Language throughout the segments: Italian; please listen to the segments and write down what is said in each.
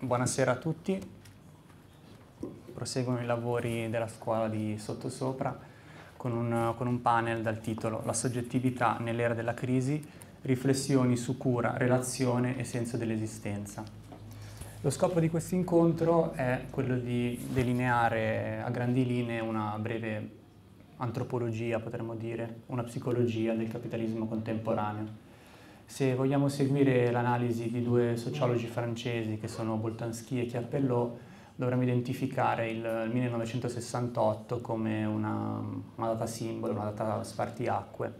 Buonasera a tutti, proseguono i lavori della scuola di Sottosopra con un panel dal titolo La soggettività nell'era della crisi, riflessioni su cura, relazione e senso dell'esistenza. Lo scopo di questo incontro è quello di delineare a grandi linee una breve antropologia, potremmo dire, una psicologia del capitalismo contemporaneo. Se vogliamo seguire l'analisi di due sociologi francesi che sono Boltanski e Chiappellot, dovremmo identificare il 1968 come una data simbolo, una data spartiacque,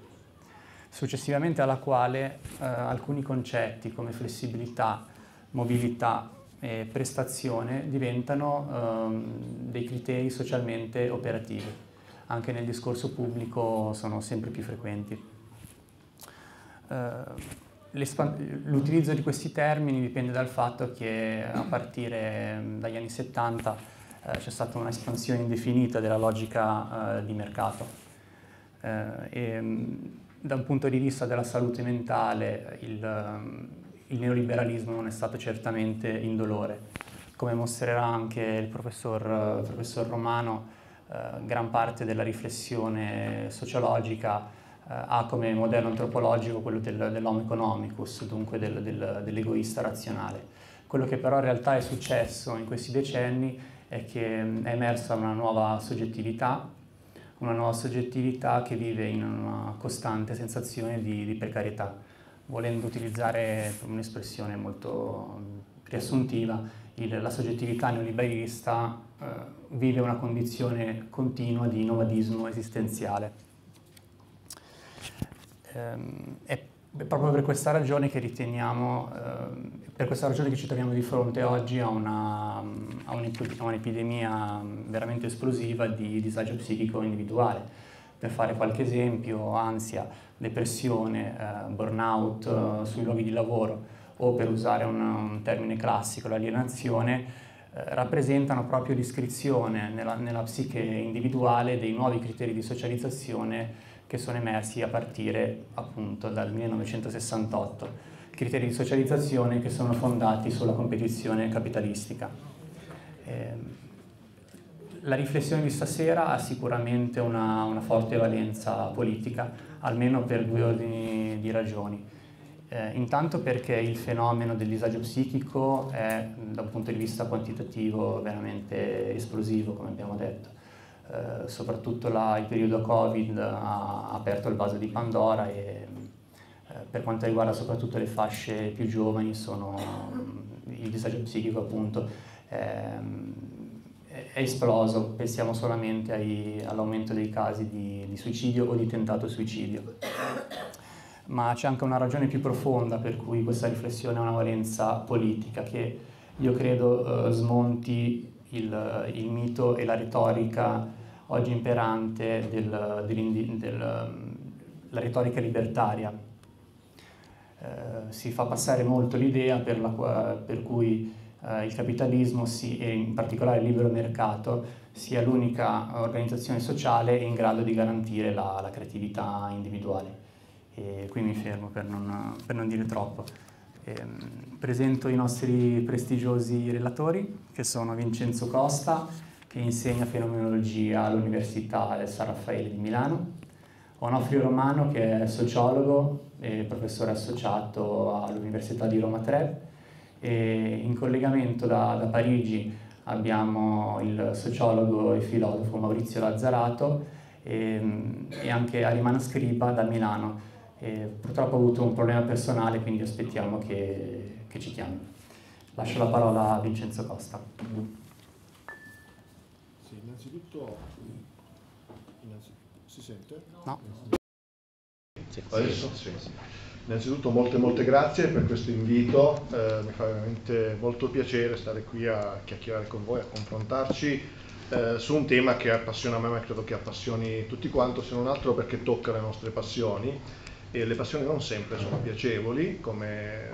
successivamente alla quale alcuni concetti come flessibilità, mobilità e prestazione diventano dei criteri socialmente operativi. Anche nel discorso pubblico sono sempre più frequenti. L'utilizzo di questi termini dipende dal fatto che a partire dagli anni 70 c'è stata un'espansione indefinita della logica di mercato. Da un punto di vista della salute mentale il neoliberalismo non è stato certamente indolore. Come mostrerà anche il professor Romano, gran parte della riflessione sociologica ha come modello antropologico quello dell'homo economicus, dunque dell'egoista razionale. Quello che però in realtà è successo in questi decenni è che è emersa una nuova soggettività che vive in una costante sensazione di precarietà. Volendo utilizzare un'espressione molto riassuntiva, la soggettività neoliberista vive una condizione continua di nomadismo esistenziale. È proprio per questa ragione che ci troviamo di fronte oggi a un'epidemia veramente esplosiva di disagio psichico individuale. Per fare qualche esempio, ansia, depressione, burnout sui luoghi di lavoro, o per usare un termine classico, l'alienazione, rappresentano proprio l'iscrizione nella psiche individuale dei nuovi criteri di socializzazione che sono emersi a partire appunto dal 1968, criteri di socializzazione che sono fondati sulla competizione capitalistica. La riflessione di stasera ha sicuramente una forte valenza politica, almeno per due ordini di ragioni. Intanto perché il fenomeno del disagio psichico è, da un punto di vista quantitativo, veramente esplosivo, come abbiamo detto. Soprattutto il periodo Covid ha aperto il vaso di Pandora e per quanto riguarda soprattutto le fasce più giovani, il disagio psichico appunto è esploso. Pensiamo solamente all'aumento dei casi di suicidio o di tentato suicidio. Ma c'è anche una ragione più profonda per cui questa riflessione ha una valenza politica che io credo smonti il mito e la retorica oggi imperante della retorica libertaria. Si fa passare molto l'idea per cui il capitalismo e in particolare il libero mercato sia l'unica organizzazione sociale in grado di garantire la creatività individuale. E qui mi fermo per non dire troppo. Presento i nostri prestigiosi relatori, che sono Vincenzo Costa, che insegna fenomenologia all'Università del San Raffaele di Milano, Onofrio Romano, che è sociologo e professore associato all'Università di Roma Tre, e in collegamento da Parigi abbiamo il sociologo e filosofo Maurizio Lazzarato e anche Arimana Scriba da Milano. Purtroppo ho avuto un problema personale, quindi aspettiamo che ci chiami. Lascio la parola a Vincenzo Costa. Sì, innanzitutto si sente? No. Sì, adesso? Sì, sì. Innanzitutto molte grazie per questo invito, mi fa veramente molto piacere stare qui a chiacchierare con voi, a confrontarci su un tema che appassiona me, ma credo che appassioni tutti quanto, se non altro perché tocca le nostre passioni. E le passioni non sempre sono piacevoli, come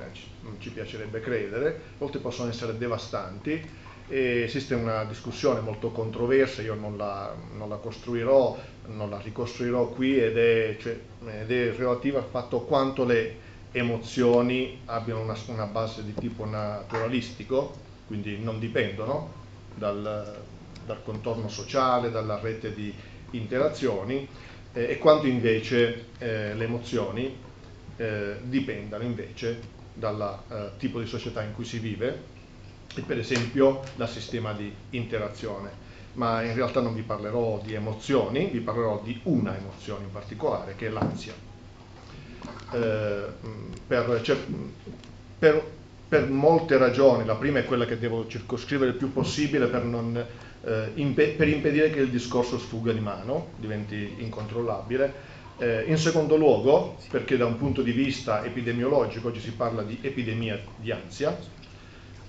ci piacerebbe credere, a volte possono essere devastanti, E esiste una discussione molto controversa, io non la costruirò, non la ricostruirò qui, ed è relativa al fatto quanto le emozioni abbiano una base di tipo naturalistico, quindi non dipendono dal contorno sociale, dalla rete di interazioni, e quanto invece le emozioni dipendano invece dal tipo di società in cui si vive, e per esempio dal sistema di interazione. Ma in realtà non vi parlerò di emozioni, vi parlerò di una emozione in particolare, che è l'ansia. Per molte ragioni, la prima è quella che devo circoscrivere il più possibile per impedire che il discorso sfugga di mano, diventi incontrollabile. In secondo luogo, perché da un punto di vista epidemiologico oggi si parla di epidemia di ansia.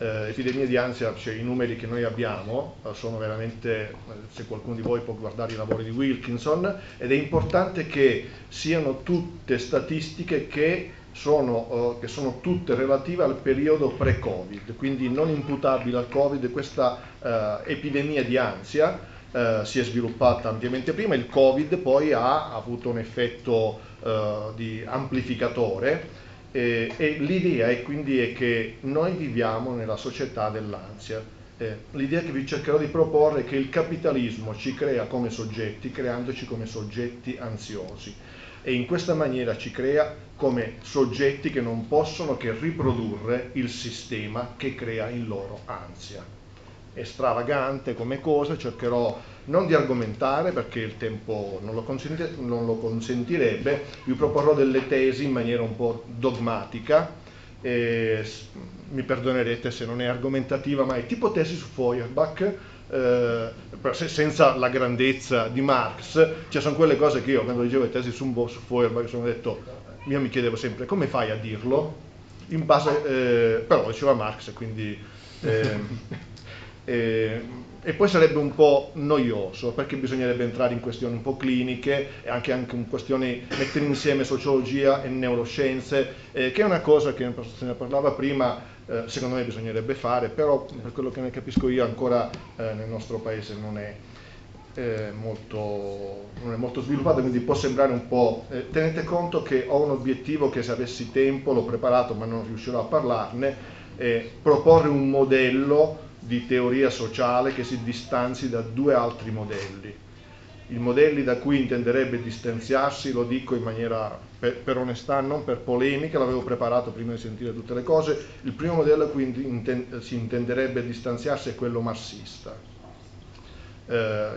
Epidemie di ansia, cioè i numeri che noi abbiamo sono veramente, se qualcuno di voi può guardare i lavori di Wilkinson, ed è importante che siano tutte statistiche che sono tutte relative al periodo pre-Covid, quindi non imputabile al Covid. Questa epidemia di ansia si è sviluppata ampiamente prima, il Covid poi ha avuto un effetto di amplificatore. E l'idea è quindi che noi viviamo nella società dell'ansia. L'idea che vi cercherò di proporre è che il capitalismo ci crea come soggetti, creandoci come soggetti ansiosi, e in questa maniera ci crea come soggetti che non possono che riprodurre il sistema che crea in loro ansia. È stravagante come cosa, cercherò non di argomentare perché il tempo non lo consentirebbe, vi proporrò delle tesi in maniera un po' dogmatica, mi perdonerete se non è argomentativa, ma è tipo tesi su Feuerbach, senza la grandezza di Marx. Cioè, sono quelle cose che io, quando dicevo tesi su Feuerbach, sono detto, io mi chiedevo sempre come fai a dirlo, in base, però diceva Marx, quindi... e poi sarebbe un po' noioso, perché bisognerebbe entrare in questioni un po' cliniche e anche in questioni, mettere insieme sociologia e neuroscienze, che è una cosa che se ne parlava prima, secondo me bisognerebbe fare, però per quello che ne capisco io ancora nel nostro paese non è molto sviluppato, quindi può sembrare un po'... tenete conto che ho un obiettivo che, se avessi tempo, l'ho preparato ma non riuscirò a parlarne, proporre un modello di teoria sociale che si distanzi da due altri modelli. I modelli da cui intenderebbe distanziarsi, lo dico in maniera per onestà, non per polemica, l'avevo preparato prima di sentire tutte le cose. Il primo modello a cui si intenderebbe distanziarsi è quello marxista,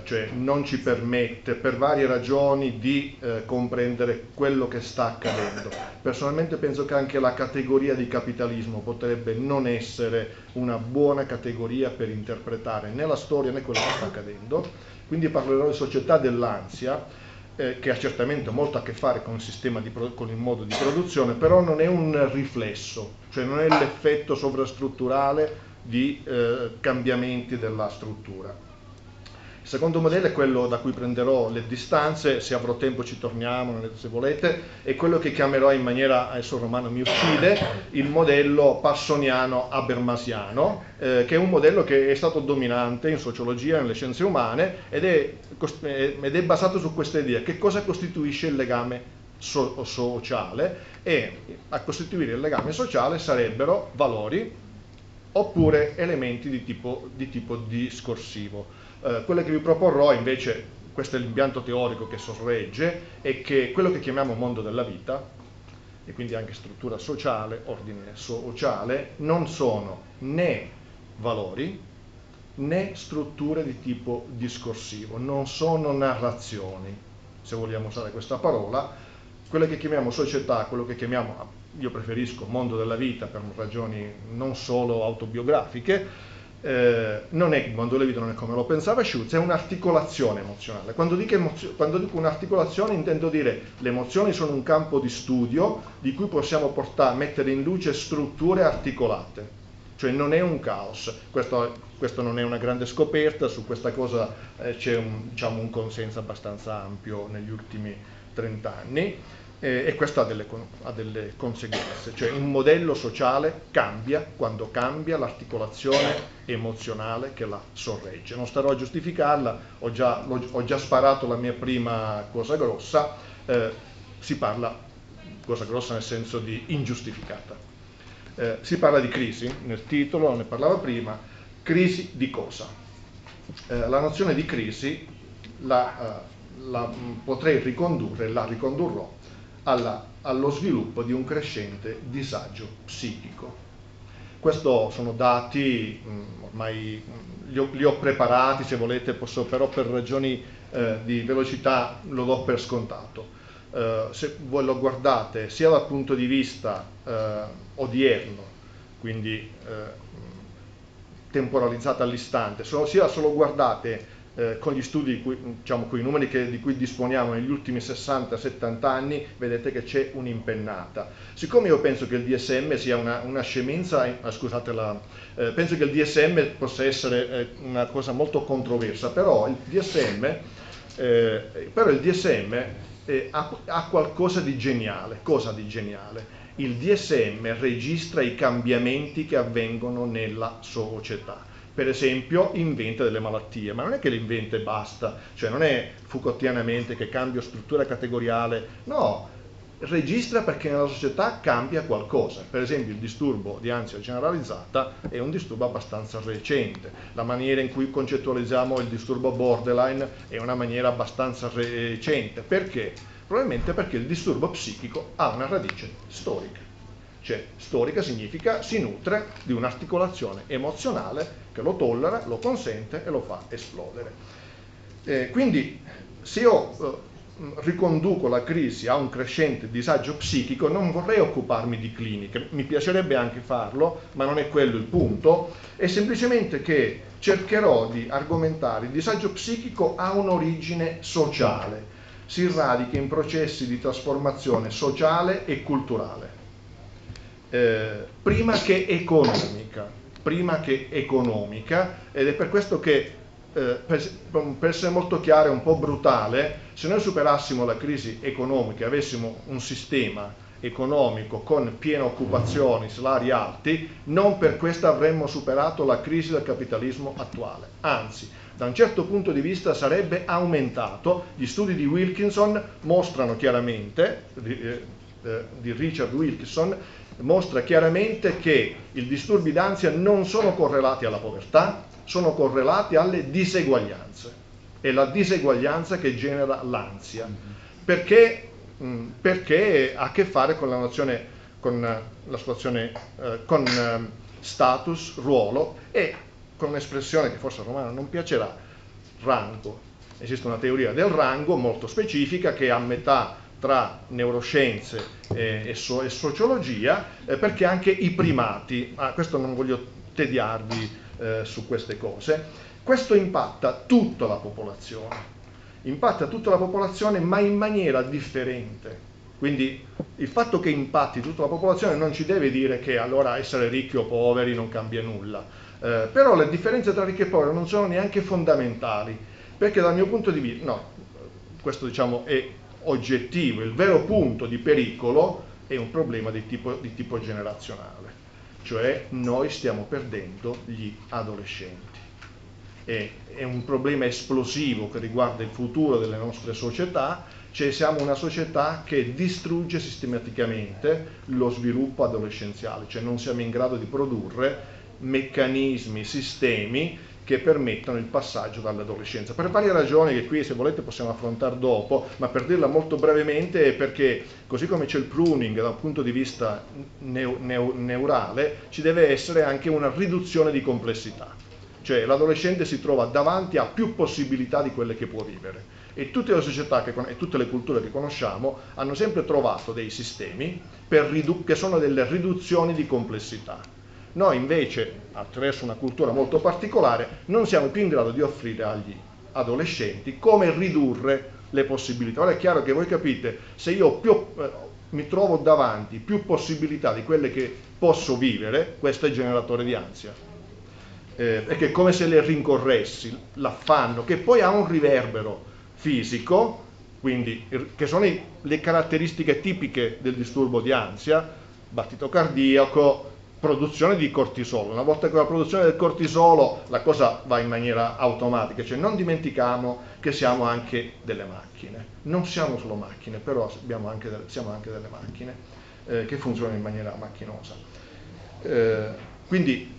cioè non ci permette per varie ragioni di comprendere quello che sta accadendo. Personalmente penso che anche la categoria di capitalismo potrebbe non essere una buona categoria per interpretare né la storia né quello che sta accadendo, quindi parlerò di società dell'ansia, che ha certamente molto a che fare con il modo di produzione, però non è un riflesso, cioè non è l'effetto sovrastrutturale di cambiamenti della struttura. Il secondo modello è quello da cui prenderò le distanze, se avrò tempo ci torniamo, se volete, è quello che chiamerò in maniera, adesso Romano mi uccide, il modello passoniano-habermasiano, che è un modello che è stato dominante in sociologia, nelle scienze umane, ed è basato su questa idea: che cosa costituisce il legame sociale, e a costituire il legame sociale sarebbero valori oppure elementi di tipo discorsivo. Quello che vi proporrò invece, questo è l'impianto teorico che sorregge, è che quello che chiamiamo mondo della vita, e quindi anche struttura sociale, ordine sociale, non sono né valori né strutture di tipo discorsivo, non sono narrazioni, se vogliamo usare questa parola. Quello che chiamiamo società, quello che chiamiamo, io preferisco mondo della vita per ragioni non solo autobiografiche, non è il mondo della vita, non è come lo pensava Schutz, è un'articolazione emozionale. Quando dico un'articolazione intendo dire le emozioni sono un campo di studio di cui possiamo mettere in luce strutture articolate, cioè non è un caos. Questo non è una grande scoperta, su questa cosa c'è un consenso abbastanza ampio negli ultimi 30 anni. e questo ha delle conseguenze, cioè un modello sociale cambia quando cambia l'articolazione emozionale che la sorregge. Non starò a giustificarla, ho già sparato la mia prima cosa grossa, si parla, cosa grossa nel senso di ingiustificata, si parla di crisi, nel titolo ne parlava prima, crisi di cosa? La nozione di crisi potrei ricondurre, la ricondurrò, allo sviluppo di un crescente disagio psichico. Questo sono dati, ormai li ho preparati, se volete posso, però per ragioni di velocità lo do per scontato. Se voi lo guardate sia dal punto di vista odierno, quindi temporalizzato all'istante, sia se lo guardate con gli studi, con i numeri di cui disponiamo negli ultimi 60-70 anni, vedete che c'è un'impennata. Siccome io penso che il DSM sia una scemenza, scusate, penso che il DSM possa essere una cosa molto controversa, però il DSM ha qualcosa di geniale. Cosa di geniale? Il DSM registra i cambiamenti che avvengono nella società. Per esempio inventa delle malattie, ma non è che le inventa e basta, cioè non è foucaultianamente che cambio struttura categoriale, no, registra perché nella società cambia qualcosa. Per esempio il disturbo di ansia generalizzata è un disturbo abbastanza recente, la maniera in cui concettualizziamo il disturbo borderline è una maniera abbastanza recente. Perché? Probabilmente perché il disturbo psichico ha una radice storica. Cioè, storica significa si nutre di un'articolazione emozionale che lo tollera, lo consente e lo fa esplodere. Quindi, se io riconduco la crisi a un crescente disagio psichico, non vorrei occuparmi di cliniche, mi piacerebbe anche farlo, ma non è quello il punto, è semplicemente che cercherò di argomentare il disagio psichico ha un'origine sociale, si radica in processi di trasformazione sociale e culturale. Prima che economica, ed è per questo che, per essere molto chiaro e un po' brutale, se noi superassimo la crisi economica e avessimo un sistema economico con piena occupazione, salari alti, non per questo avremmo superato la crisi del capitalismo attuale, anzi, da un certo punto di vista sarebbe aumentato. Gli studi di Wilkinson mostrano chiaramente, di Richard Wilkinson, mostra chiaramente che i disturbi d'ansia non sono correlati alla povertà, sono correlati alle diseguaglianze. È la diseguaglianza che genera l'ansia, perché ha a che fare con la nozione, con status, ruolo e con un'espressione che forse a Romano non piacerà, rango. Esiste una teoria del rango molto specifica che a metà tra neuroscienze e sociologia, perché anche i primati, questo non voglio tediarvi su queste cose, questo impatta tutta la popolazione ma in maniera differente. Quindi il fatto che impatti tutta la popolazione non ci deve dire che allora essere ricchi o poveri non cambia nulla, però le differenze tra ricchi e poveri non sono neanche fondamentali, perché dal mio punto di vista, no, questo diciamo è oggettivo, il vero punto di pericolo è un problema di tipo generazionale, cioè noi stiamo perdendo gli adolescenti, è un problema esplosivo che riguarda il futuro delle nostre società, cioè siamo una società che distrugge sistematicamente lo sviluppo adolescenziale, cioè non siamo in grado di produrre meccanismi, sistemi che permettono il passaggio dall'adolescenza, per varie ragioni che qui se volete possiamo affrontare dopo, ma per dirla molto brevemente è perché così come c'è il pruning da un punto di vista neurale, ci deve essere anche una riduzione di complessità, cioè l'adolescente si trova davanti a più possibilità di quelle che può vivere, e tutte le società e tutte le culture che conosciamo hanno sempre trovato dei sistemi che sono delle riduzioni di complessità. Noi invece, attraverso una cultura molto particolare, non siamo più in grado di offrire agli adolescenti come ridurre le possibilità. Ora è chiaro che voi capite, se io mi trovo davanti più possibilità di quelle che posso vivere, questo è generatore di ansia. Perché è come se le rincorressi, l'affanno, che poi ha un riverbero fisico, quindi, che sono le caratteristiche tipiche del disturbo di ansia: battito cardiaco, produzione di cortisolo. Una volta che la produzione del cortisolo, la cosa va in maniera automatica, cioè non dimentichiamo che siamo anche delle macchine, non siamo solo macchine, però abbiamo anche, siamo anche delle macchine che funzionano in maniera macchinosa. Quindi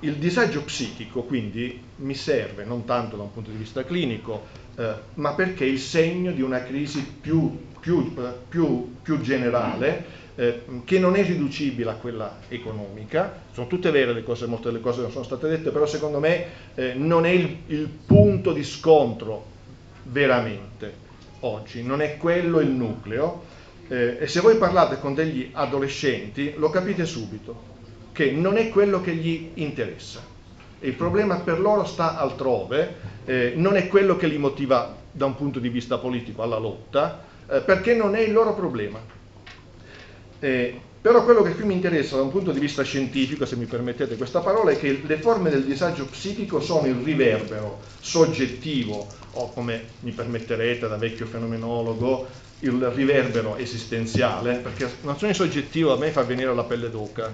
il disagio psichico quindi mi serve non tanto da un punto di vista clinico, ma perché è il segno di una crisi più generale, che non è riducibile a quella economica. Sono tutte vere le cose, molte delle cose che sono state dette, però secondo me non è il punto di scontro veramente oggi, non è quello il nucleo, e se voi parlate con degli adolescenti lo capite subito che non è quello che gli interessa, e il problema per loro sta altrove, non è quello che li motiva da un punto di vista politico alla lotta, perché non è il loro problema. Però quello che più mi interessa da un punto di vista scientifico, se mi permettete questa parola, è che le forme del disagio psichico sono il riverbero soggettivo, o, come mi permetterete da vecchio fenomenologo, il riverbero esistenziale, perché la nozione di soggettivo a me fa venire la pelle d'oca,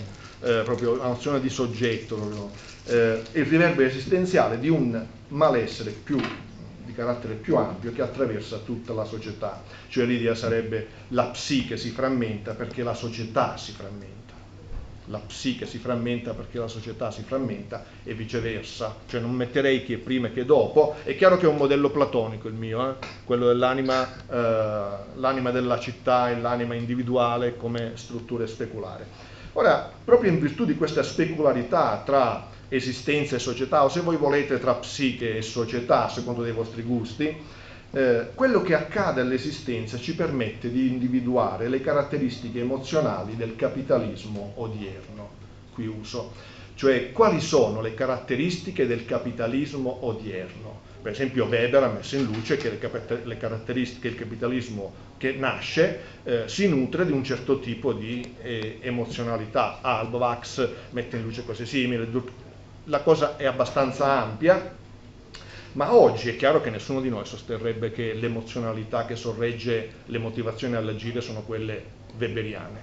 proprio la nozione di soggetto, il riverbero esistenziale di un malessere di carattere più ampio che attraversa tutta la società. Cioè l'idea sarebbe: la psiche si frammenta perché la società si frammenta, la psiche si frammenta perché la società si frammenta, e viceversa. Cioè non metterei chi è prima e chi è dopo. È chiaro che è un modello platonico il mio, quello dell'anima, l'anima della città e l'anima individuale come strutture speculari. Ora, proprio in virtù di questa specularità tra esistenza e società, o se voi volete tra psiche e società, secondo dei vostri gusti, quello che accade all'esistenza ci permette di individuare le caratteristiche emozionali del capitalismo odierno, qui uso, cioè quali sono le caratteristiche del capitalismo odierno. Per esempio Weber ha messo in luce che le caratteristiche del capitalismo che nasce si nutre di un certo tipo di emozionalità. Albovax mette in luce cose simili. La cosa è abbastanza ampia, ma oggi è chiaro che nessuno di noi sosterrebbe che l'emozionalità che sorregge le motivazioni all'agire sono quelle weberiane.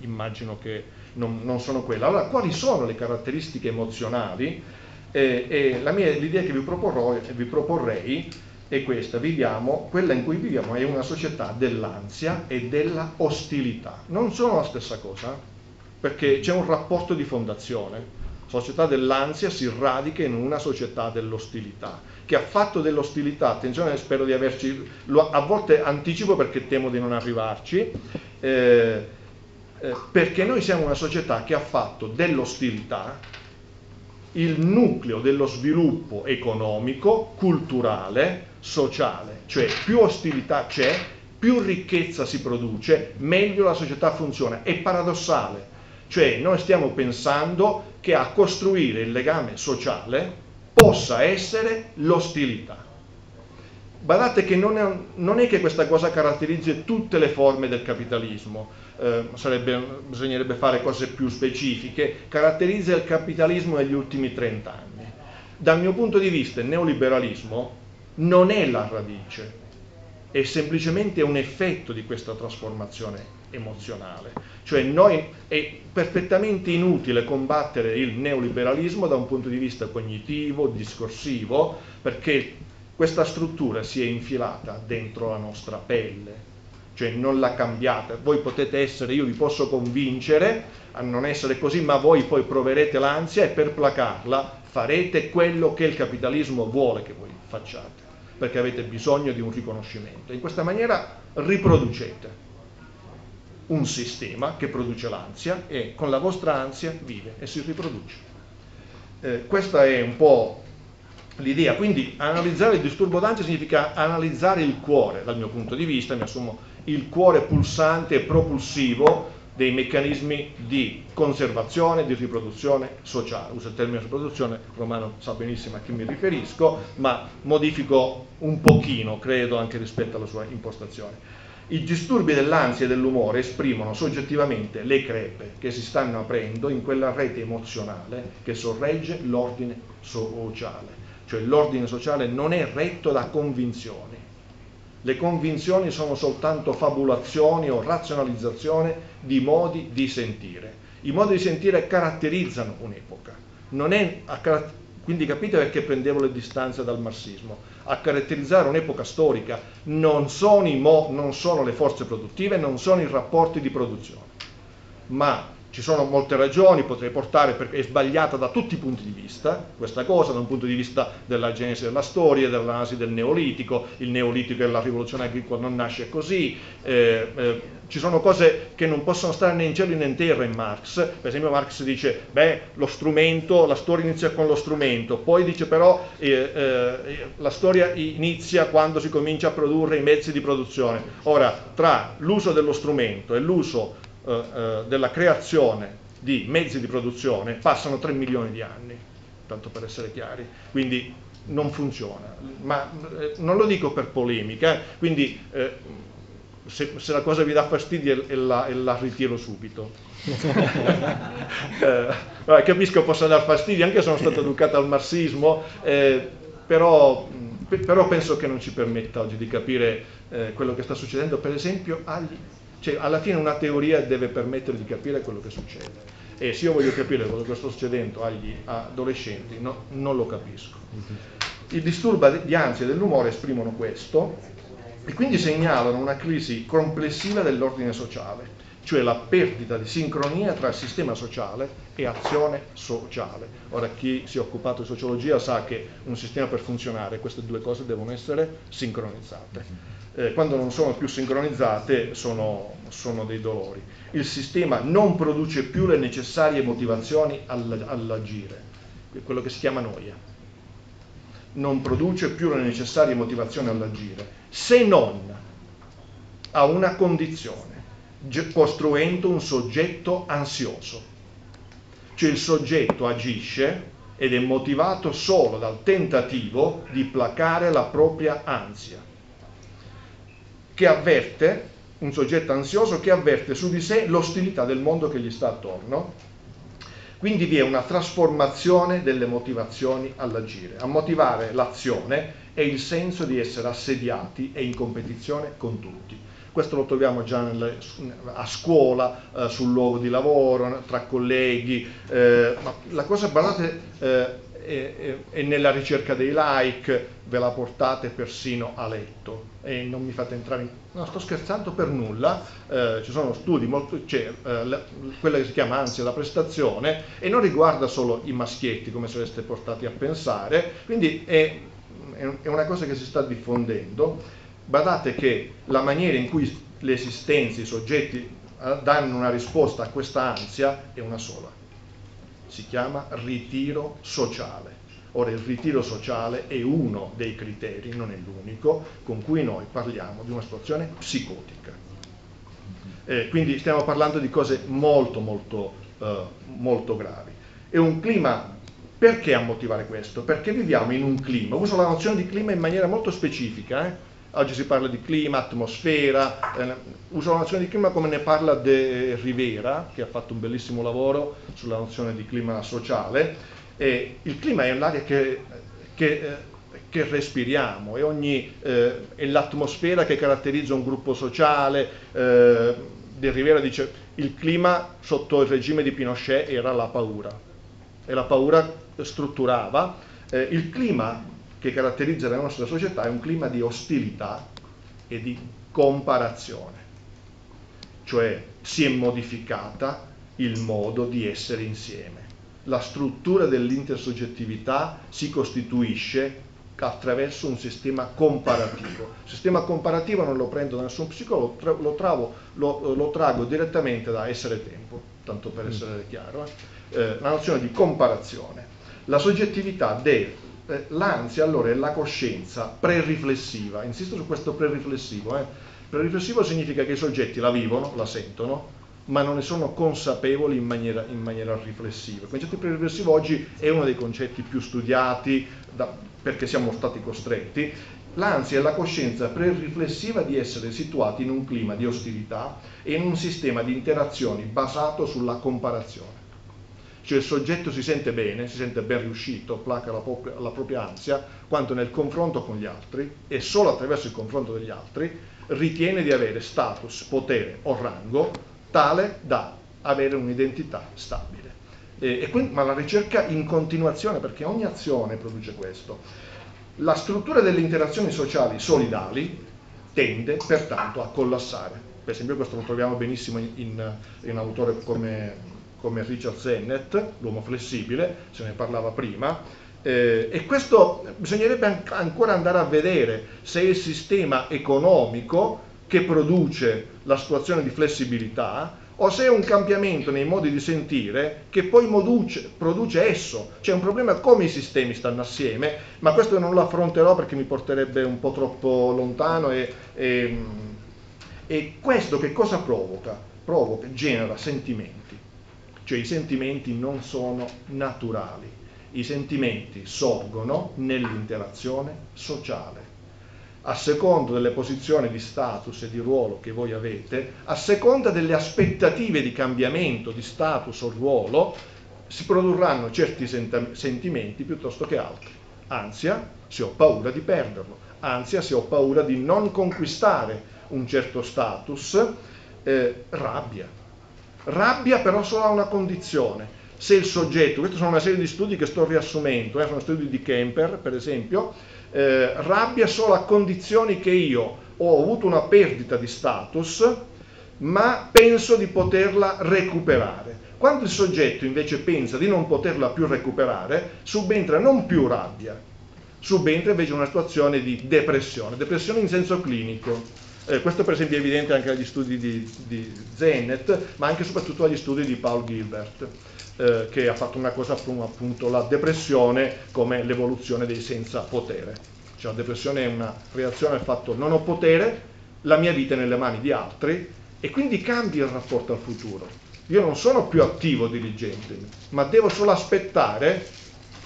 Immagino che non sono quelle. Allora, quali sono le caratteristiche emozionali? L'idea che vi proporrei è questa: viviamo, quella in cui viviamo è una società dell'ansia e della ostilità. Non sono la stessa cosa, perché c'è un rapporto di fondazione. Società dell'ansia si radica in una società dell'ostilità, che ha fatto dell'ostilità, attenzione, spero di averci, a volte anticipo perché temo di non arrivarci, perché noi siamo una società che ha fatto dell'ostilità il nucleo dello sviluppo economico, culturale, sociale. Cioè più ostilità c'è, più ricchezza si produce, meglio la società funziona. È paradossale, cioè noi stiamo pensando che a costruire il legame sociale possa essere l'ostilità. Badate che non è che questa cosa caratterizzi tutte le forme del capitalismo, bisognerebbe fare cose più specifiche. Caratterizza il capitalismo negli ultimi 30 anni. Dal mio punto di vista il neoliberalismo non è la radice, è semplicemente un effetto di questa trasformazione emozionale. Cioè è perfettamente inutile combattere il neoliberalismo da un punto di vista cognitivo, discorsivo, perché questa struttura si è infilata dentro la nostra pelle, cioè non la cambiate. Voi potete essere, io vi posso convincere a non essere così, ma voi poi proverete l'ansia e per placarla farete quello che il capitalismo vuole che voi facciate, perché avete bisogno di un riconoscimento. In questa maniera riproducete un sistema che produce l'ansia e con la vostra ansia vive e si riproduce. Questa è un po' l'idea. Quindi analizzare il disturbo d'ansia significa analizzare il cuore, dal mio punto di vista, mi assumo, il cuore pulsante e propulsivo dei meccanismi di conservazione, di riproduzione sociale. Uso il termine riproduzione, Romano sa benissimo a chi mi riferisco, ma modifico un pochino, credo, anche rispetto alla sua impostazione. I disturbi dell'ansia e dell'umore esprimono soggettivamente le crepe che si stanno aprendo in quella rete emozionale che sorregge l'ordine sociale. Cioè l'ordine sociale non è retto da convinzione, Le convinzioni sono soltanto fabulazioni o razionalizzazione di modi di sentire. I modi di sentire caratterizzano un'epoca. Quindi capite perché prendevo le distanze dal marxismo. A caratterizzare un'epoca storica non sono le forze produttive, non sono i rapporti di produzione. Ma ci sono molte ragioni, potrei portare, perché è sbagliata da tutti i punti di vista questa cosa, da un punto di vista della genesi della storia, dell'analisi del neolitico. Il neolitico e la rivoluzione agricola non nasce così. Ci sono cose che non possono stare né in cielo né in terra in Marx. Per esempio Marx dice, lo strumento, la storia inizia con lo strumento, poi dice però la storia inizia quando si comincia a produrre i mezzi di produzione. Ora, tra l'uso dello strumento e l'uso della creazione di mezzi di produzione passano 3 milioni di anni, tanto per essere chiari. Quindi non funziona. Ma non lo dico per polemica, quindi... Se la cosa vi dà fastidio la ritiro subito. Capisco possa dar fastidio, anche se sono stato educato al marxismo, però penso che non ci permetta oggi di capire quello che sta succedendo, per esempio alla fine una teoria deve permettere di capire quello che succede, e se io voglio capire quello che sta succedendo agli adolescenti non lo capisco. Il disturbo di ansia e dell'umore esprimono questo, e quindi segnalano una crisi complessiva dell'ordine sociale, cioè la perdita di sincronia tra sistema sociale e azione sociale. Ora, chi si è occupato di sociologia sa che un sistema, per funzionare, queste due cose devono essere sincronizzate. Quando non sono più sincronizzate sono dei dolori. Il sistema non produce più le necessarie motivazioni all'agire, quello che si chiama noia. Non produce più le necessarie motivazioni all'agire, se non a una condizione, costruendo un soggetto ansioso. Cioè il soggetto agisce ed è motivato solo dal tentativo di placare la propria ansia, un soggetto ansioso che avverte su di sé l'ostilità del mondo che gli sta attorno. Quindi vi è una trasformazione delle motivazioni all'agire. A motivare l'azione è il senso di essere assediati e in competizione con tutti. Questo lo troviamo già a scuola, sul luogo di lavoro, tra colleghi. Ma la cosa, guardate, è nella ricerca dei like, ve la portate persino a letto. E non mi fate entrare no, sto scherzando per nulla, ci sono studi molto... quella che si chiama ansia da prestazione, e non riguarda solo i maschietti, come sareste portati a pensare. Quindi è una cosa che si sta diffondendo. Badate che la maniera in cui le esistenze, i soggetti danno una risposta a questa ansia è una sola, si chiama ritiro sociale. Ora, il ritiro sociale è uno dei criteri, non è l'unico, con cui noi parliamo di una situazione psicotica. Quindi stiamo parlando di cose molto gravi. È un clima, perché a motivare questo? Perché viviamo in un clima, uso la nozione di clima in maniera molto specifica, oggi si parla di clima, atmosfera, uso la nozione di clima come ne parla De Rivera, che ha fatto un bellissimo lavoro sulla nozione di clima sociale. E il clima è l'aria che respiriamo, è l'atmosfera che caratterizza un gruppo sociale. De Rivera dice che il clima sotto il regime di Pinochet era la paura, e la paura strutturava. Il clima che caratterizza la nostra società è un clima di ostilità e di comparazione, cioè si è modificata il modo di essere insieme. La struttura dell'intersoggettività si costituisce attraverso un sistema comparativo. Il sistema comparativo non lo prendo da nessun psicologo, lo trago direttamente da Essere Tempo, tanto per essere chiaro. La nozione di comparazione. La soggettività dell'ansia allora è la coscienza preriflessiva. Insisto su questo preriflessivo. Preriflessivo significa che i soggetti la vivono, la sentono, ma non ne sono consapevoli in maniera riflessiva. Il concetto di preriflessivo oggi è uno dei concetti più studiati, perché siamo stati costretti. L'ansia è la coscienza preriflessiva di essere situati in un clima di ostilità e in un sistema di interazioni basato sulla comparazione. cioè il soggetto si sente bene, si sente ben riuscito, placa la propria ansia, quanto nel confronto con gli altri, e solo attraverso il confronto degli altri ritiene di avere status, potere o rango tale da avere un'identità stabile. Ma la ricerca in continuazione, perché ogni azione produce questo. La struttura delle interazioni sociali solidali tende pertanto a collassare. Per esempio questo lo troviamo benissimo in un autore come Richard Sennett, l'uomo flessibile, se ne parlava prima, e questo bisognerebbe ancora andare a vedere se il sistema economico che produce la situazione di flessibilità o se è un cambiamento nei modi di sentire che poi produce esso. C'è un problema come i sistemi stanno assieme, ma questo non lo affronterò perché mi porterebbe un po' troppo lontano. E questo che cosa provoca? Genera sentimenti, cioè i sentimenti non sono naturali, i sentimenti sorgono nell'interazione sociale. A seconda delle posizioni di status e di ruolo che voi avete, a seconda delle aspettative di cambiamento di status o ruolo, si produrranno certi sentimenti piuttosto che altri. Ansia se ho paura di perderlo, ansia se ho paura di non conquistare un certo status, rabbia. Rabbia però solo a una condizione. Se il soggetto, questa sono una serie di studi che sto riassumendo, sono studi di Kemper per esempio, rabbia solo a condizioni che io ho avuto una perdita di status ma penso di poterla recuperare. Quando il soggetto invece pensa di non poterla più recuperare, subentra non più rabbia, subentra invece una situazione di depressione, depressione in senso clinico. Questo per esempio è evidente anche agli studi di Sennett, ma anche e soprattutto agli studi di Paul Gilbert, che ha fatto una cosa appunto la depressione come l'evoluzione dei senza potere. Cioè la depressione è una reazione al fatto non ho potere, la mia vita è nelle mani di altri e quindi cambia il rapporto al futuro. Io non sono più attivo dirigente, ma devo solo aspettare,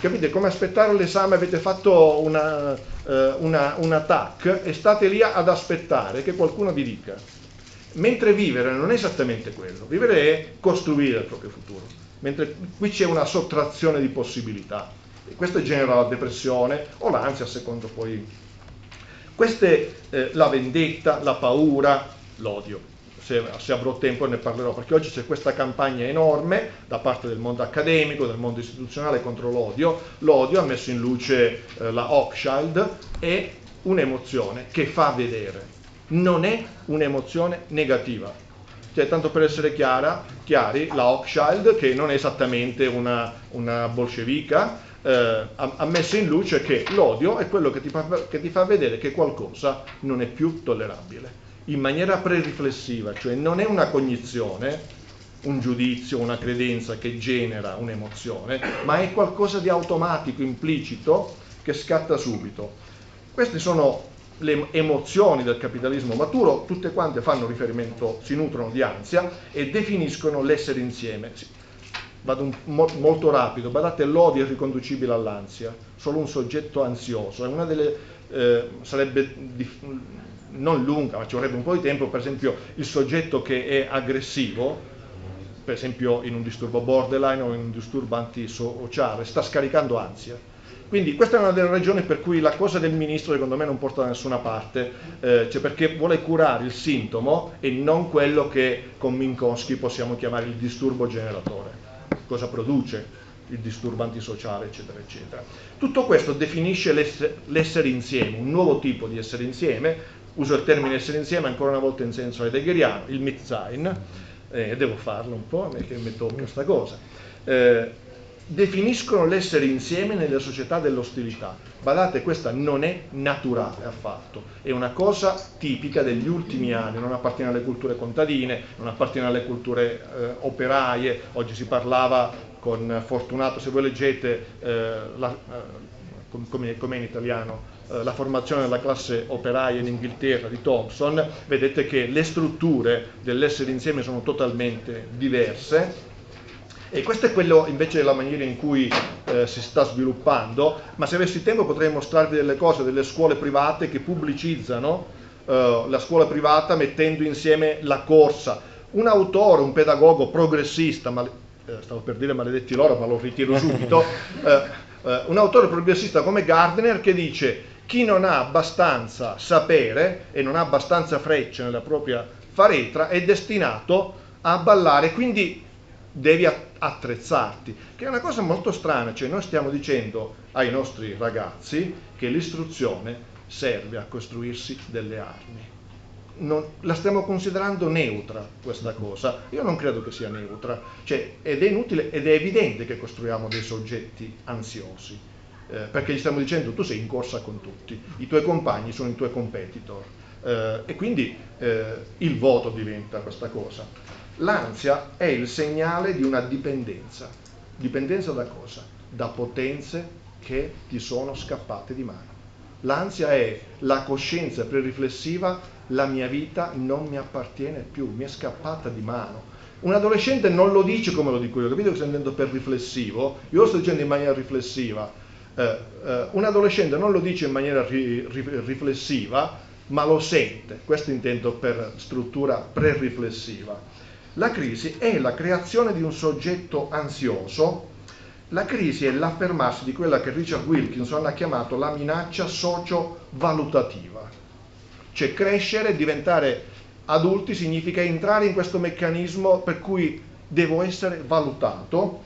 capite? Come aspettare l'esame, avete fatto una TAC e state lì ad aspettare che qualcuno vi dica. Mentre vivere non è esattamente quello, vivere è costruire il proprio futuro. Mentre qui c'è una sottrazione di possibilità, e questo genera la depressione o l'ansia secondo poi queste, la vendetta, la paura, l'odio. Se avrò tempo ne parlerò, perché oggi c'è questa campagna enorme da parte del mondo accademico, del mondo istituzionale contro l'odio. L'odio ha messo in luce la Hochschild, è un'emozione che fa vedere, non è un'emozione negativa. Cioè, tanto per essere chiari, la Hochschild, che non è esattamente una bolscevica, ha messo in luce che l'odio è quello che ti fa vedere che qualcosa non è più tollerabile, in maniera preriflessiva, cioè non è una cognizione, un giudizio, una credenza che genera un'emozione, ma è qualcosa di automatico, implicito, che scatta subito. Queste sono le emozioni del capitalismo maturo, tutte quante fanno riferimento, si nutrono di ansia e definiscono l'essere insieme. Vado molto rapido, badate, l'odio è riconducibile all'ansia, solo un soggetto ansioso. È una delle, sarebbe non lunga, ma ci vorrebbe un po' di tempo, per esempio il soggetto che è aggressivo, per esempio in un disturbo borderline o in un disturbo antisociale, sta scaricando ansia. Quindi questa è una delle ragioni per cui la cosa del ministro secondo me non porta da nessuna parte, cioè perché vuole curare il sintomo e non quello che con Minkowski possiamo chiamare il disturbo generatore, cosa produce il disturbo antisociale eccetera eccetera. Tutto questo definisce l'essere insieme, un nuovo tipo di essere insieme, uso il termine essere insieme ancora una volta in senso heideggeriano, il Mitsein, devo farlo un po' perché mi tocca questa cosa. Definiscono l'essere insieme nella società dell'ostilità. Badate, questa non è naturale affatto, è una cosa tipica degli ultimi anni, non appartiene alle culture contadine, non appartiene alle culture operaie. Oggi si parlava con Fortunato, se voi leggete come in italiano la formazione della classe operaia in Inghilterra di Thompson, vedete che le strutture dell'essere insieme sono totalmente diverse. E questo è quello invece la maniera in cui si sta sviluppando, ma se avessi tempo potrei mostrarvi delle cose, delle scuole private che pubblicizzano la scuola privata mettendo insieme la corsa. Un autore, un pedagogo progressista, ma stavo per dire maledetti loro, ma lo ritiro subito, un autore progressista come Gardner che dice: chi non ha abbastanza sapere e non ha abbastanza frecce nella propria faretra è destinato a ballare, quindi devi attrezzarti, che è una cosa molto strana, cioè noi stiamo dicendo ai nostri ragazzi che l'istruzione serve a costruirsi delle armi. Non, la stiamo considerando neutra questa cosa, io non credo che sia neutra, cioè, ed è inutile ed è evidente che costruiamo dei soggetti ansiosi, perché gli stiamo dicendo tu sei in corsa con tutti, i tuoi compagni sono i tuoi competitor, e quindi il voto diventa questa cosa. L'ansia è il segnale di una dipendenza. Dipendenza da cosa? Da potenze che ti sono scappate di mano. L'ansia è la coscienza preriflessiva: la mia vita non mi appartiene più, mi è scappata di mano. Un adolescente non lo dice come lo dico io, capito che sto intendendo per riflessivo? Io lo sto dicendo in maniera riflessiva. Un adolescente non lo dice in maniera riflessiva, ma lo sente. Questo intendo per struttura preriflessiva. La crisi è la creazione di un soggetto ansioso. La crisi è l'affermarsi di quella che Richard Wilkinson ha chiamato la minaccia socio-valutativa. Cioè crescere, diventare adulti significa entrare in questo meccanismo per cui devo essere valutato,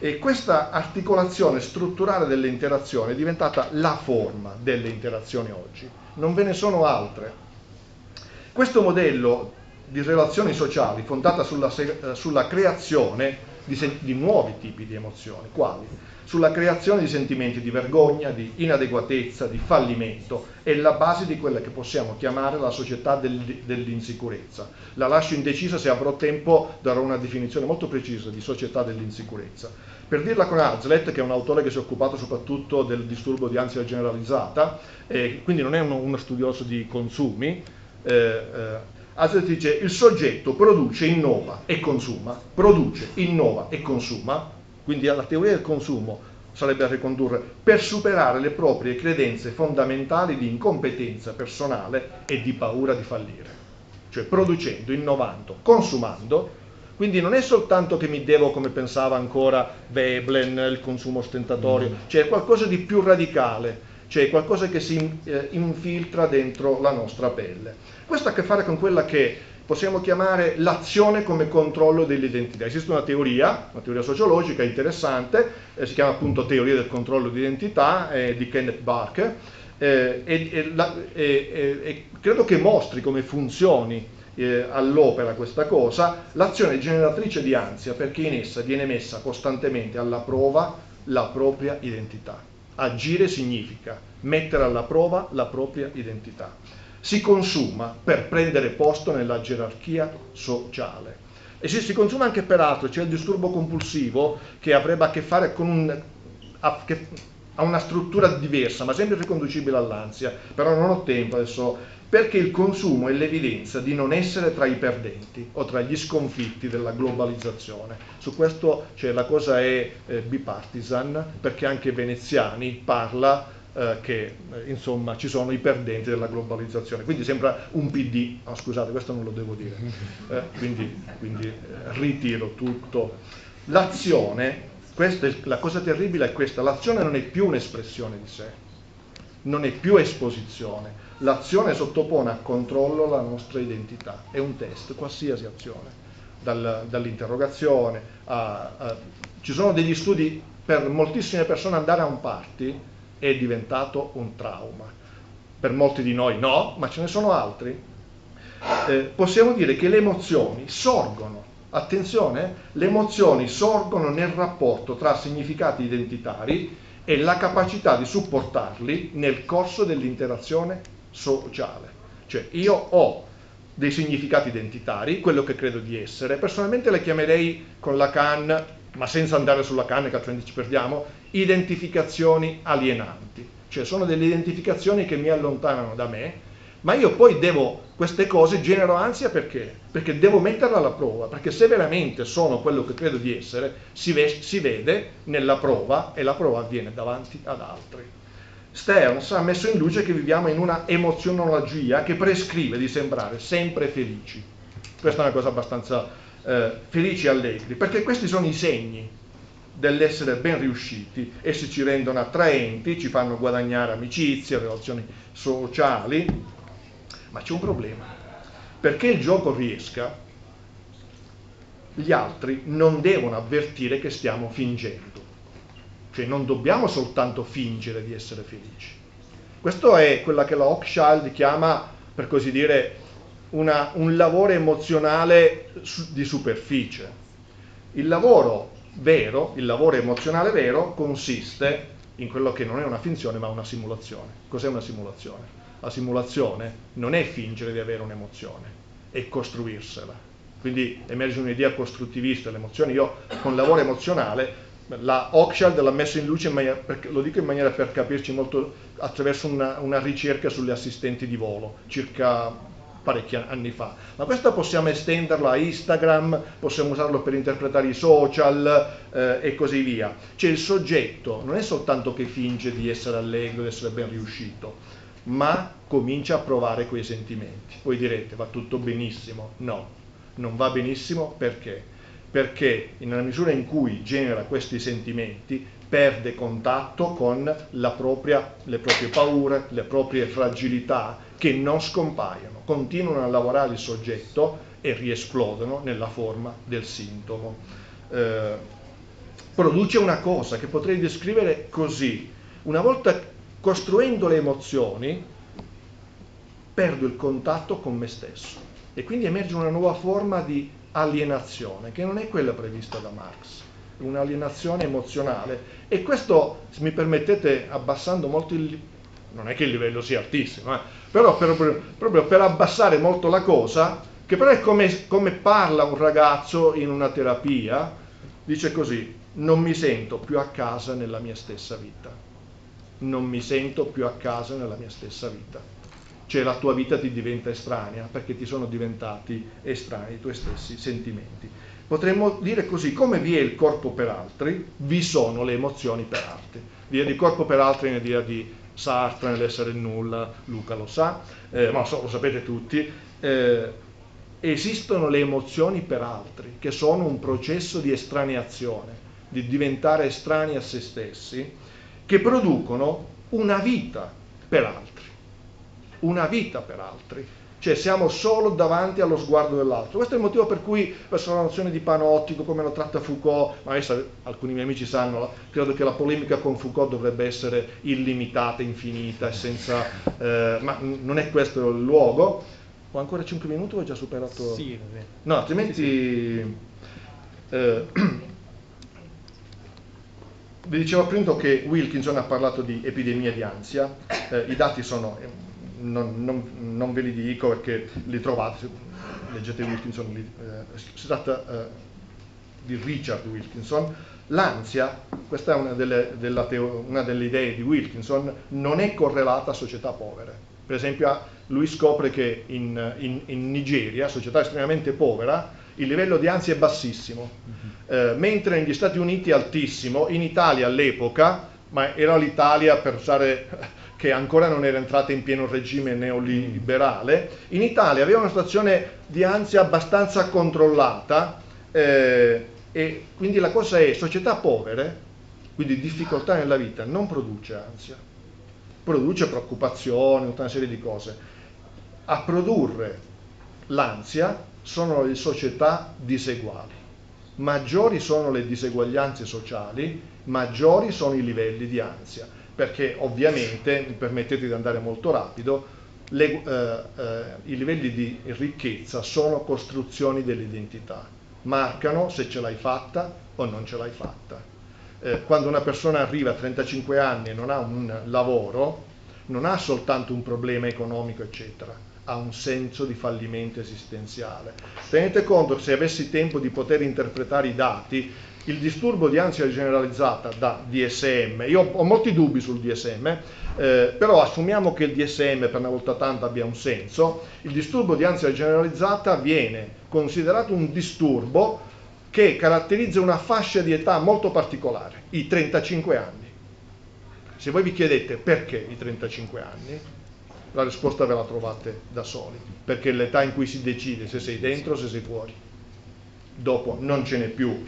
e questa articolazione strutturale delle interazioni è diventata la forma delle interazioni oggi. Non ve ne sono altre. Questo modello di relazioni sociali fondata sulla creazione di nuovi tipi di emozioni, quali? Sulla creazione di sentimenti di vergogna, di inadeguatezza, di fallimento, è la base di quella che possiamo chiamare la società dell'insicurezza. La lascio indecisa, se avrò tempo darò una definizione molto precisa di società dell'insicurezza. Per dirla con Hazlitt, che è un autore che si è occupato soprattutto del disturbo di ansia generalizzata, quindi non è uno studioso di consumi, Hazlitt dice: il soggetto produce, innova e consuma, produce, innova e consuma, quindi alla teoria del consumo sarebbe a ricondurre, per superare le proprie credenze fondamentali di incompetenza personale e di paura di fallire. Cioè producendo, innovando, consumando, quindi non è soltanto che mi devo, come pensava ancora Veblen, il consumo ostentatorio, c'è qualcosa di più radicale, c'è qualcosa che si infiltra dentro la nostra pelle. Questo ha a che fare con quella che possiamo chiamare l'azione come controllo dell'identità. Esiste una teoria sociologica interessante, si chiama appunto teoria del controllo d'identità, di Kenneth Barker, e credo che mostri come funzioni all'opera questa cosa, l'azione generatrice di ansia, perché in essa viene messa costantemente alla prova la propria identità. Agire significa mettere alla prova la propria identità. Si consuma per prendere posto nella gerarchia sociale. E si consuma anche per altro, c'è il disturbo compulsivo che avrebbe a che fare con una struttura diversa, ma sempre riconducibile all'ansia, però non ho tempo adesso, perché il consumo è l'evidenza di non essere tra i perdenti o tra gli sconfitti della globalizzazione. Su questo, cioè, la cosa è bipartisan, perché anche Veneziani parla che insomma ci sono i perdenti della globalizzazione, quindi sembra un PD, oh, scusate, questo non lo devo dire, quindi ritiro tutto. L'azione, questa è la cosa terribile, è questa: l'azione non è più un'espressione di sé, non è più esposizione. L'azione sottopone a controllo la nostra identità, è un test, qualsiasi azione, dall'interrogazione ci sono degli studi, per moltissime persone andare a un party è diventato un trauma, per molti di noi no, ma ce ne sono altri. Possiamo dire che le emozioni sorgono, attenzione, le emozioni sorgono nel rapporto tra significati identitari e la capacità di supportarli nel corso dell'interazione sociale. Cioè io ho dei significati identitari, quello che credo di essere, personalmente le chiamerei con Lacan, ma senza andare su Lacan che altrimenti ci perdiamo, identificazioni alienanti, cioè sono delle identificazioni che mi allontanano da me, ma io poi devo, queste cose genero ansia perché? Perché devo metterla alla prova, perché se veramente sono quello che credo di essere, si vede nella prova, e la prova avviene davanti ad altri. Stearns ha messo in luce che viviamo in una emozionologia che prescrive di sembrare sempre felici. Questa è una cosa abbastanza felici e allegri, perché questi sono i segni dell'essere ben riusciti. Essi ci rendono attraenti, ci fanno guadagnare amicizie, relazioni sociali, ma c'è un problema: perché il gioco riesca, gli altri non devono avvertire che stiamo fingendo, cioè non dobbiamo soltanto fingere di essere felici. Questo è quella che la Hochschild chiama, per così dire, un lavoro emozionale di superficie. Il lavoro vero, il lavoro emozionale vero, consiste in quello che non è una finzione ma una simulazione. Cos'è una simulazione? La simulazione non è fingere di avere un'emozione, è costruirsela. Quindi emerge un'idea costruttivista dell'emozione. Io con lavoro emozionale, la Hochschild l'ha messo in luce, lo dico in maniera per capirci molto, attraverso una ricerca sulle assistenti di volo, circa parecchi anni fa, ma questa possiamo estenderla a Instagram, possiamo usarlo per interpretare i social e così via. Cioè il soggetto non è soltanto che finge di essere allegro, di essere ben riuscito, ma comincia a provare quei sentimenti. Voi direte, va tutto benissimo? No, non va benissimo. Perché? Perché nella misura in cui genera questi sentimenti perde contatto con le proprie paure, le proprie fragilità, che non scompaiono, continuano a lavorare il soggetto e riesplodono nella forma del sintomo. Produce una cosa che potrei descrivere così: una volta costruendo le emozioni perdo il contatto con me stesso e quindi emerge una nuova forma di alienazione, che non è quella prevista da Marx, un'alienazione emozionale. E questo, se mi permettete, abbassando molto il... non è che il livello sia altissimo, però proprio per abbassare molto la cosa, che però è come parla un ragazzo in una terapia, dice così: non mi sento più a casa nella mia stessa vita, non mi sento più a casa nella mia stessa vita. Cioè la tua vita ti diventa estranea perché ti sono diventati estranei i tuoi stessi sentimenti. Potremmo dire così: come vi è il corpo per altri, vi sono le emozioni per altri. L'idea di corpo per altri è un'idea di Sartre nell'essere nulla, Luca lo sa, ma lo sapete tutti. Esistono le emozioni per altri, che sono un processo di estraneazione, di diventare estranei a se stessi, che producono una vita per altri. Una vita per altri, cioè siamo solo davanti allo sguardo dell'altro. Questo è il motivo per cui verso la nozione di panottico, come lo tratta Foucault, ma adesso alcuni miei amici sanno, credo che la polemica con Foucault dovrebbe essere illimitata, infinita, senza, ma non è questo il luogo. Ho ancora 5 minuti o ho già superato? Sì, no, altrimenti... Sì. Vi dicevo appunto che Wilkinson ha parlato di epidemia di ansia, i dati sono... Non ve li dico perché li trovate, leggete Wilkinson, si tratta di Richard Wilkinson. L'ansia, questa è una delle idee di Wilkinson, non è correlata a società povere. Per esempio lui scopre che in Nigeria, società estremamente povera, il livello di ansia è bassissimo, mentre negli Stati Uniti è altissimo. In Italia all'epoca, ma era l'Italia per usare... che ancora non era entrata in pieno regime neoliberale, in Italia aveva una situazione di ansia abbastanza controllata, e quindi la cosa è: società povere, quindi difficoltà nella vita, non produce ansia, produce preoccupazione, tutta una serie di cose. A produrre l'ansia sono le società diseguali. Maggiori sono le diseguaglianze sociali, maggiori sono i livelli di ansia. Perché ovviamente, mi permettete di andare molto rapido, i livelli di ricchezza sono costruzioni dell'identità, marcano se ce l'hai fatta o non ce l'hai fatta. Quando una persona arriva a 35 anni e non ha un lavoro, non ha soltanto un problema economico eccetera, ha un senso di fallimento esistenziale. Tenete conto che, se avessi tempo di poter interpretare i dati, il disturbo di ansia generalizzata da DSM, io ho molti dubbi sul DSM, però assumiamo che il DSM per una volta tanto abbia un senso. Il disturbo di ansia generalizzata viene considerato un disturbo che caratterizza una fascia di età molto particolare, i 35 anni. Se voi vi chiedete perché i 35 anni, la risposta ve la trovate da soli, perché è l'età in cui si decide se sei dentro o se sei fuori. dopo non ce n'è più.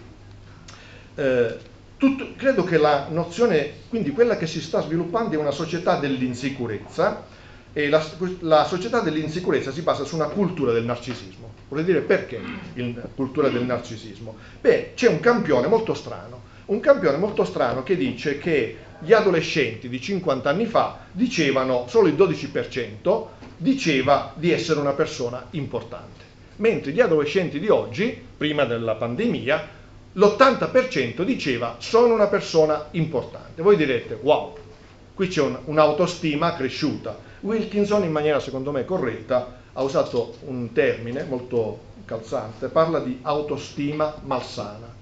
Credo che la nozione, quindi quella che si sta sviluppando, è una società dell'insicurezza, e la società dell'insicurezza si basa su una cultura del narcisismo. Vorrei dire perché la cultura del narcisismo? Beh, c'è un campione molto strano che dice che gli adolescenti di 50 anni fa dicevano, solo il 12% diceva di essere una persona importante, mentre gli adolescenti di oggi, prima della pandemia, l'80% diceva sono una persona importante. Voi direte, wow, qui c'è un'autostima cresciuta. Wilkinson, in maniera secondo me corretta, ha usato un termine molto calzante, parla di autostima malsana.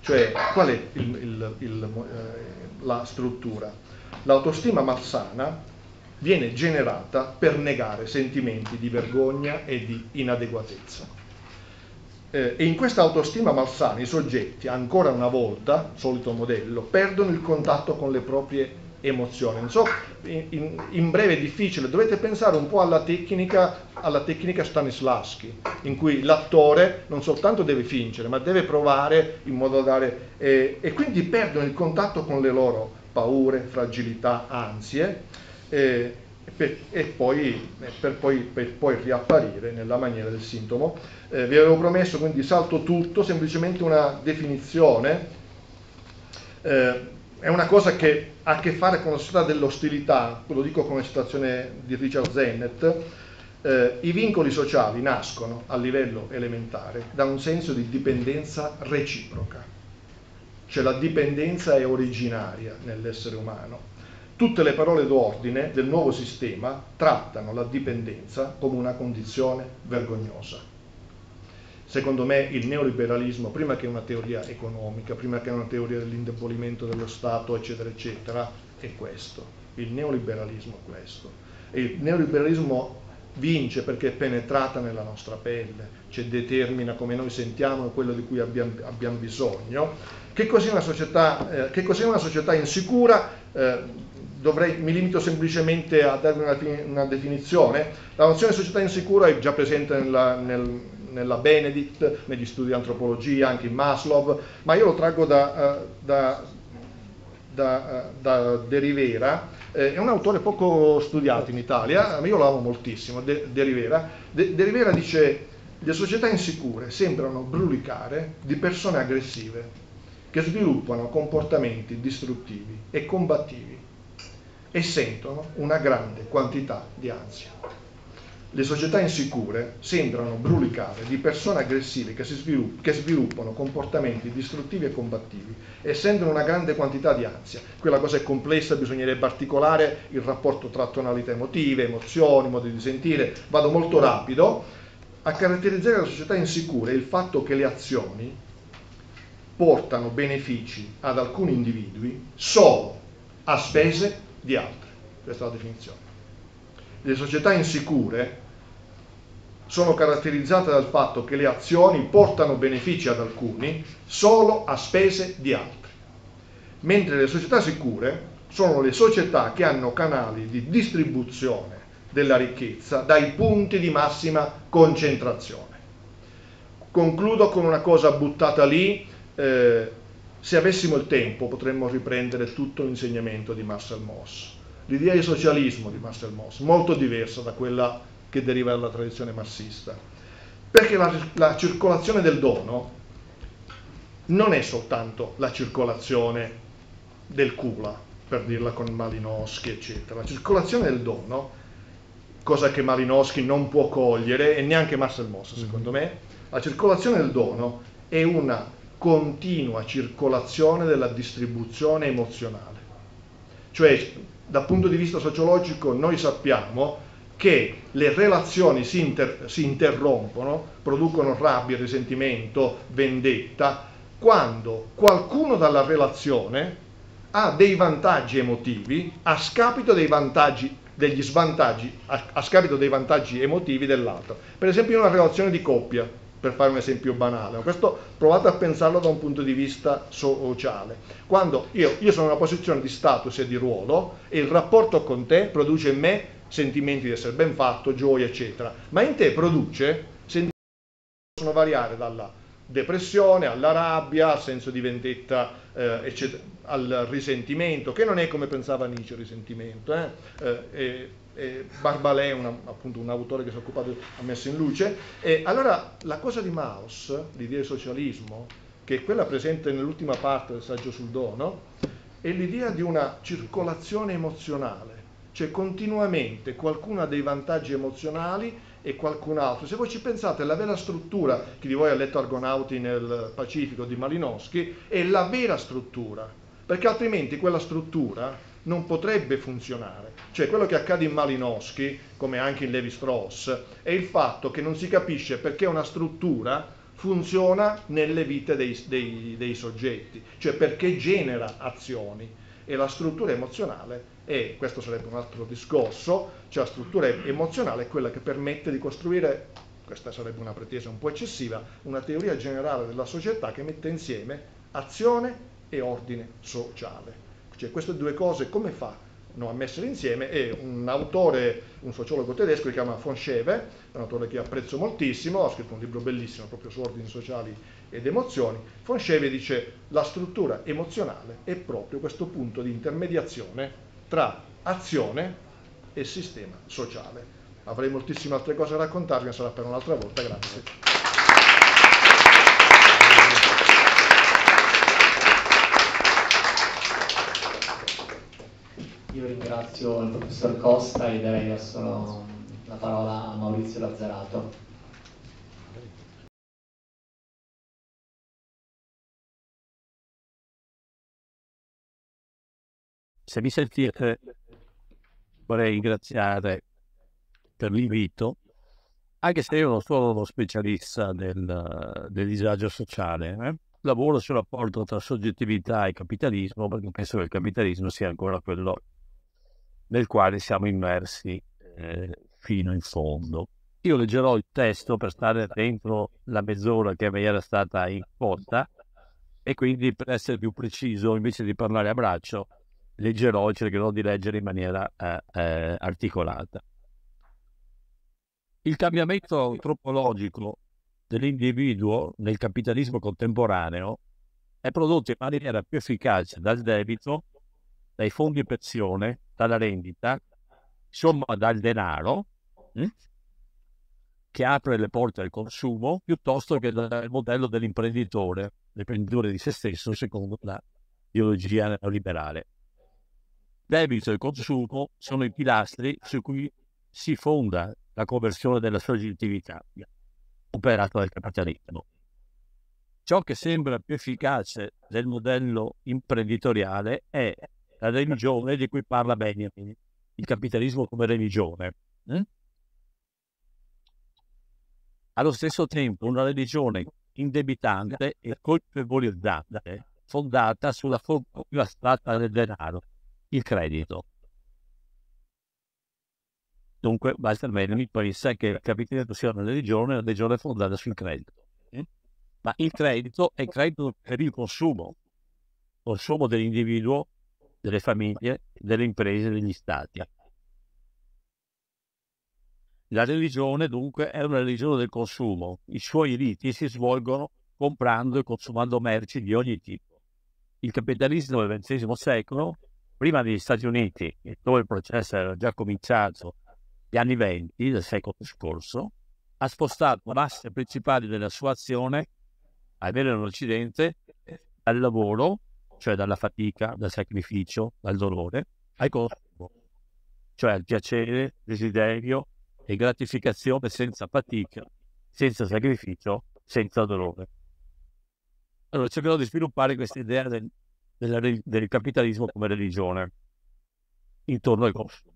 Cioè, qual è la struttura? L'autostima malsana viene generata per negare sentimenti di vergogna e di inadeguatezza. E in questa autostima malsana i soggetti, ancora una volta, solito modello, perdono il contatto con le proprie emozioni. Non so, in breve è difficile, dovete pensare un po' alla tecnica Stanislavski, in cui l'attore non soltanto deve fingere, ma deve provare in modo da dare... e quindi perdono il contatto con le loro paure, fragilità, ansie, per poi riapparire nella maniera del sintomo. Vi avevo promesso, quindi salto tutto, semplicemente una definizione. È una cosa che ha a che fare con la società dell'ostilità, lo dico come citazione di Richard Sennett. I vincoli sociali nascono a livello elementare da un senso di dipendenza reciproca, cioè la dipendenza è originaria nell'essere umano. Tutte le parole d'ordine del nuovo sistema trattano la dipendenza come una condizione vergognosa. Secondo me il neoliberalismo, prima che una teoria economica, prima che una teoria dell'indebolimento dello Stato, eccetera, eccetera, è questo. Il neoliberalismo è questo. E il neoliberalismo vince perché è penetrata nella nostra pelle, cioè determina come noi sentiamo quello di cui abbiamo bisogno. Che cos'è una società, insicura? Mi limito semplicemente a darvi una definizione. La nozione di società insicura è già presente nella Benedict, negli studi di antropologia, anche in Maslow, ma io lo traggo da De Rivera. È un autore poco studiato in Italia, io lo amo moltissimo, De Rivera. De Rivera dice: le società insicure sembrano brulicare di persone aggressive che sviluppano comportamenti distruttivi e combattivi e sentono una grande quantità di ansia. Le società insicure sembrano brulicare di persone aggressive che sviluppano comportamenti distruttivi e combattivi e sentono una grande quantità di ansia. Quella cosa è complessa, bisognerebbe articolare il rapporto tra tonalità emotive, emozioni, modi di sentire. Vado molto rapido. A caratterizzare la società insicura è il fatto che le azioni portano benefici ad alcuni individui solo a spese di altri. Questa è la definizione. Le società insicure sono caratterizzate dal fatto che le azioni portano benefici ad alcuni solo a spese di altri, mentre le società sicure sono le società che hanno canali di distribuzione della ricchezza dai punti di massima concentrazione. Concludo con una cosa buttata lì. Se avessimo il tempo potremmo riprendere tutto l'insegnamento di Marcel Mauss. L'idea di socialismo di Marcel Mauss, molto diversa da quella che deriva dalla tradizione marxista, perché la circolazione del dono non è soltanto la circolazione del kula, per dirla con Malinowski, eccetera. La circolazione del dono, cosa che Malinowski non può cogliere e neanche Marcel Mauss, secondo me, la circolazione del dono è una continua circolazione della distribuzione emozionale. Cioè, dal punto di vista sociologico noi sappiamo che le relazioni si interrompono, producono rabbia, risentimento, vendetta, quando qualcuno dalla relazione ha dei vantaggi emotivi a scapito dei vantaggi emotivi dell'altro. Per esempio in una relazione di coppia, per fare un esempio banale, questo provate a pensarlo da un punto di vista sociale. Quando io sono in una posizione di status e di ruolo e il rapporto con te produce in me sentimenti di essere ben fatto, gioia, eccetera, ma in te produce sentimenti che possono variare dalla depressione, alla rabbia, al senso di vendetta, al risentimento, che non è come pensava Nietzsche il risentimento. Barbalè, appunto un autore che si è occupato, ha messo in luce. E allora la cosa di Mauss, l'idea di socialismo, che è quella presente nell'ultima parte del saggio sul dono, è l'idea di una circolazione emozionale, cioè continuamente qualcuno ha dei vantaggi emozionali e qualcun altro. Se voi ci pensate, la vera struttura, chi di voi ha letto Argonauti nel Pacifico di Malinowski, è la vera struttura, perché altrimenti quella struttura non potrebbe funzionare. Cioè quello che accade in Malinowski, come anche in Levi-Strauss, è il fatto che non si capisce perché una struttura funziona nelle vite dei soggetti, cioè perché genera azioni. E la struttura emozionale, e questo sarebbe un altro discorso, cioè la struttura emozionale è quella che permette di costruire, questa sarebbe una pretesa un po' eccessiva, una teoria generale della società che mette insieme azione e ordine sociale. Cioè queste due cose come fanno a messere insieme? E un autore, un sociologo tedesco, si chiama von Scheve, è un autore che apprezzo moltissimo, ha scritto un libro bellissimo proprio su ordini sociali ed emozioni. Von Scheve dice: la struttura emozionale è proprio questo punto di intermediazione tra azione e sistema sociale. Avrei moltissime altre cose da raccontarvi, ma sarà per un'altra volta. Grazie. Io ringrazio il professor Costa e darei adesso la parola a Maurizio Lazzarato. Se mi sentite, vorrei ringraziare per l'invito, anche se io non sono uno specialista del disagio sociale. Lavoro sul rapporto tra soggettività e capitalismo, perché penso che il capitalismo sia ancora quello nel quale siamo immersi fino in fondo. Io leggerò il testo per stare dentro la mezz'ora che mi era stata imposta e quindi, per essere più preciso, invece di parlare a braccio, leggerò e cercherò di leggere in maniera articolata. Il cambiamento antropologico dell'individuo nel capitalismo contemporaneo è prodotto in maniera più efficace dal debito, dai fondi pensione, dalla rendita, insomma dal denaro, che apre le porte al consumo, piuttosto che dal modello dell'imprenditore, l'imprenditore di se stesso secondo la ideologia neoliberale. Debito e consumo sono i pilastri su cui si fonda la conversione della soggettività operata dal capitalismo. Ciò che sembra più efficace del modello imprenditoriale è la religione di cui parla Benjamin, il capitalismo come religione. Allo stesso tempo una religione indebitante e colpevolizzante, fondata sulla forma più astratta del denaro, il credito. Dunque Walter Benjamin pensa che il capitalismo sia una religione fondata sul credito. Ma il credito è credito per il consumo dell'individuo, delle famiglie, delle imprese, degli stati. La religione dunque è una religione del consumo, i suoi riti si svolgono comprando e consumando merci di ogni tipo. Il capitalismo del XX secolo, prima degli Stati Uniti, dove il processo era già cominciato negli anni 20 del secolo scorso, ha spostato le masse principali della sua azione, almeno in Occidente, dal lavoro, cioè dalla fatica, dal sacrificio, dal dolore, al consumo, cioè al piacere, desiderio e gratificazione senza fatica, senza sacrificio, senza dolore. Allora cercherò di sviluppare questa idea del capitalismo come religione intorno al consumo.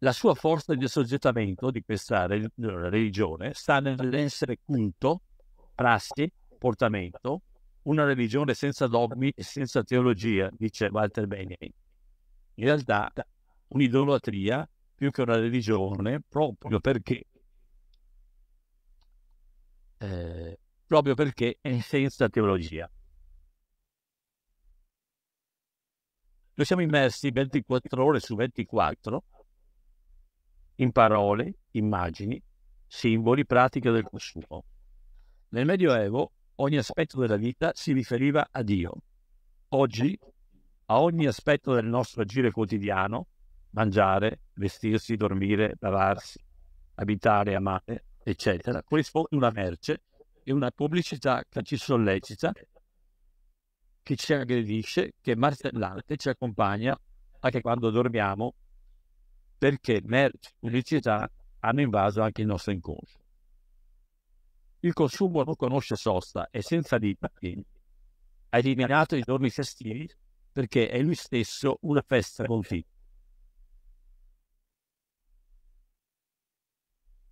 La sua forza di assoggettamento di questa religione sta nell'essere culto, prassi, comportamento. Una religione senza dogmi e senza teologia, dice Walter Benjamin. In realtà un'idolatria più che una religione, proprio perché è senza teologia. Noi siamo immersi 24 ore su 24 in parole, immagini, simboli, pratica del consumo. Nel Medioevo ogni aspetto della vita si riferiva a Dio. Oggi a ogni aspetto del nostro agire quotidiano, mangiare, vestirsi, dormire, lavarsi, abitare, amare, eccetera, corrisponde una merce e una pubblicità che ci sollecita, che ci aggredisce, che è martellante, ci accompagna anche quando dormiamo, perché merce e pubblicità hanno invaso anche il nostro inconscio. Il consumo non conosce sosta e senza limiti ha eliminato i giorni festivi perché è lui stesso una festa continua.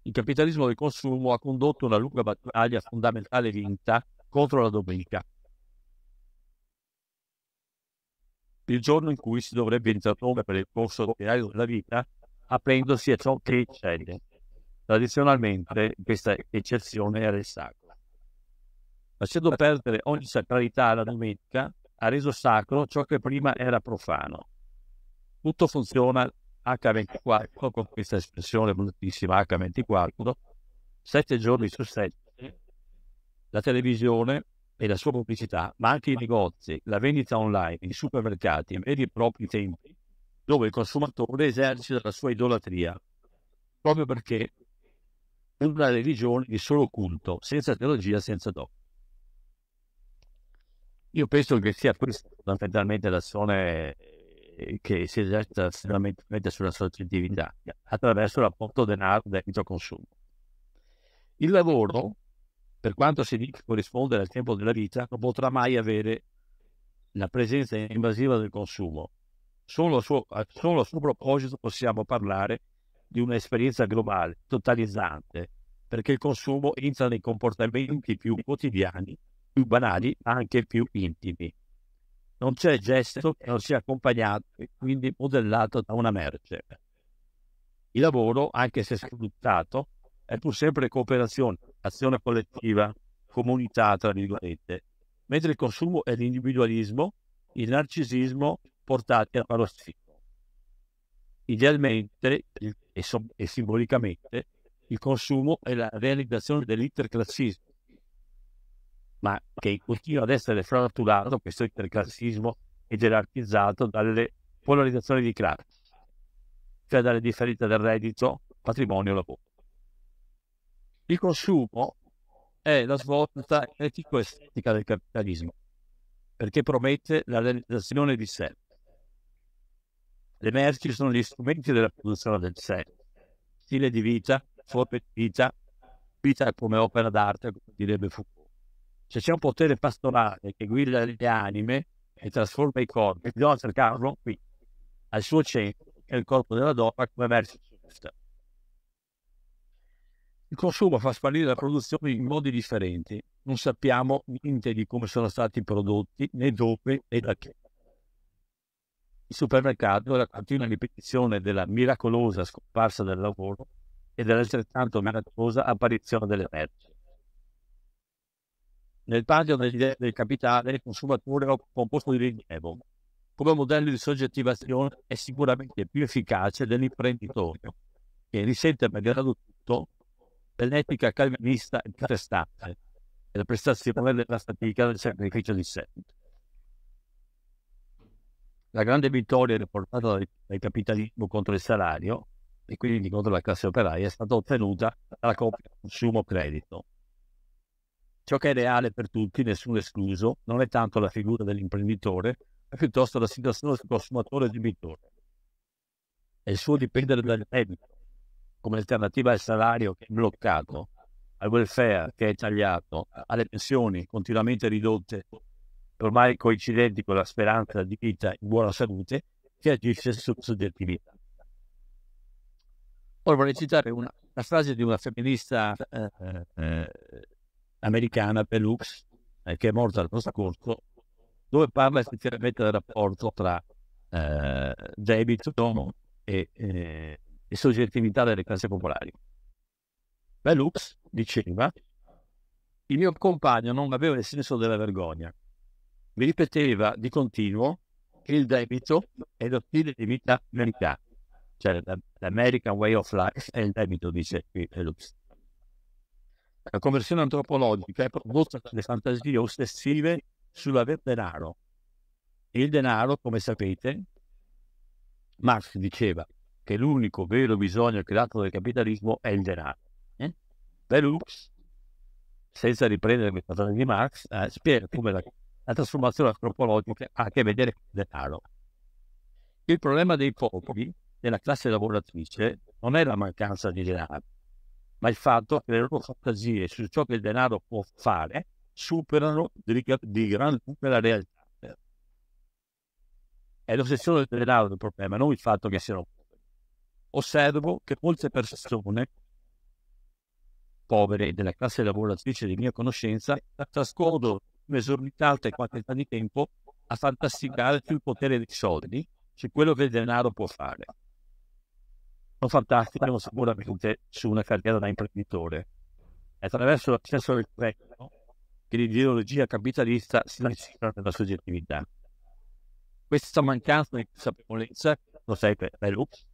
Il capitalismo del consumo ha condotto una lunga battaglia fondamentale vinta contro la domenica, il giorno in cui si dovrebbe interrompere il corso ordinario della vita aprendosi a ciò che eccede. Tradizionalmente questa eccezione era il sacro. Facendo perdere ogni sacralità alla domenica, ha reso sacro ciò che prima era profano. Tutto funziona H24 con questa espressione bruttissima, H24, 7 giorni su 7. La televisione e la sua pubblicità, ma anche i negozi, la vendita online, i supermercati e i propri tempi, dove il consumatore esercita la sua idolatria, proprio perché è una religione di solo culto, senza teologia, senza dogma. Io penso che sia questa fondamentalmente l'azione che si esercita sicuramente sulla soggettività, attraverso l'apporto denaro-debito-consumo. Il lavoro, per quanto si dica corrisponde al tempo della vita, non potrà mai avere la presenza invasiva del consumo. Solo a suo proposito possiamo parlare di un'esperienza globale, totalizzante, perché il consumo entra nei comportamenti più quotidiani, più banali, ma anche più intimi. Non c'è gesto che non sia accompagnato e quindi modellato da una merce. Il lavoro, anche se sfruttato, è pur sempre cooperazione, azione collettiva, comunità, tra virgolette, mentre il consumo è l'individualismo, il narcisismo, portati al parossismo. Idealmente e simbolicamente il consumo è la realizzazione dell'interclassismo, ma che continua ad essere fratturato, questo interclassismo è gerarchizzato dalle polarizzazioni di classe, cioè dalle differenze del reddito, patrimonio e lavoro. Il consumo è la svolta etico-estetica del capitalismo, perché promette la realizzazione di sé. Le merci sono gli strumenti della produzione del sé, stile di vita, forme di vita, vita come opera d'arte, come direbbe Foucault. Se c'è un potere pastorale che guida le anime e trasforma i corpi, bisogna cercarlo qui, al suo centro, che è il corpo della donna come merci giusta. Il consumo fa sparire la produzione in modi differenti, non sappiamo niente di come sono stati prodotti, né dove né da che. Il supermercato è la continua ripetizione della miracolosa scomparsa del lavoro e dell'altrettanto miracolosa apparizione delle merci. Nel palio del capitale il consumatore occupa un posto di rilievo. Come modello di soggettivazione è sicuramente più efficace dell'imprenditore, che risente malgrado tutto l'etica calvinista e protestante e la prestazione della fatica del sacrificio di sé. La grande vittoria riportata dal capitalismo contro il salario e quindi contro la classe operaia è stata ottenuta dalla coppia consumo-credito. Ciò che è reale per tutti, nessuno escluso, non è tanto la figura dell'imprenditore, ma piuttosto la situazione del consumatore e debitore. È il suo dipendere dal debito, come alternativa al salario che è bloccato, al welfare che è tagliato, alle pensioni continuamente ridotte, ormai coincidenti con la speranza di vita in buona salute, che agisce sulla soggettività. Ora vorrei citare una frase di una femminista americana, Pelux, che è morta l'anno scorso, dove parla effettivamente del rapporto tra debito e soggettività delle classi popolari. Pelux diceva: il mio compagno non aveva il senso della vergogna. Mi ripeteva di continuo che il debito è lo stile di vita americano, cioè l'American way of life è il debito, dice qui Pelux. La conversione antropologica è prodotta dalle fantasie ossessive sull'aver denaro. E il denaro, come sapete, Marx diceva che l'unico vero bisogno creato dal capitalismo è il denaro. Velux, senza riprendere le parole di Marx, spiega come la trasformazione antropologica ha a che vedere con il denaro. Il problema dei popoli, della classe lavoratrice, non è la mancanza di denaro, ma il fatto che le loro fantasie su ciò che il denaro può fare superano di gran lunga la realtà. È l'ossessione del denaro il problema, non il fatto che siano poveri. Osservo che molte persone povere della classe lavoratrice di mia conoscenza trascorrono un'esorbitante quantità di tempo a fantasticare sul potere dei soldi, su quello che il denaro può fare. Non fantasticano sicuramente su una carriera da imprenditore. È attraverso l'accesso al credito che l'ideologia capitalista si nasconde nella soggettività. Questa mancanza di consapevolezza, lo sai per Velux,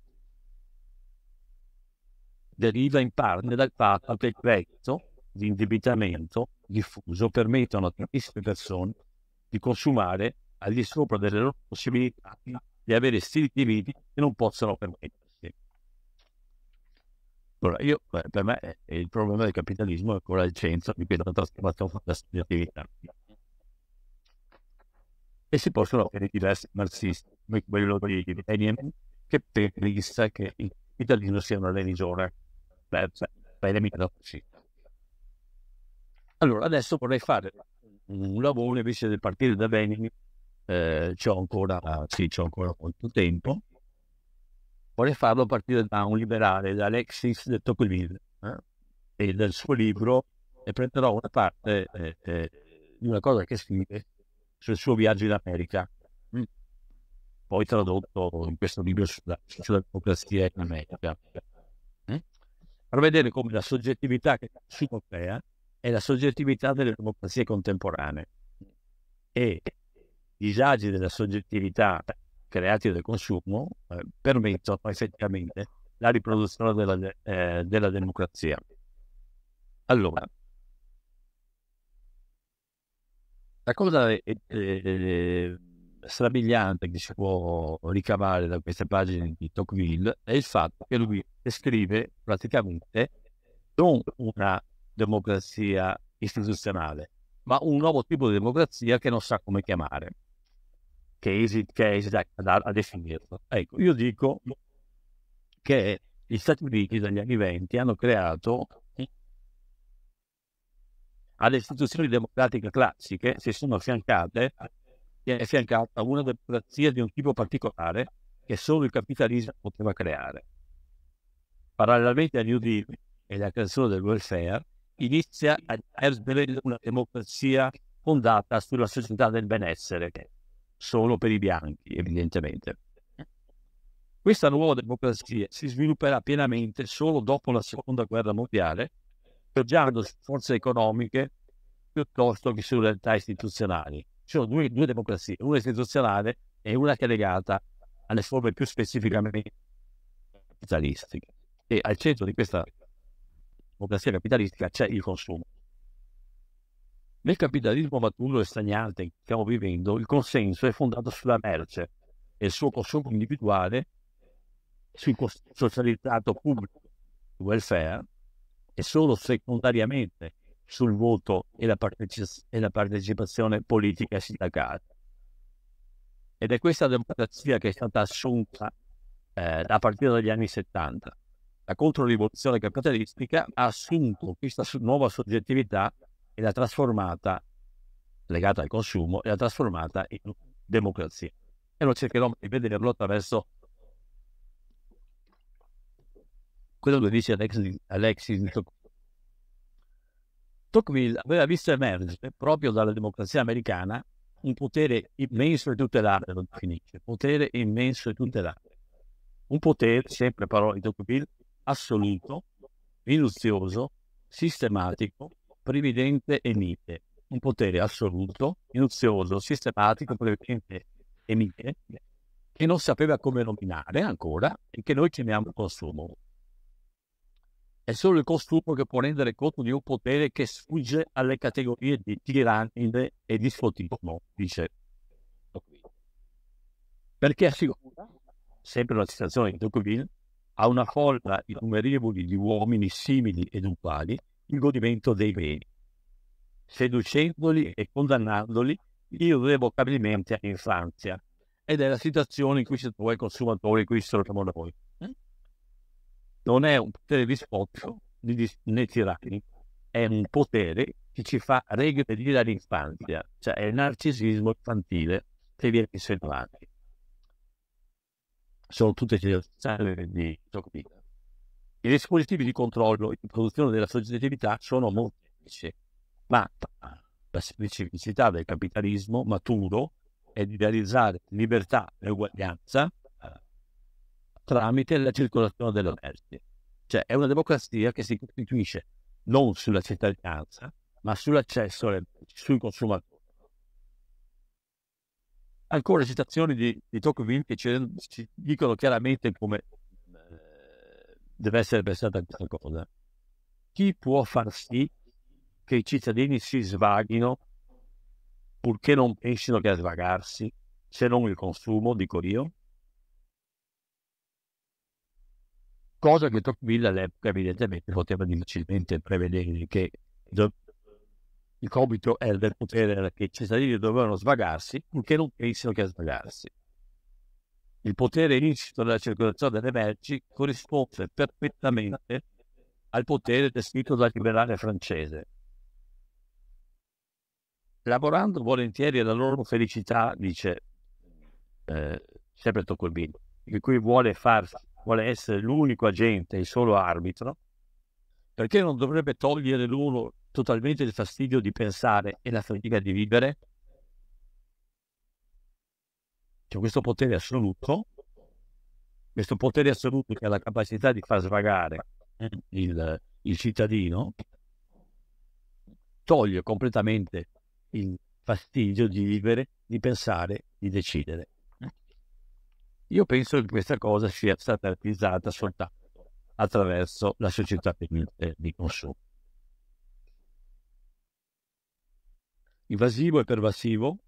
deriva in parte dal fatto che il credito di indebitamento diffuso permettono a tantissime persone di consumare al di sopra delle loro possibilità, di avere stili di vita che non possono permettersi. Allora, per me il problema del capitalismo è ancora al centro di quella trasformazione della soggettività. E si possono avere diversi marxisti, come quello di Benjamin, che pensa che il capitalismo sia una religione. Allora, adesso vorrei fare un lavoro invece di partire da Benjamin. C'ho ancora molto tempo. Vorrei farlo partire da un liberale, da Alexis de Tocqueville, e del suo libro, e prenderò una parte di una cosa che scrive sul suo viaggio in America, poi tradotto in questo libro sulla democrazia in America, per vedere come la soggettività che si crea è la soggettività delle democrazie contemporanee e i disagi della soggettività creati dal consumo permettono effettivamente la riproduzione della democrazia. Allora, la cosa strabiliante che si può ricavare da queste pagine di Tocqueville è il fatto che lui descrive praticamente non una democrazia istituzionale, ma un nuovo tipo di democrazia che non sa come chiamare, che esita a definirlo. Ecco, io dico che gli Stati Uniti dagli anni '20 hanno creato alle istituzioni democratiche classiche, si sono affiancata una democrazia di un tipo particolare che solo il capitalismo poteva creare. Parallelamente a New Deal e alla creazione del welfare, inizia a emergere una democrazia fondata sulla società del benessere, solo per i bianchi, evidentemente. Questa nuova democrazia si svilupperà pienamente solo dopo la Seconda Guerra Mondiale, poggiando su forze economiche piuttosto che su realtà istituzionali. Ci sono due democrazie, una istituzionale e una che è legata alle forme più specificamente capitalistiche. E al centro di questa democrazia capitalistica c'è il consumo. Nel capitalismo maturo e stagnante che stiamo vivendo, il consenso è fondato sulla merce e il suo consumo individuale, sul socializzato pubblico, il welfare, e solo secondariamente sul voto e la partecipazione politica e sindacale. Ed è questa democrazia che è stata assunta a partire dagli anni 70. La controrivoluzione capitalistica ha assunto questa nuova soggettività e l'ha trasformata, legata al consumo, e l'ha trasformata in democrazia. E lo cercherò di vederlo attraverso quello che dice Alexis Tocqueville. Aveva visto emergere proprio dalla democrazia americana un potere immenso e tutelare, lo definisce, potere immenso e tutelare. Un potere, sempre parole di Tocqueville, assoluto, minuzioso, sistematico, previdente e mite. Un potere assoluto, minuzioso, sistematico, previdente e mite, che non sapeva come nominare ancora e che noi chiamiamo consumo. è solo il costume che può rendere conto di un potere che sfugge alle categorie di tirannide e di sfottismo, dice. Perché assicura, sempre la citazione di Tocqueville, a una folla innumerevole di uomini simili ed uguali il godimento dei beni, seducendoli e condannandoli irrevocabilmente all'infanzia. Ed è la situazione in cui si trova i consumatori, in cui si troviamo da voi. Non è un potere di spocchio né tiranni, è un potere che ci fa regredire all'infanzia, cioè è il narcisismo infantile che viene insinuato. Sono tutte citazioni di Tocqueville. I dispositivi di controllo e di produzione della soggettività sono molteplici, ma la specificità del capitalismo maturo è di realizzare libertà e uguaglianza tramite la circolazione delle merci. Cioè è una democrazia che si costituisce non sulla cittadinanza, ma sull'accesso alle merci, sui consumatori. Ancora citazioni di Tocqueville che ci dicono chiaramente come deve essere pensata questa cosa. Chi può far sì che i cittadini si svaghino purché non pensino che a svagarsi, se non il consumo, dico io? Cosa che Tocqueville all'epoca evidentemente poteva facilmente prevedere, che il compito del potere era che i cittadini dovevano svagarsi purché non pensino che a svagarsi. Il potere insito nella circolazione delle merci corrisponde perfettamente al potere descritto dal liberale francese. Lavorando volentieri alla loro felicità, dice sempre Tocqueville, di cui vuole essere l'unico agente, il solo arbitro, perché non dovrebbe togliere loro totalmente il fastidio di pensare e la fatica di vivere? C'è questo potere assoluto che ha la capacità di far svagare il cittadino, toglie completamente il fastidio di vivere, di pensare, di decidere. Io penso che questa cosa sia stata realizzata soltanto attraverso la società di consumo. Invasivo e pervasivo,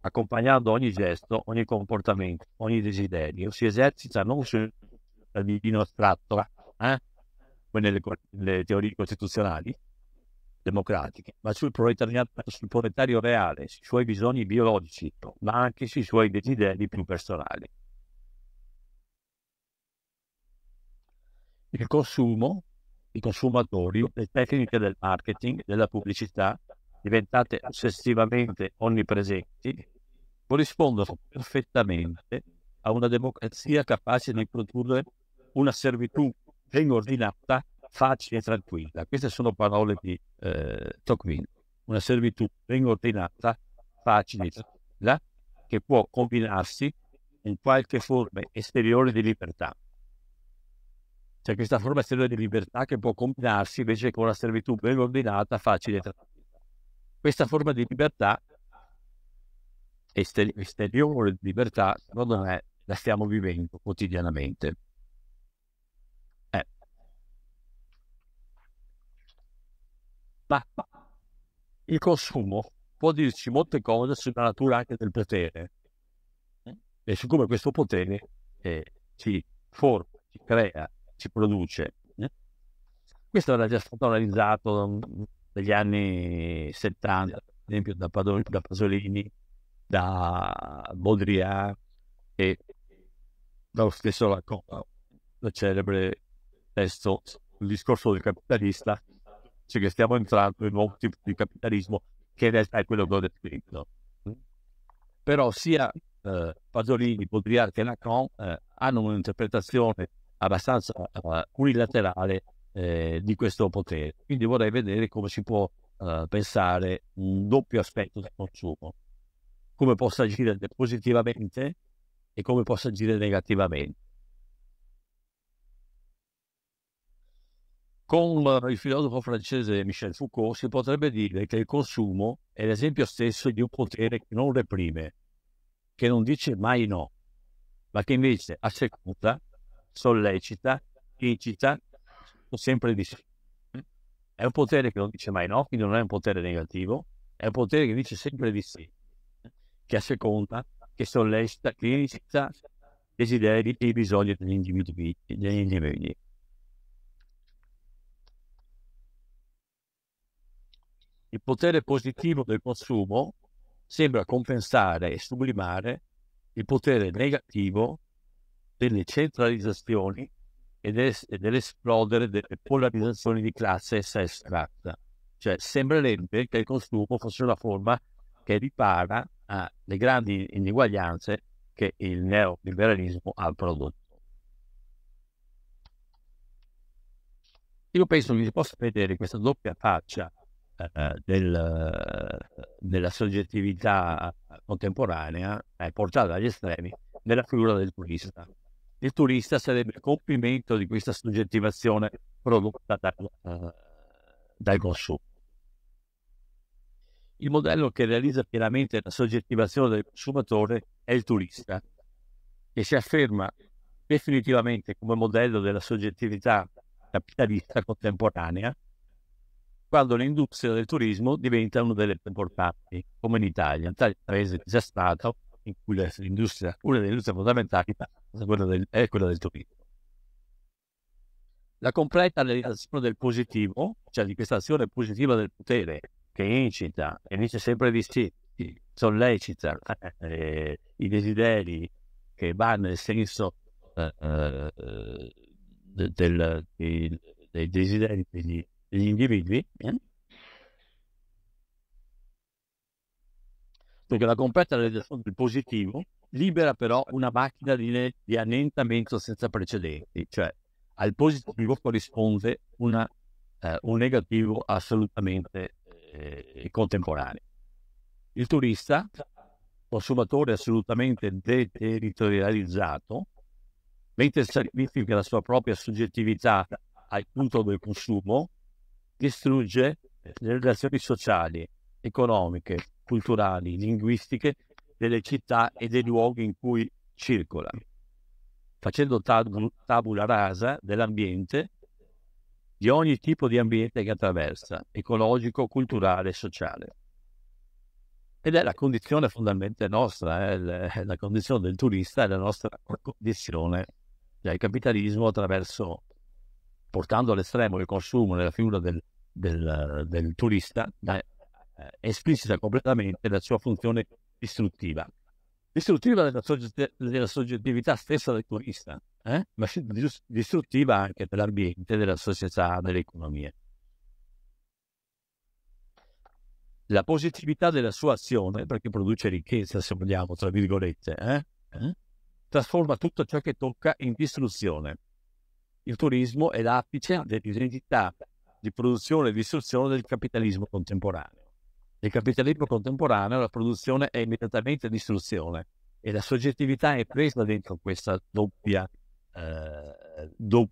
accompagnando ogni gesto, ogni comportamento, ogni desiderio, si esercita non sul cittadino astratto, come nelle teorie costituzionali democratiche, ma sul proletario reale, sui suoi bisogni biologici, ma anche sui suoi desideri più personali. Il consumo, i consumatori, le tecniche del marketing, della pubblicità, diventate ossessivamente onnipresenti, corrispondono perfettamente a una democrazia capace di produrre una servitù ben ordinata, facile e tranquilla. Queste sono parole di Tocqueville. Una servitù ben ordinata, facile e tranquilla, che può combinarsi in qualche forma esteriore di libertà. Cioè questa forma esteriore di libertà che può combinarsi invece con una servitù ben ordinata, facile e tranquilla. Questa forma di libertà, esteriore di libertà, secondo me la stiamo vivendo quotidianamente. Ma il consumo può dirci molte cose sulla natura anche del potere e su come questo potere ci forma, ci crea, ci produce. Questo era già stato analizzato negli anni 70, ad esempio da Pasolini, da Baudrillard e dallo stesso Lacan, il celebre testo, il discorso del capitalista, cioè che stiamo entrando in un nuovo tipo di capitalismo che in realtà è quello che ho descritto. Però sia Pasolini, Baudrillard che Lacan hanno un'interpretazione abbastanza unilaterale di questo potere, quindi vorrei vedere come si può pensare un doppio aspetto del consumo, come possa agire positivamente e come possa agire negativamente. Con il filosofo francese Michel Foucault si potrebbe dire che il consumo è l'esempio stesso di un potere che non reprime, che non dice mai no, ma che invece assecuta, sollecita, incita, sempre di sì. È un potere che non dice mai no, quindi non è un potere negativo, è un potere che dice sempre di sì, che asseconda, che sollecita, che inizia desideri e bisogni degli individui. Il potere positivo del consumo sembra compensare e sublimare il potere negativo delle centralizzazioni e dell'esplodere delle polarizzazioni di classe e sesso e razza. Cioè, sembrerebbe che il consumo fosse una forma che ripara alle grandi ineguaglianze che il neoliberalismo ha prodotto. Io penso che si possa vedere questa doppia faccia della soggettività contemporanea portata dagli estremi nella figura del turista. Il turista sarebbe il compimento di questa soggettivazione prodotta dal consumo. Il modello che realizza pienamente la soggettivazione del consumatore è il turista, che si afferma definitivamente come modello della soggettività capitalista contemporanea, quando l'industria del turismo diventa una delle più importanti, come in Italia, un paese disastrato in cui una delle industrie fondamentali è quella del turismo. La completa realizzazione del positivo, cioè di questa azione positiva del potere che incita e dice sempre di sì, sollecita i desideri che vanno nel senso dei desideri degli individui, perché la completa realizzazione del positivo libera però una macchina di annientamento senza precedenti, cioè al positivo corrisponde un negativo assolutamente contemporaneo. Il turista, consumatore assolutamente deterritorializzato, mentre sacrifica la sua propria soggettività al punto del consumo, distrugge le relazioni sociali, economiche, culturali, linguistiche delle città e dei luoghi in cui circola, facendo tabula rasa dell'ambiente, di ogni tipo di ambiente che attraversa, ecologico, culturale e sociale. Ed è la condizione fondamentale nostra, la condizione del turista è la nostra condizione, cioè il capitalismo portando all'estremo il consumo nella figura del turista, esplicita completamente la sua funzione distruttiva della soggettività stessa del turista, ma distruttiva anche dell'ambiente, della società, dell'economia. La positività della sua azione, perché produce ricchezza, se vogliamo, tra virgolette, trasforma tutto ciò che tocca in distruzione. Il turismo è l'apice dell'identità di produzione e distruzione del capitalismo contemporaneo. Nel capitalismo contemporaneo la produzione è immediatamente distruzione e la soggettività è presa dentro questa doppio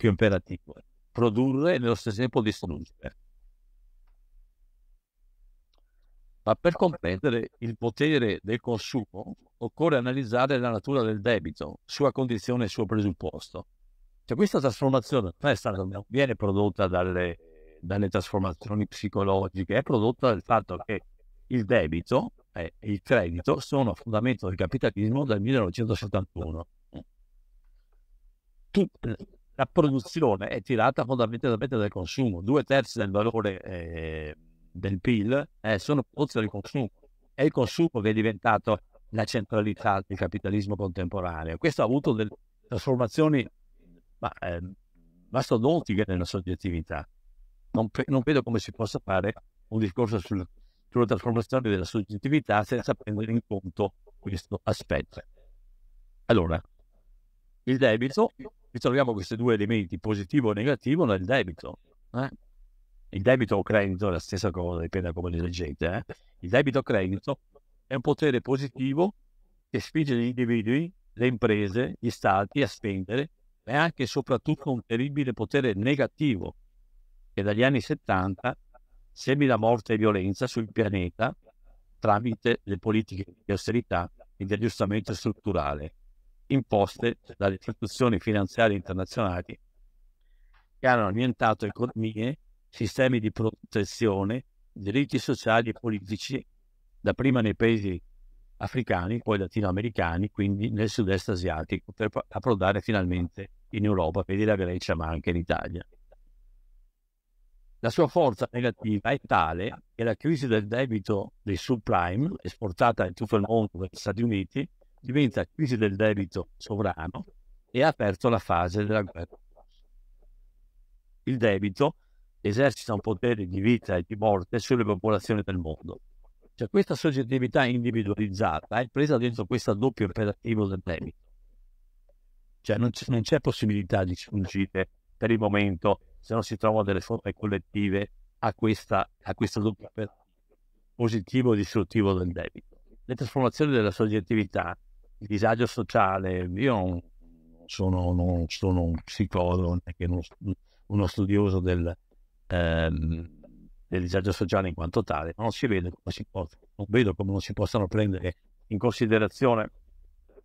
imperativo: produrre e nello stesso tempo distruggere. Ma per comprendere il potere del consumo occorre analizzare la natura del debito, sua condizione e suo presupposto. Cioè, questa trasformazione non viene prodotta dalle trasformazioni psicologiche, è prodotta dal fatto che il debito e il credito sono a fondamento del capitalismo dal 1971. La produzione è tirata fondamentalmente dal consumo, 2/3 del valore del PIL sono prodotti dal consumo. È il consumo che è diventato la centralità del capitalismo contemporaneo. Questo ha avuto delle trasformazioni mastodontiche nella soggettività. Non vedo come si possa fare un discorso sulla trasformazione della soggettività senza prendere in conto questo aspetto. Allora, il debito, ritroviamo questi due elementi, positivo e negativo, nel debito. Il debito o credito è la stessa cosa, dipende da come li leggete. Il debito o credito è un potere positivo che spinge gli individui, le imprese, gli stati a spendere, ma è anche e soprattutto un terribile potere negativo che dagli anni 70 semina morte e violenza sul pianeta tramite le politiche di austerità e di aggiustamento strutturale imposte dalle istituzioni finanziarie internazionali che hanno orientato economie, sistemi di protezione, diritti sociali e politici, dapprima nei paesi africani, poi latinoamericani, quindi nel sud-est asiatico, per approdare finalmente in Europa, vedi la Grecia ma anche l'Italia. La sua forza negativa è tale che la crisi del debito dei subprime, esportata in tutto il mondo dagli Stati Uniti, diventa crisi del debito sovrano e ha aperto la fase della guerra. Il debito esercita un potere di vita e di morte sulle popolazioni del mondo. Cioè questa soggettività individualizzata è presa dentro questo doppio imperativo del debito. Cioè non c'è possibilità di sfuggire per il momento, se non si trovano delle forme collettive a questo doppio positivo e distruttivo del debito. Le trasformazioni della soggettività, il disagio sociale, io non sono un psicologo, neanche uno studioso del disagio sociale in quanto tale, ma non vedo come non si possano prendere in considerazione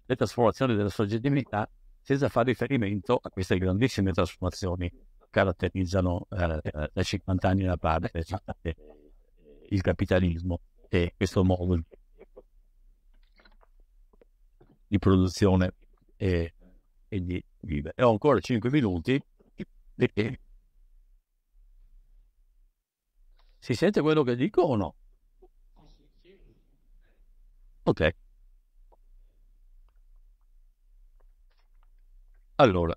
le trasformazioni della soggettività senza fare riferimento a queste grandissime trasformazioni che caratterizzano da 50 anni a parte il capitalismo e questo modo di produzione e di vivere. E ho ancora 5 minuti. Si sente quello che dico o no? Ok. Allora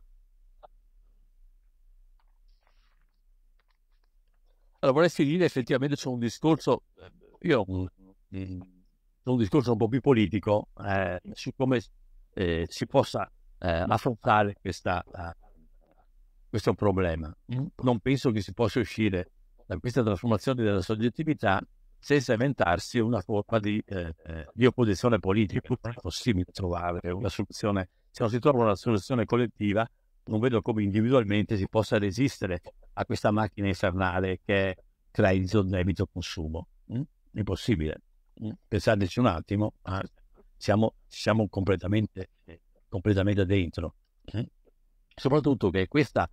vorrei finire effettivamente su un discorso, un po' più politico, su come si possa affrontare questo problema. Non penso che si possa uscire da questa trasformazione della soggettività senza inventarsi una forma di opposizione politica. Non è possibile trovare una soluzione. Se non si trova una soluzione collettiva, non vedo come individualmente si possa resistere a questa macchina infernale che è credito, debito, consumo. Impossibile. Pensateci un attimo, siamo completamente dentro. Soprattutto che questa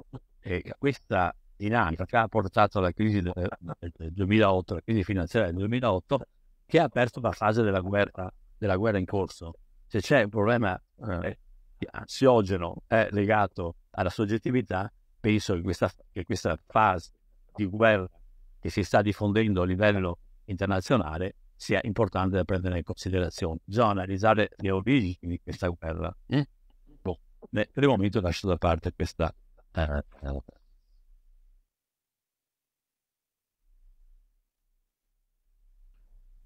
dinamica che ha portato alla crisi del 2008, la crisi finanziaria del 2008, che ha aperto la fase della guerra in corso. Se c'è un problema ansiogeno è legato alla soggettività, penso che questa fase di guerra che si sta diffondendo a livello internazionale sia importante da prendere in considerazione. Bisogna analizzare le origini di questa guerra. Per il momento lascio da parte questa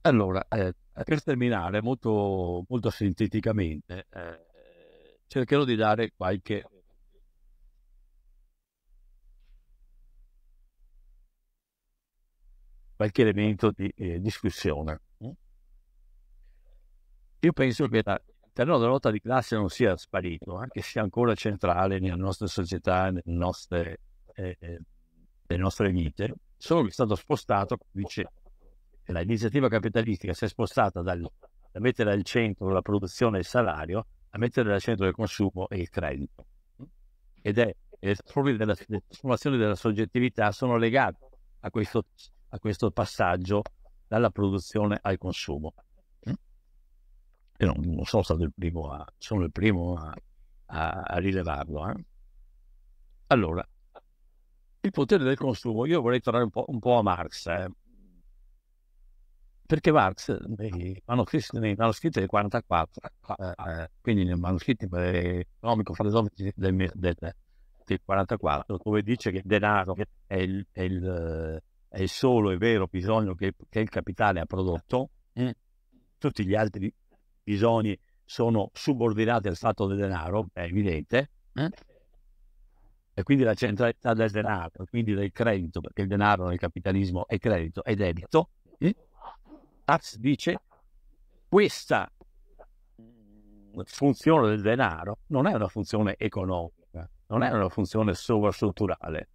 allora, per terminare molto, molto sinteticamente, cercherò di dare qualche elemento di discussione. Io penso che il terreno della lotta di classe non sia sparito, anche se è ancora centrale nella nostra società, nelle nostre vite, solo che è stato spostato, dice, l'iniziativa capitalistica si è spostata da mettere al centro la produzione e il salario a mettere al centro il consumo e il credito. Ed è le trasformazioni della soggettività sono legate a questo passaggio dalla produzione al consumo. Io non sono stato il primo a rilevarlo. Allora, il potere del consumo, io vorrei tornare un po' a Marx, perché Marx nei manoscritti del 1944, quindi nei manoscritti economico-filosofici del 1944, dove dice che il denaro è il solo e vero bisogno che il capitale ha prodotto, tutti gli altri bisogni sono subordinati al fatto del denaro, è evidente, e quindi la centralità del denaro, quindi del credito, perché il denaro nel capitalismo è credito e debito. Marx dice questa funzione del denaro non è una funzione economica, non è una funzione sovrastrutturale,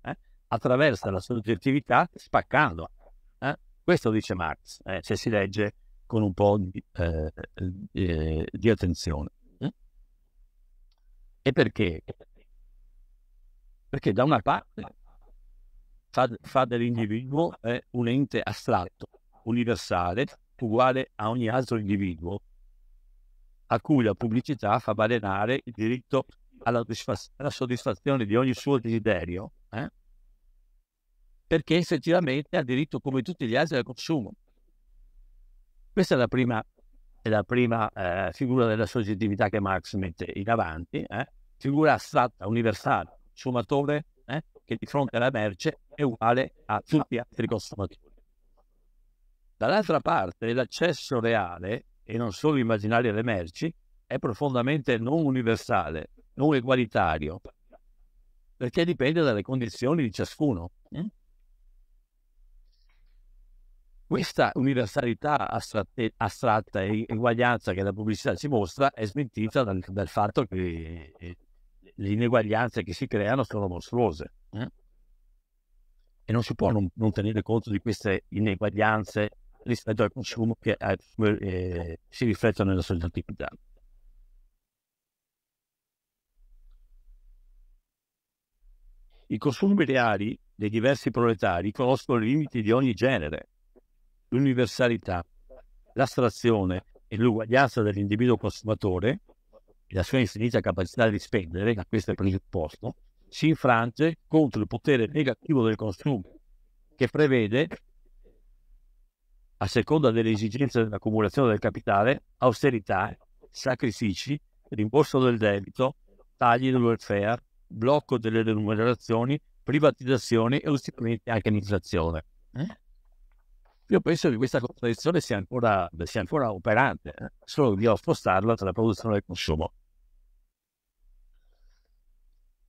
attraversa la soggettività spaccando. Questo dice Marx, se si legge con un po' di attenzione. E perché? Perché da una parte fa dell'individuo è un ente astratto, universale, uguale a ogni altro individuo, a cui la pubblicità fa balenare il diritto alla soddisfazione di ogni suo desiderio, perché effettivamente ha diritto come tutti gli altri al consumo. Questa è la prima figura della soggettività che Marx mette in avanti, figura astratta, universale, consumatore, che di fronte alla merce è uguale a tutti gli altri consumatori. Dall'altra parte l'accesso reale, e non solo immaginario, alle merci è profondamente non universale, non egualitario, perché dipende dalle condizioni di ciascuno. Questa universalità astratta e eguaglianza che la pubblicità ci mostra è smentita dal fatto che le ineguaglianze che si creano sono mostruose. E non si può non tenere conto di queste ineguaglianze rispetto al consumo che si riflettono nella soggettività. I consumi reali dei diversi proletari conoscono i limiti di ogni genere. L'universalità, l'astrazione e l'uguaglianza dell'individuo consumatore e la sua infinita capacità di spendere, a questo è presupposto, si infrange contro il potere negativo del consumo, che prevede, a seconda delle esigenze dell'accumulazione del capitale, austerità, sacrifici, rimborso del debito, tagli del welfare, blocco delle remunerazioni, privatizzazioni e ultimamente anche l'inflazione. Io penso che questa contraddizione sia ancora operante, solo di spostarla tra la produzione e il consumo.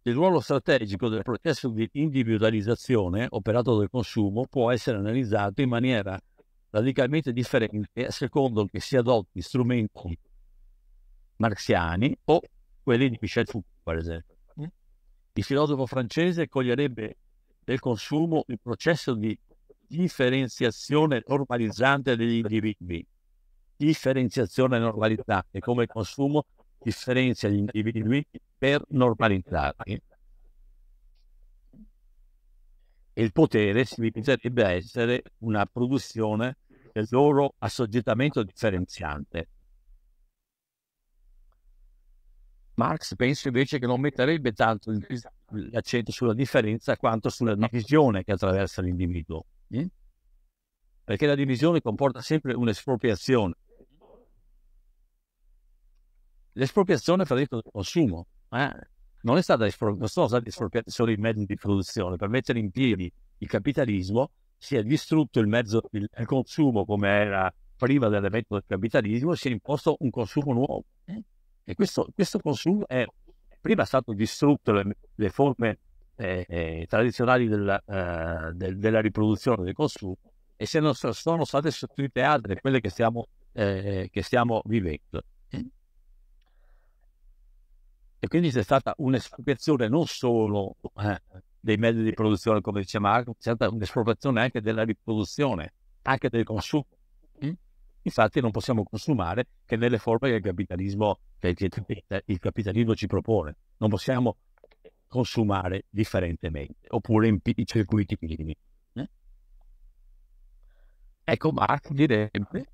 Il ruolo strategico del processo di individualizzazione operato dal consumo può essere analizzato in maniera radicalmente differente a secondo che si adotti strumenti marxiani o quelli di Michel Foucault, per esempio. Il filosofo francese coglierebbe del consumo il processo di differenziazione normalizzante degli individui. Differenziazione e normalità è come il consumo differenzia gli individui per normalizzarli. E il potere si limiterebbe a essere una produzione del loro assoggettamento differenziante. Marx penso invece che non metterebbe tanto l'accento sulla differenza quanto sulla divisione che attraversa l'individuo, perché la divisione comporta sempre un'espropriazione. L'espropriazione fa detto del consumo, non sono state espropriate solo i mezzi di produzione. Per mettere in piedi il capitalismo si è distrutto il consumo come era prima dell'evento del capitalismo e si è imposto un consumo nuovo. E questo consumo è prima stato distrutto le forme tradizionali della riproduzione del consumo, e se non sono state sostituite altre, quelle che stiamo vivendo. E quindi c'è stata un'espropriazione non solo dei mezzi di produzione, come dice Marx, c'è stata un'espropriazione anche della riproduzione, anche del consumo. Infatti non possiamo consumare che nelle forme che il capitalismo ci propone. Non possiamo consumare differentemente, oppure in circuiti minimi. Ecco, Marx direbbe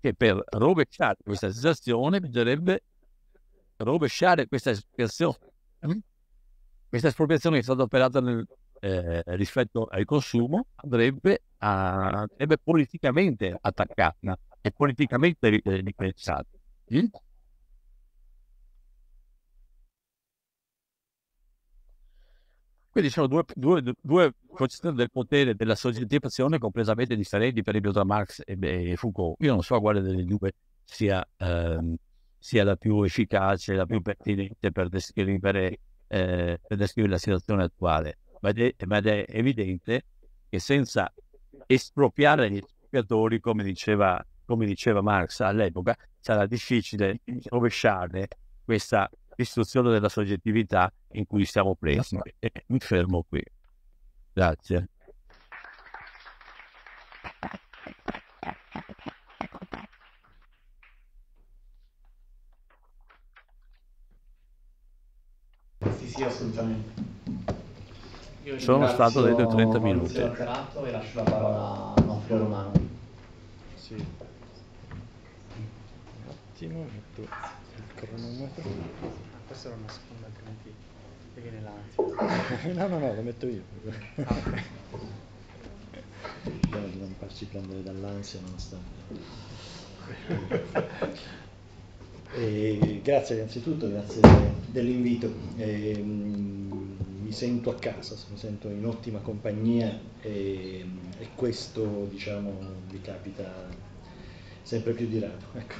che per rovesciare questa situazione bisognerebbe rovesciare questa espropriazione. Questa espropriazione che è stata operata rispetto al consumo andrebbe politicamente attaccata e politicamente ripensata. Quindi sono due concezioni del potere e della soggettivazione completamente differenti, per esempio, tra Marx e Foucault. Io non so quale delle due sia la più efficace, la più pertinente per descrivere la situazione attuale. Ma è evidente che senza espropriare gli espropriatori, come diceva Marx all'epoca, sarà difficile rovesciare questa distruzione della soggettività in cui siamo presi. E mi fermo qui. Grazie. Sì, assolutamente. Sono stato dentro 30 minuti. Lazzarato, e lascio la parola a Onofrio Romano. Sì. Un attimo, metto il cronometro. Questa era una seconda, altrimenti mi viene l'ansia. No, lo metto io. Cerchiamo di non farci prendere dall'ansia nonostante. E grazie innanzitutto, grazie dell'invito. Mi sento a casa, mi sento in ottima compagnia e questo, diciamo, mi capita sempre più di rado, ecco.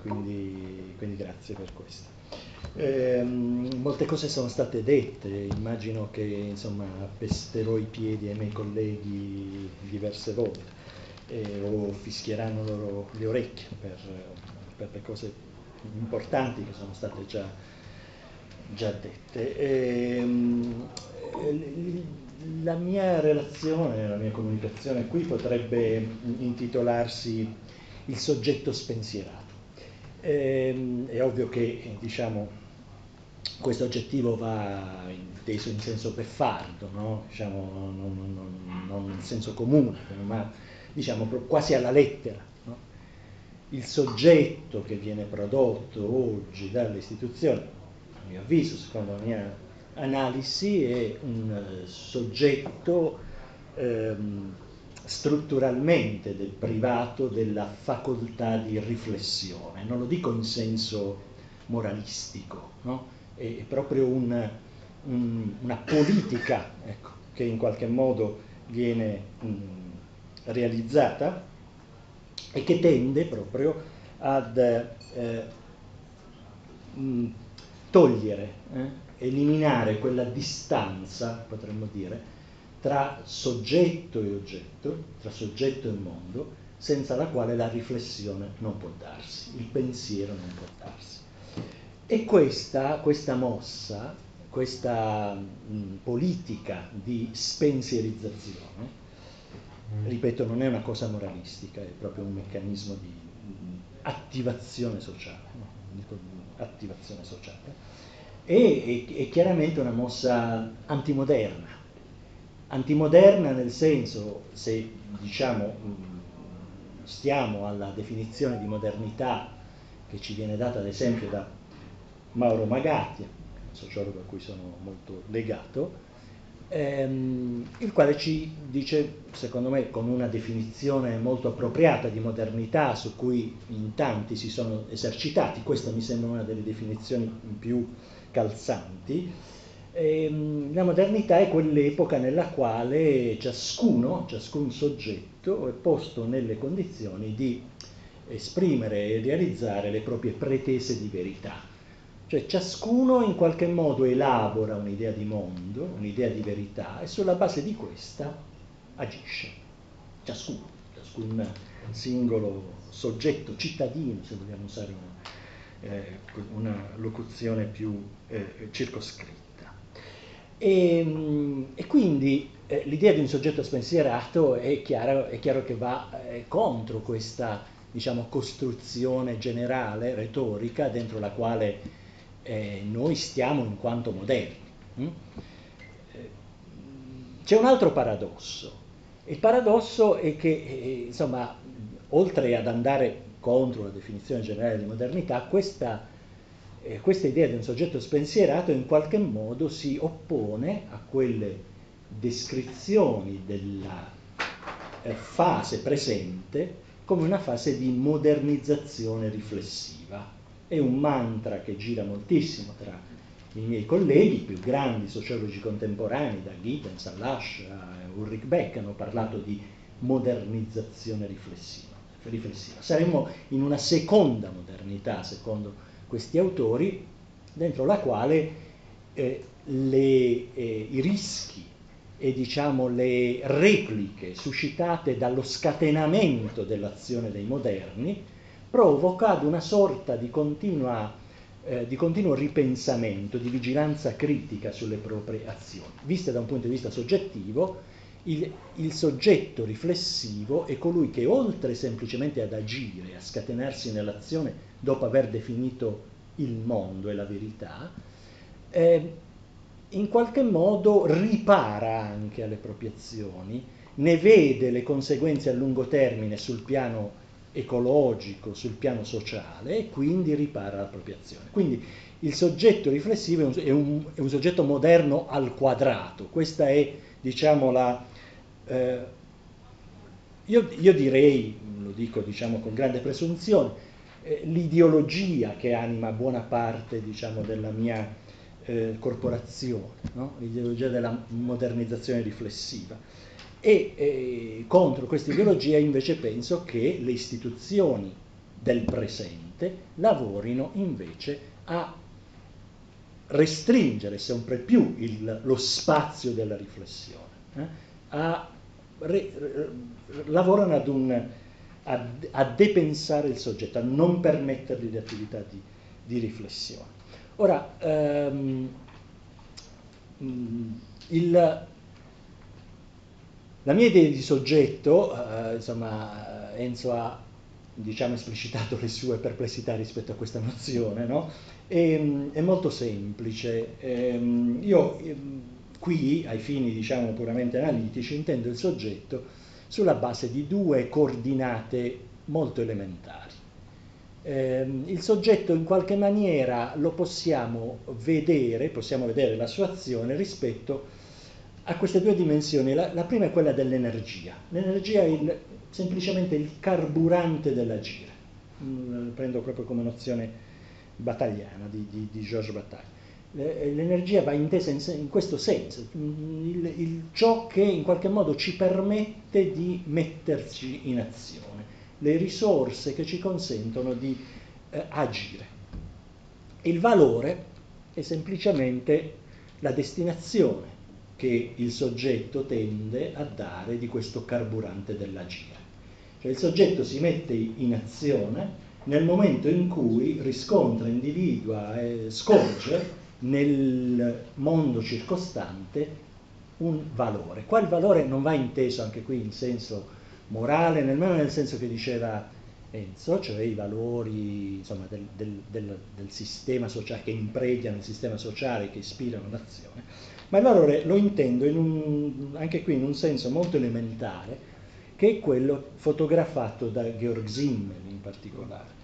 Quindi grazie per questo. Molte cose sono state dette, immagino che, insomma, pesterò i piedi ai miei colleghi diverse volte o fischieranno loro le orecchie per le cose importanti che sono state già dette. La mia comunicazione qui potrebbe intitolarsi Il soggetto spensierato. È ovvio che, diciamo, questo aggettivo va inteso in senso beffardo, no? Diciamo, non in senso comune, ma, diciamo, quasi alla lettera. Il soggetto che viene prodotto oggi dalle istituzioni, a mio avviso, secondo la mia analisi, è un soggetto strutturalmente privato della facoltà di riflessione. Non lo dico in senso moralistico, no? È proprio una politica, ecco, che in qualche modo viene realizzata e che tende proprio ad togliere, eliminare quella distanza, potremmo dire, tra soggetto e oggetto, tra soggetto e mondo, senza la quale la riflessione non può darsi, il pensiero non può darsi. E questa mossa, questa politica di spensierizzazione, ripeto, non è una cosa moralistica, è proprio un meccanismo di attivazione sociale, è chiaramente una mossa antimoderna. Antimoderna nel senso, se, diciamo, stiamo alla definizione di modernità che ci viene data ad esempio da Mauro Magatti, sociologo a cui sono molto legato, il quale ci dice, secondo me, con una definizione molto appropriata di modernità su cui in tanti si sono esercitati, questa mi sembra una delle definizioni più calzanti, la modernità è quell'epoca nella quale ciascun soggetto è posto nelle condizioni di esprimere e realizzare le proprie pretese di verità. Cioè ciascuno in qualche modo elabora un'idea di mondo, un'idea di verità, e sulla base di questa agisce. Ciascun singolo soggetto, cittadino, se vogliamo usare una locuzione più circoscritta. E quindi l'idea di un soggetto spensierato è chiaro che va contro questa, diciamo, costruzione generale, retorica, dentro la quale noi stiamo in quanto moderni. C'è un altro paradosso. Il paradosso è che, insomma, oltre ad andare contro la definizione generale di modernità, questa idea di un soggetto spensierato in qualche modo si oppone a quelle descrizioni della fase presente come una fase di modernizzazione riflessiva. È un mantra che gira moltissimo tra i miei colleghi, i più grandi sociologi contemporanei, da Gittens a Lasch a Ulrich Beck, hanno parlato di modernizzazione riflessiva. Saremmo in una seconda modernità, secondo questi autori, dentro la quale i rischi e, diciamo, le repliche suscitate dallo scatenamento dell'azione dei moderni provoca ad una sorta di continuo ripensamento, di vigilanza critica sulle proprie azioni. Vista da un punto di vista soggettivo, il soggetto riflessivo è colui che, oltre semplicemente ad agire, a scatenarsi nell'azione dopo aver definito il mondo e la verità, in qualche modo ripara anche alle proprie azioni, ne vede le conseguenze a lungo termine sul piano ecologico, sul piano sociale, e quindi ripara la propria azione. Quindi il soggetto riflessivo è un soggetto moderno al quadrato. Questa è, diciamo, la... io direi, lo dico diciamo con grande presunzione, l'ideologia che anima buona parte, diciamo, della mia corporazione, no? L'ideologia della modernizzazione riflessiva. E contro questa ideologia invece penso che le istituzioni del presente lavorino invece a restringere sempre più lo spazio della riflessione, lavorano a depensare il soggetto, a non permettergli le attività di riflessione. Ora, la mia idea di soggetto, insomma, Enzo ha, diciamo, esplicitato le sue perplessità rispetto a questa nozione, no? È molto semplice. Io qui, ai fini, diciamo, puramente analitici, intendo il soggetto sulla base di due coordinate molto elementari. Il soggetto in qualche maniera lo possiamo vedere la sua azione rispetto a queste due dimensioni. La prima è quella dell'energia. L'energia è semplicemente il carburante dell'agire. Prendo proprio come nozione batagliana di Georges Bataille. L'energia va intesa in questo senso, ciò che in qualche modo ci permette di metterci in azione, le risorse che ci consentono di agire. Il valore è semplicemente la destinazione che il soggetto tende a dare di questo carburante dell'agire. Cioè il soggetto si mette in azione nel momento in cui riscontra, individua e scorge nel mondo circostante un valore. Qua il valore non va inteso anche qui in senso morale, nemmeno nel senso che diceva Enzo, cioè i valori, insomma, del sistema sociale, che impregnano il sistema sociale, che ispirano l'azione. Ma il valore lo intendo anche qui in un senso molto elementare, che è quello fotografato da Georg Simmel in particolare.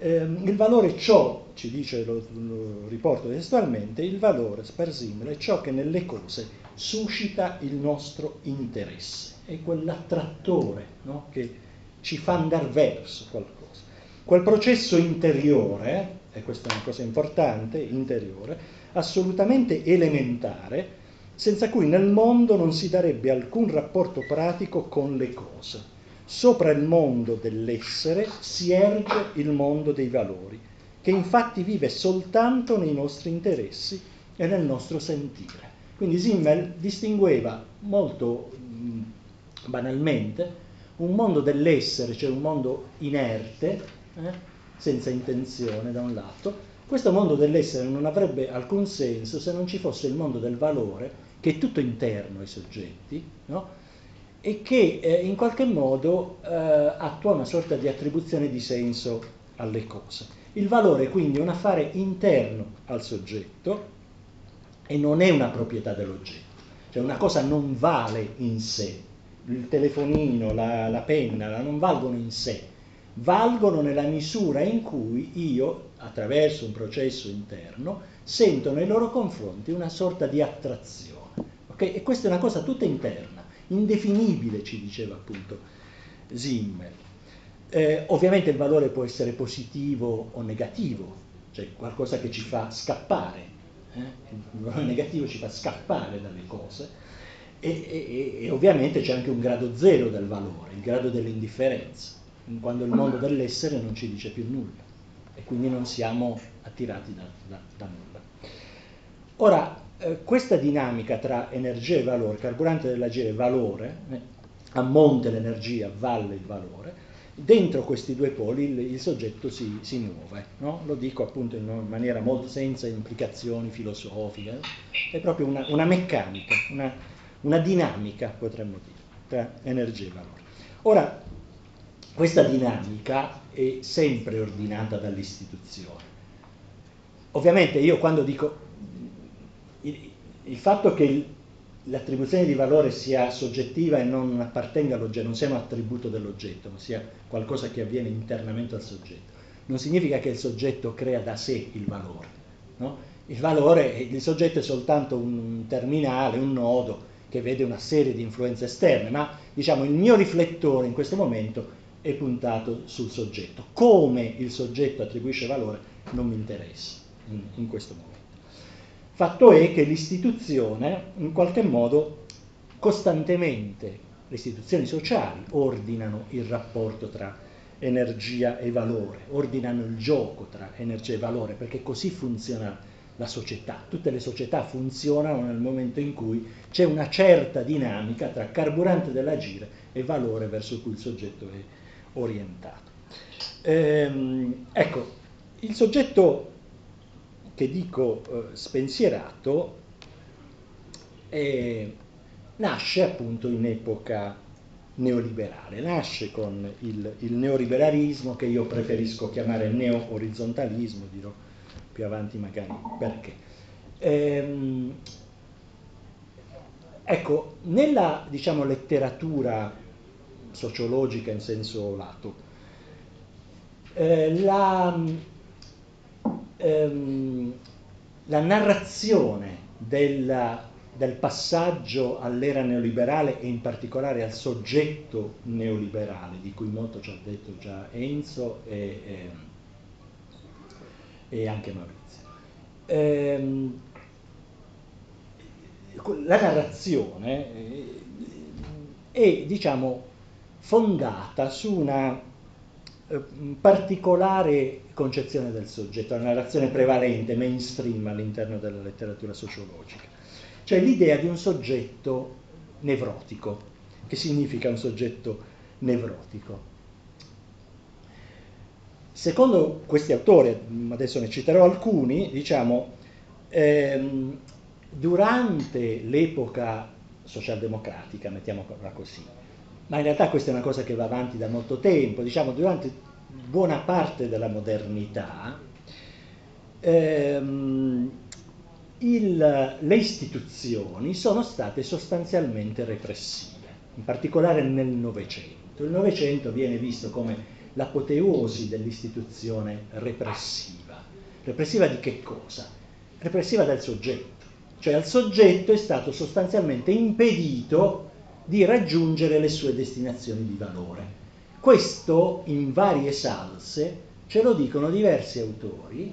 Il valore è ciò, ci dice, lo riporto testualmente, il valore per Simmel è ciò che nelle cose suscita il nostro interesse, è quell'attrattore, no? Che ci fa andare verso qualcosa. Quel processo interiore, e questa è una cosa importante, interiore, assolutamente elementare, senza cui nel mondo non si darebbe alcun rapporto pratico con le cose. Sopra il mondo dell'essere si erge il mondo dei valori, che infatti vive soltanto nei nostri interessi e nel nostro sentire. Quindi Simmel distingueva molto banalmente un mondo dell'essere, cioè un mondo inerte, senza intenzione da un lato. Questo mondo dell'essere non avrebbe alcun senso se non ci fosse il mondo del valore, che è tutto interno ai soggetti, no? E che in qualche modo attua una sorta di attribuzione di senso alle cose. Il valore quindi è un affare interno al soggetto e non è una proprietà dell'oggetto. Cioè una cosa non vale in sé, il telefonino, la penna non valgono in sé, valgono nella misura in cui io, attraverso un processo interno, sentono nei loro confronti una sorta di attrazione, okay? E questa è una cosa tutta interna, indefinibile, ci diceva appunto Simmel. Ovviamente il valore può essere positivo o negativo, cioè qualcosa che ci fa scappare, il valore negativo ci fa scappare dalle cose, e ovviamente c'è anche un grado zero del valore, il grado dell'indifferenza, quando il mondo dell'essere non ci dice più nulla. E quindi non siamo attirati da nulla. Ora, questa dinamica tra energia e valore, carburante dell'agire e valore, a monte l'energia, a valle il valore, dentro questi due poli il soggetto si muove, no? Lo dico appunto in maniera molto senza implicazioni filosofiche, è proprio una meccanica, una dinamica, potremmo dire, tra energia e valore. Ora, questa dinamica è sempre ordinata dall'istituzione. Ovviamente io quando dico il fatto che l'attribuzione di valore sia soggettiva e non appartenga all'oggetto, non sia un attributo dell'oggetto, ma sia qualcosa che avviene internamente al soggetto, non significa che il soggetto crea da sé il valore, no? Il valore, il soggetto è soltanto un terminale, un nodo che vede una serie di influenze esterne, ma diciamo il mio riflettore in questo momento è puntato sul soggetto. Come il soggetto attribuisce valore non mi interessa in questo momento. Fatto è che l'istituzione in qualche modo costantemente, le istituzioni sociali ordinano il rapporto tra energia e valore, ordinano il gioco tra energia e valore, perché così funziona la società. Tutte le società funzionano nel momento in cui c'è una certa dinamica tra carburante dell'agire e valore verso cui il soggetto è orientato. Ecco, il soggetto che dico spensierato nasce appunto in epoca neoliberale, nasce con il neoliberalismo, che io preferisco chiamare neo-orizzontalismo, dirò più avanti magari perché. Ecco, nella diciamo letteratura sociologica in senso lato, la narrazione del passaggio all'era neoliberale e in particolare al soggetto neoliberale, di cui molto ci ha detto già Enzo e anche Maurizio. La narrazione è, diciamo, fondata su una particolare concezione del soggetto, la narrazione prevalente, mainstream all'interno della letteratura sociologica. Cioè l'idea di un soggetto nevrotico. Che significa un soggetto nevrotico? Secondo questi autori, adesso ne citerò alcuni, diciamo, durante l'epoca socialdemocratica, mettiamola così, ma in realtà questa è una cosa che va avanti da molto tempo, diciamo durante buona parte della modernità, le istituzioni sono state sostanzialmente repressive, in particolare nel Novecento. Il Novecento viene visto come l'apoteosi dell'istituzione repressiva. Repressiva di che cosa? Repressiva del soggetto, cioè al soggetto è stato sostanzialmente impedito di raggiungere le sue destinazioni di valore. Questo in varie salse ce lo dicono diversi autori,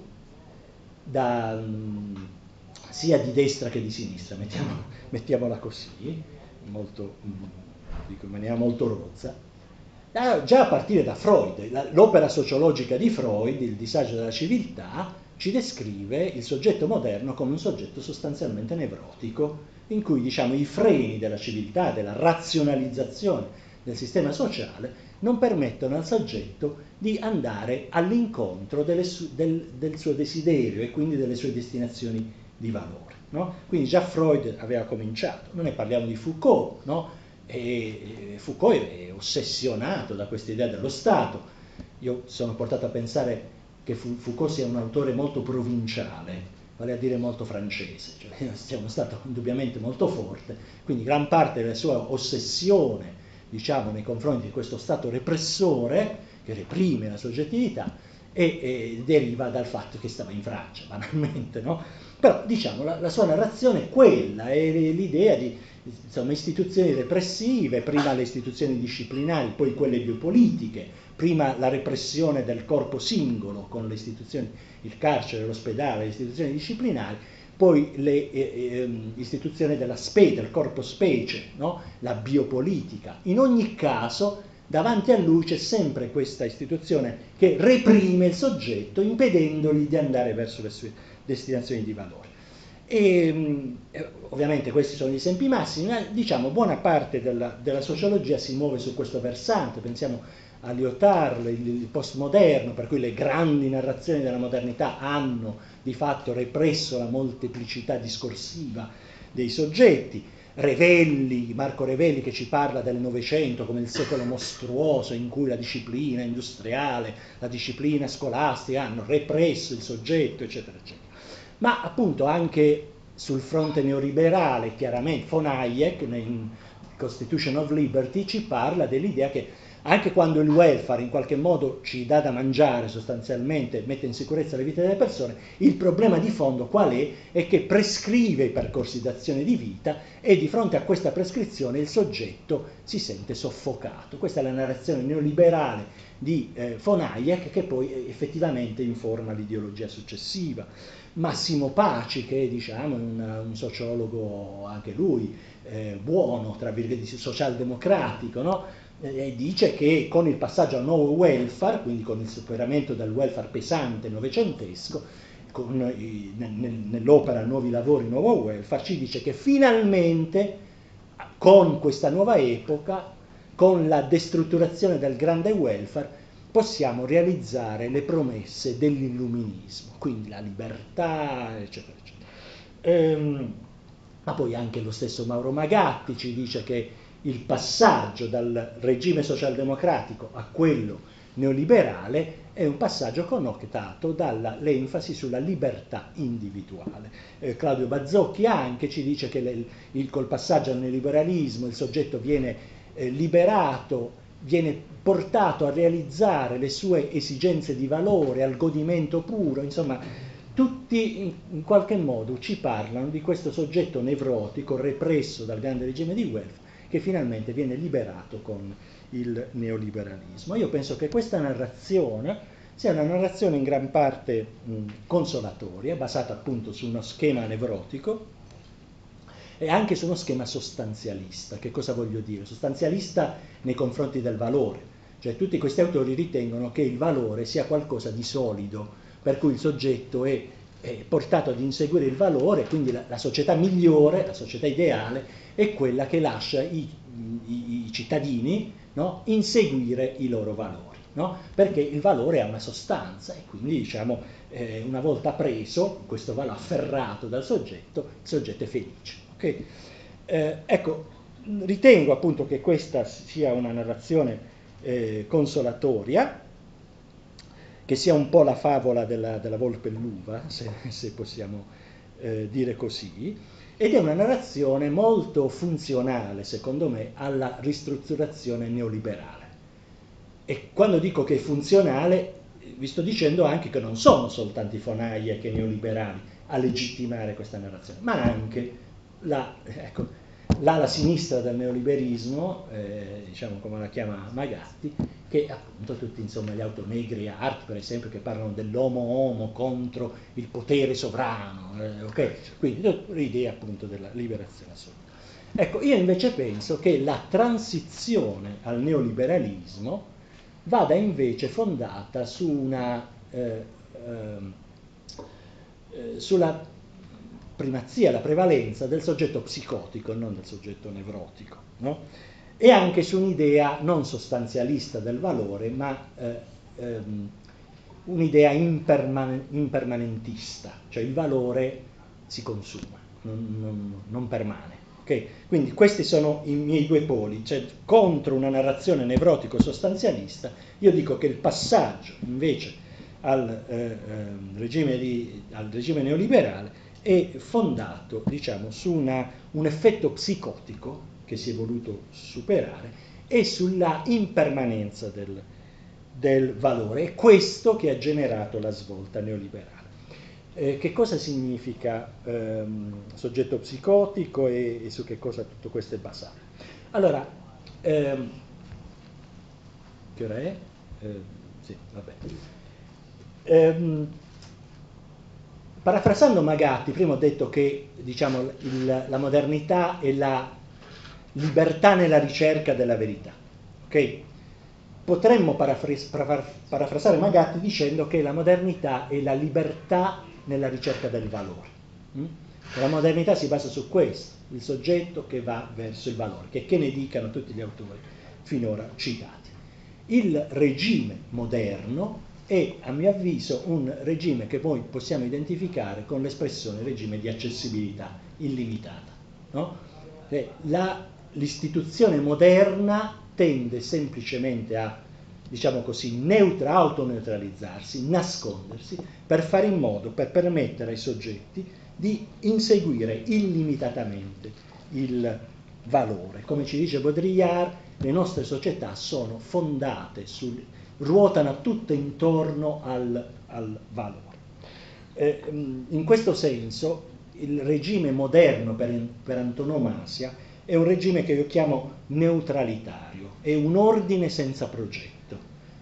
sia di destra che di sinistra, mettiamola così, dico in maniera molto rozza. Già a partire da Freud, l'opera sociologica di Freud, Il disagio della civiltà, ci descrive il soggetto moderno come un soggetto sostanzialmente nevrotico, in cui diciamo, i freni della civiltà, della razionalizzazione del sistema sociale, non permettono al soggetto di andare all'incontro del suo desiderio e quindi delle sue destinazioni di valore. No? Quindi già Freud aveva cominciato, non ne parliamo di Foucault, no? E Foucault è ossessionato da questa idea dello Stato. Io sono portato a pensare che Foucault sia un autore molto provinciale, vale a dire molto francese, cioè sia uno Stato indubbiamente molto forte, quindi gran parte della sua ossessione, diciamo, nei confronti di questo Stato repressore che reprime la soggettività e deriva dal fatto che stava in Francia, banalmente, no? Però diciamo la sua narrazione è quella, è l'idea di insomma, istituzioni repressive, prima le istituzioni disciplinari, poi quelle più politiche, prima la repressione del corpo singolo con le istituzioni, il carcere, l'ospedale, le istituzioni disciplinari, poi le istituzioni del corpo specie, no? La biopolitica. In ogni caso, davanti a lui c'è sempre questa istituzione che reprime il soggetto, impedendogli di andare verso le sue destinazioni di valore. E ovviamente questi sono gli esempi massimi, ma diciamo buona parte della sociologia si muove su questo versante. Pensiamo a Lyotard, il postmoderno, per cui le grandi narrazioni della modernità hanno di fatto represso la molteplicità discorsiva dei soggetti. Revelli, Marco Revelli, che ci parla del Novecento come il secolo mostruoso in cui la disciplina industriale, la disciplina scolastica hanno represso il soggetto, eccetera eccetera. Ma appunto anche sul fronte neoliberale, chiaramente von Hayek in Constitution of Liberty ci parla dell'idea che anche quando il welfare in qualche modo ci dà da mangiare sostanzialmente, mette in sicurezza le vite delle persone, il problema di fondo qual è? È che prescrive i percorsi d'azione di vita e di fronte a questa prescrizione il soggetto si sente soffocato. Questa è la narrazione neoliberale di von Hayek che poi effettivamente informa l'ideologia successiva. Massimo Paci, che diciamo è un sociologo anche lui, buono, tra virgolette, socialdemocratico, no? Dice che con il passaggio al nuovo welfare, quindi con il superamento del welfare pesante novecentesco, nell'opera Nuovi Lavori, Nuovo Welfare, ci dice che finalmente con questa nuova epoca, con la destrutturazione del grande welfare, possiamo realizzare le promesse dell'illuminismo, quindi la libertà, eccetera, eccetera. Ma poi anche lo stesso Mauro Magatti ci dice che il passaggio dal regime socialdemocratico a quello neoliberale è un passaggio connotato dall'enfasi sulla libertà individuale. Claudio Bazzocchi anche ci dice che col passaggio al neoliberalismo il soggetto viene liberato, viene portato a realizzare le sue esigenze di valore, al godimento puro, insomma tutti in qualche modo ci parlano di questo soggetto nevrotico represso dal grande regime di welfare che finalmente viene liberato con il neoliberalismo. Io penso che questa narrazione sia una narrazione in gran parte consolatoria, basata appunto su uno schema nevrotico e anche su uno schema sostanzialista. Che cosa voglio dire? Sostanzialista nei confronti del valore, cioè tutti questi autori ritengono che il valore sia qualcosa di solido, per cui il soggetto è portato ad inseguire il valore, quindi la società migliore, la società ideale, è quella che lascia i cittadini, no, inseguire i loro valori, no? Perché il valore ha una sostanza e quindi diciamo, una volta preso questo valore, afferrato dal soggetto, il soggetto è felice. Okay? Ecco, ritengo appunto che questa sia una narrazione consolatoria, che sia un po' la favola della volpe e l'uva, se possiamo dire così. Ed è una narrazione molto funzionale, secondo me, alla ristrutturazione neoliberale. E quando dico che è funzionale, vi sto dicendo anche che non sono soltanto i von Hayek e i neoliberali a legittimare questa narrazione, ma anche l'ala sinistra del neoliberismo, diciamo come la chiama Magatti, che appunto tutti insomma, gli autonegri, Hart per esempio, che parlano dell'homo-homo contro il potere sovrano, okay? Quindi l'idea appunto della liberazione assoluta. Ecco, io invece penso che la transizione al neoliberalismo vada invece fondata su sulla primazia, la prevalenza del soggetto psicotico e non del soggetto nevrotico, no? E anche su un'idea non sostanzialista del valore, ma un'idea impermanentista, cioè il valore si consuma, non permane. Okay? Quindi questi sono i miei due poli, cioè contro una narrazione nevrotico-sostanzialista, io dico che il passaggio invece al regime neoliberale è fondato diciamo, su un effetto psicotico, che si è voluto superare, e sulla impermanenza del valore. È questo che ha generato la svolta neoliberale. Che cosa significa soggetto psicotico e su che cosa tutto questo è basato? Allora, che ora è? Sì, vabbè. Parafrasando Magatti, prima ho detto che diciamo, la modernità è la libertà nella ricerca della verità. Okay? Potremmo parafrasare Magatti dicendo che la modernità è la libertà nella ricerca del valore. La modernità si basa su questo, il soggetto che va verso il valore, che ne dicano tutti gli autori finora citati. Il regime moderno è, a mio avviso, un regime che poi possiamo identificare con l'espressione regime di accessibilità illimitata. No? L'istituzione moderna tende semplicemente a, diciamo così, autoneutralizzarsi, nascondersi, per fare in modo, per permettere ai soggetti di inseguire illimitatamente il valore. Come ci dice Baudrillard, le nostre società sono fondate, ruotano tutte intorno al valore. In questo senso il regime moderno per antonomasia è un regime che io chiamo neutralitario, è un ordine senza progetto.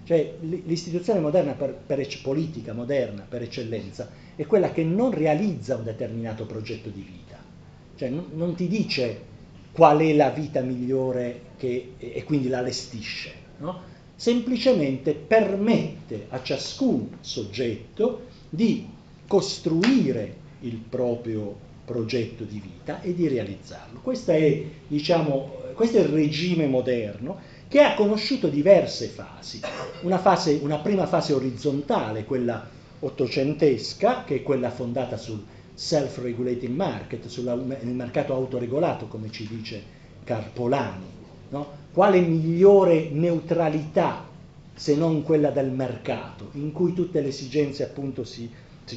Cioè l'istituzione moderna politica moderna per eccellenza è quella che non realizza un determinato progetto di vita, cioè non ti dice qual è la vita migliore e quindi la allestisce, no? Semplicemente permette a ciascun soggetto di costruire il proprio progetto di vita e di realizzarlo. Questo è il regime moderno, che ha conosciuto diverse fasi. Una prima fase orizzontale, quella ottocentesca, che è quella fondata sul self-regulating market, nel mercato autoregolato, come ci dice Karl Polanyi, no? Quale migliore neutralità se non quella del mercato, in cui tutte le esigenze appunto si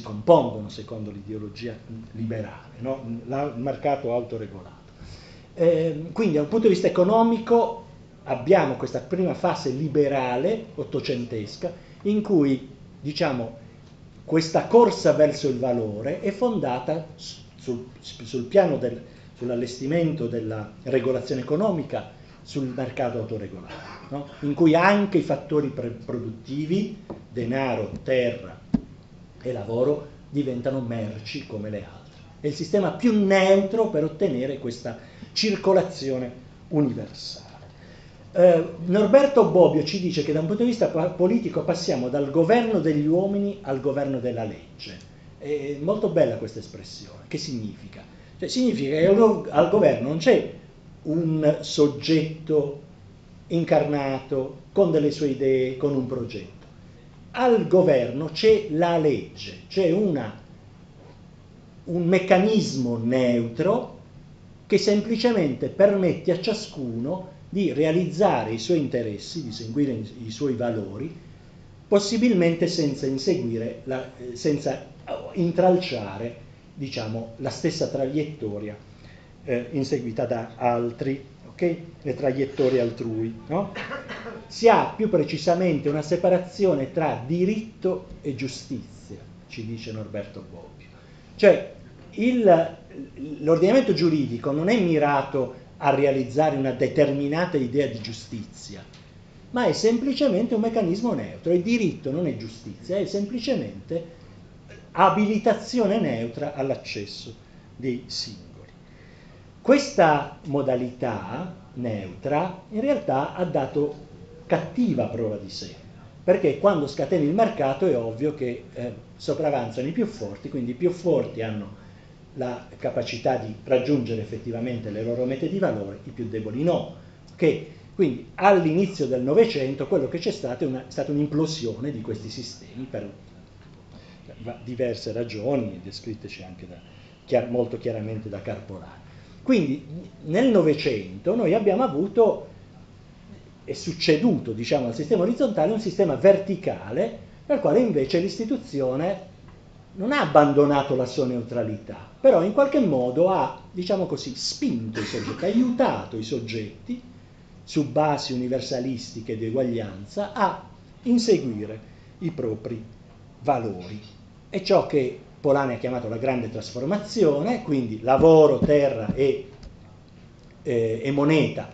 compongono secondo l'ideologia liberale, no? Il mercato autoregolato. Quindi da un punto di vista economico abbiamo questa prima fase liberale ottocentesca in cui, diciamo, questa corsa verso il valore è fondata sul piano sull'allestimento della regolazione economica, sul mercato autoregolato, no? In cui anche i fattori produttivi, denaro, terra e lavoro, diventano merci come le altre. È il sistema più neutro per ottenere questa circolazione universale. Norberto Bobbio ci dice che da un punto di vista politico passiamo dal governo degli uomini al governo della legge. È molto bella questa espressione. Che significa? Cioè, significa che al governo non c'è un soggetto incarnato con delle sue idee, con un progetto. Al governo c'è la legge, c'è un meccanismo neutro che semplicemente permette a ciascuno di realizzare i suoi interessi, di seguire i suoi valori, possibilmente senza intralciare, diciamo, la stessa traiettoria inseguita da altri, okay? Le traiettorie altrui, no? Si ha più precisamente una separazione tra diritto e giustizia, ci dice Norberto Bobbio. Cioè l'ordinamento giuridico non è mirato a realizzare una determinata idea di giustizia, ma è semplicemente un meccanismo neutro. Il diritto non è giustizia, è semplicemente abilitazione neutra all'accesso dei singoli. Questa modalità neutra in realtà ha dato cattiva prova di sé, perché quando scateni il mercato è ovvio che sopravanzano i più forti, quindi i più forti hanno la capacità di raggiungere effettivamente le loro mete di valore, i più deboli no. Okay? Quindi all'inizio del Novecento quello che c'è stato è stata un'implosione di questi sistemi per diverse ragioni, descritteci anche molto chiaramente da Karl Polanyi. Quindi nel Novecento noi abbiamo avuto, è succeduto, diciamo, al sistema orizzontale un sistema verticale nel quale invece l'istituzione non ha abbandonato la sua neutralità, però in qualche modo ha, diciamo così, spinto i soggetti, aiutato i soggetti su basi universalistiche di uguaglianza a inseguire i propri valori. È ciò che Polanyi ha chiamato la grande trasformazione, quindi lavoro, terra e moneta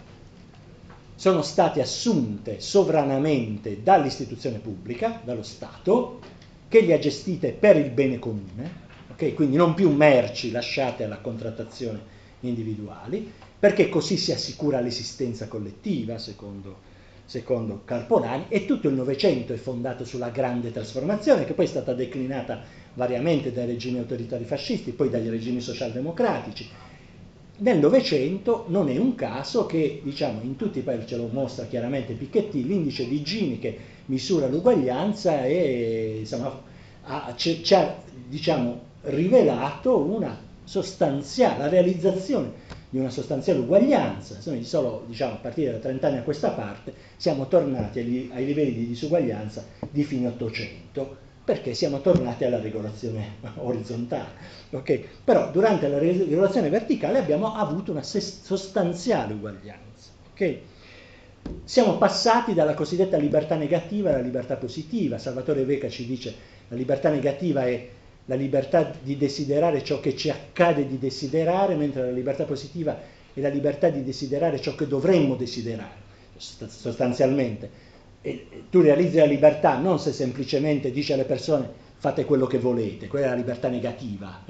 sono state assunte sovranamente dall'istituzione pubblica, dallo Stato, che li ha gestite per il bene comune, okay? Quindi non più merci lasciate alla contrattazione individuali, perché così si assicura l'esistenza collettiva, secondo Karl Polanyi, e tutto il Novecento è fondato sulla grande trasformazione, che poi è stata declinata variamente dai regimi autoritari fascisti, poi dagli regimi socialdemocratici. Nel Novecento non è un caso che, diciamo, in tutti i paesi, ce lo mostra chiaramente Piketty, l'indice di Gini che misura l'uguaglianza e, insomma, ci ha, diciamo, rivelato la realizzazione di una sostanziale uguaglianza. Noi solo, diciamo, a partire da 30 anni a questa parte siamo tornati ai livelli di disuguaglianza di fine Ottocento, perché siamo tornati alla regolazione orizzontale. Okay? Però durante la regolazione verticale abbiamo avuto una sostanziale uguaglianza. Okay? Siamo passati dalla cosiddetta libertà negativa alla libertà positiva. Salvatore Veca ci dice: la libertà negativa è la libertà di desiderare ciò che ci accade di desiderare, mentre la libertà positiva è la libertà di desiderare ciò che dovremmo desiderare, sostanzialmente. E tu realizzi la libertà non se semplicemente dici alle persone fate quello che volete, quella è la libertà negativa,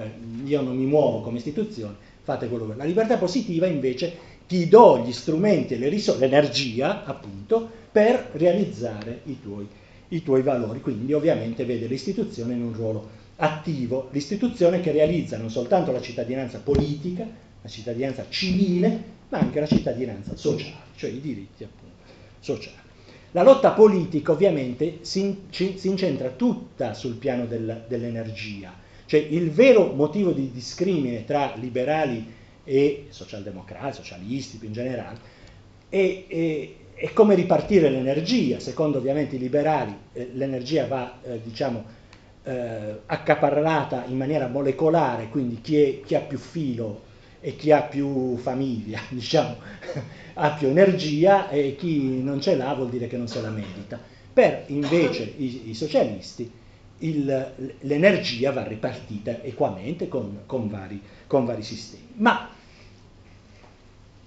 io non mi muovo come istituzione, fate quello che volete. La libertà positiva invece ti do gli strumenti e le risorse, l'energia appunto, per realizzare i tuoi valori, quindi ovviamente vede l'istituzione in un ruolo attivo, l'istituzione che realizza non soltanto la cittadinanza politica, la cittadinanza civile, ma anche la cittadinanza sociale, cioè i diritti appunto sociali. La lotta politica ovviamente si incentra tutta sul piano dell'energia, cioè il vero motivo di discrimine tra liberali e socialdemocratici, socialisti più in generale, è come ripartire l'energia. Secondo ovviamente i liberali l'energia va accaparrata in maniera molecolare, quindi chi ha più filo e chi ha più famiglia, diciamo, ha più energia, e chi non ce l'ha vuol dire che non se la merita. Per invece i socialisti l'energia va ripartita equamente con vari sistemi. Ma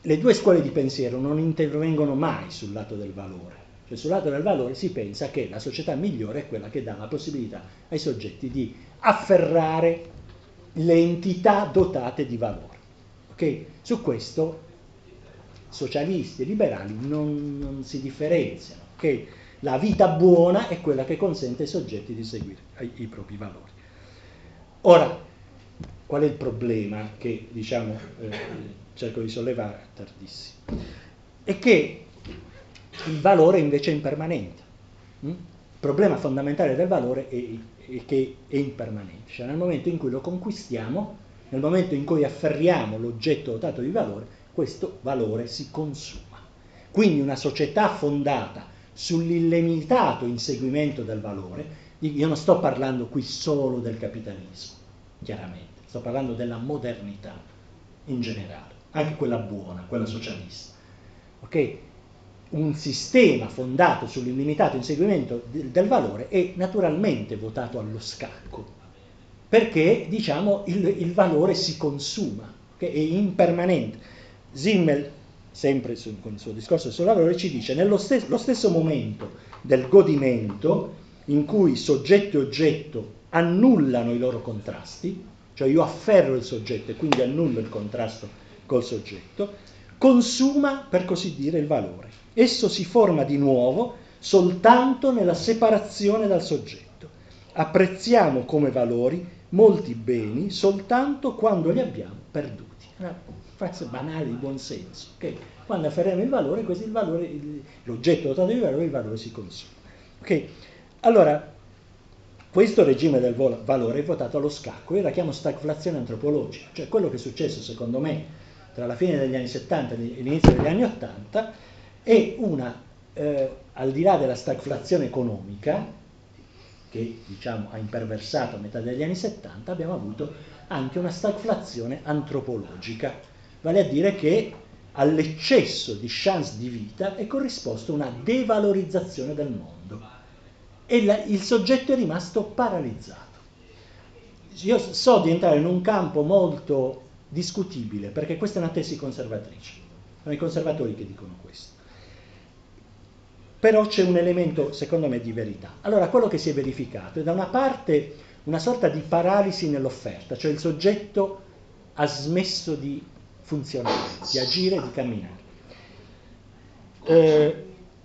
le due scuole di pensiero non intervengono mai sul lato del valore. Cioè sul lato del valore si pensa che la società migliore è quella che dà la possibilità ai soggetti di afferrare le entità dotate di valore. Okay? Su questo socialisti e liberali non si differenziano. Okay? La vita buona è quella che consente ai soggetti di seguire i propri valori. Ora, qual è il problema che diciamo cerco di sollevare a tardissimo? È che il valore invece è impermanente. Il problema fondamentale del valore è che è impermanente. Cioè nel momento in cui lo conquistiamo, nel momento in cui afferriamo l'oggetto dotato di valore, questo valore si consuma. Quindi una società fondata sull'illimitato inseguimento del valore, io non sto parlando qui solo del capitalismo, chiaramente, sto parlando della modernità in generale, anche quella buona, quella socialista. Okay? Un sistema fondato sull'illimitato inseguimento del valore è naturalmente votato allo scacco, perché diciamo il valore si consuma, okay? È impermanente. Simmel, sempre con il suo discorso sul valore, ci dice: nello stesso momento del godimento in cui soggetto e oggetto annullano i loro contrasti, cioè io afferro il soggetto e quindi annullo il contrasto col soggetto, consuma per così dire il valore. Esso si forma di nuovo soltanto nella separazione dal soggetto. Apprezziamo come valori molti beni soltanto quando li abbiamo perduti. Una frase banale di buon senso. Okay? Quando afferriamo il valore, l'oggetto dotato di valore, il valore si consuma. Okay? Allora, questo regime del valore è votato allo scacco. Io la chiamo stagflazione antropologica. Cioè quello che è successo, secondo me, tra la fine degli anni 70 e l'inizio degli anni 80, è una, al di là della stagflazione economica, che diciamo ha imperversato a metà degli anni 70, abbiamo avuto anche una stagflazione antropologica, vale a dire che all'eccesso di chance di vita è corrisposta una devalorizzazione del mondo e il soggetto è rimasto paralizzato. Io so di entrare in un campo molto discutibile, perché questa è una tesi conservatrice, sono i conservatori che dicono questo. Però c'è un elemento, secondo me, di verità. Allora, quello che si è verificato è da una parte una sorta di paralisi nell'offerta, cioè il soggetto ha smesso di funzionare, di agire, di camminare.